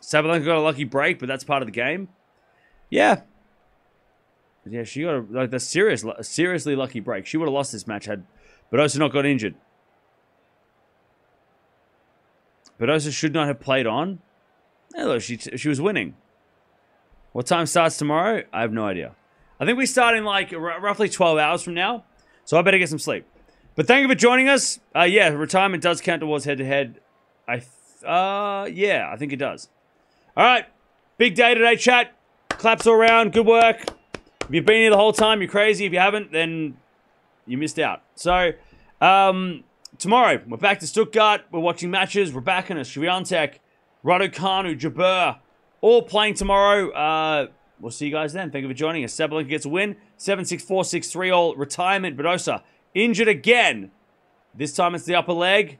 Sabalenka got a lucky break, but that's part of the game. Yeah. Yeah, she got a, like, the serious, seriously lucky break. She would have lost this match had Badosa not got injured. Badosa should not have played on. Hello, she, she was winning. What time starts tomorrow? I have no idea. I think we start in like r roughly twelve hours from now. So I better get some sleep. But thank you for joining us. Uh, yeah, retirement does count towards head-to-head. -head. I, uh, yeah, I think it does. All right. Big day today, chat. Claps all around. Good work. If you've been here the whole time, you're crazy. If you haven't, then you missed out. So, um, tomorrow, we're back to Stuttgart. We're watching matches. Rybakina, Swiatek, Raducanu, Jabeur, all playing tomorrow. Uh, we'll see you guys then. Thank you for joining us. Sabalenka gets a win. seven six four, six three all. Retirement. Badosa injured again. This time it's the upper leg.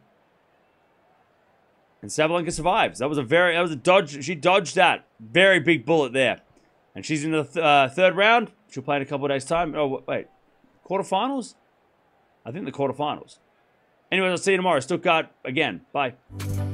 And Sabalenka survives. That was a very, that was a dodge. She dodged that. Very big bullet there. And she's in the th uh, third round. She'll play in a couple of days' time. Oh, wait. Quarterfinals? I think the quarterfinals. Anyways, I'll see you tomorrow. Stuttgart again. Bye.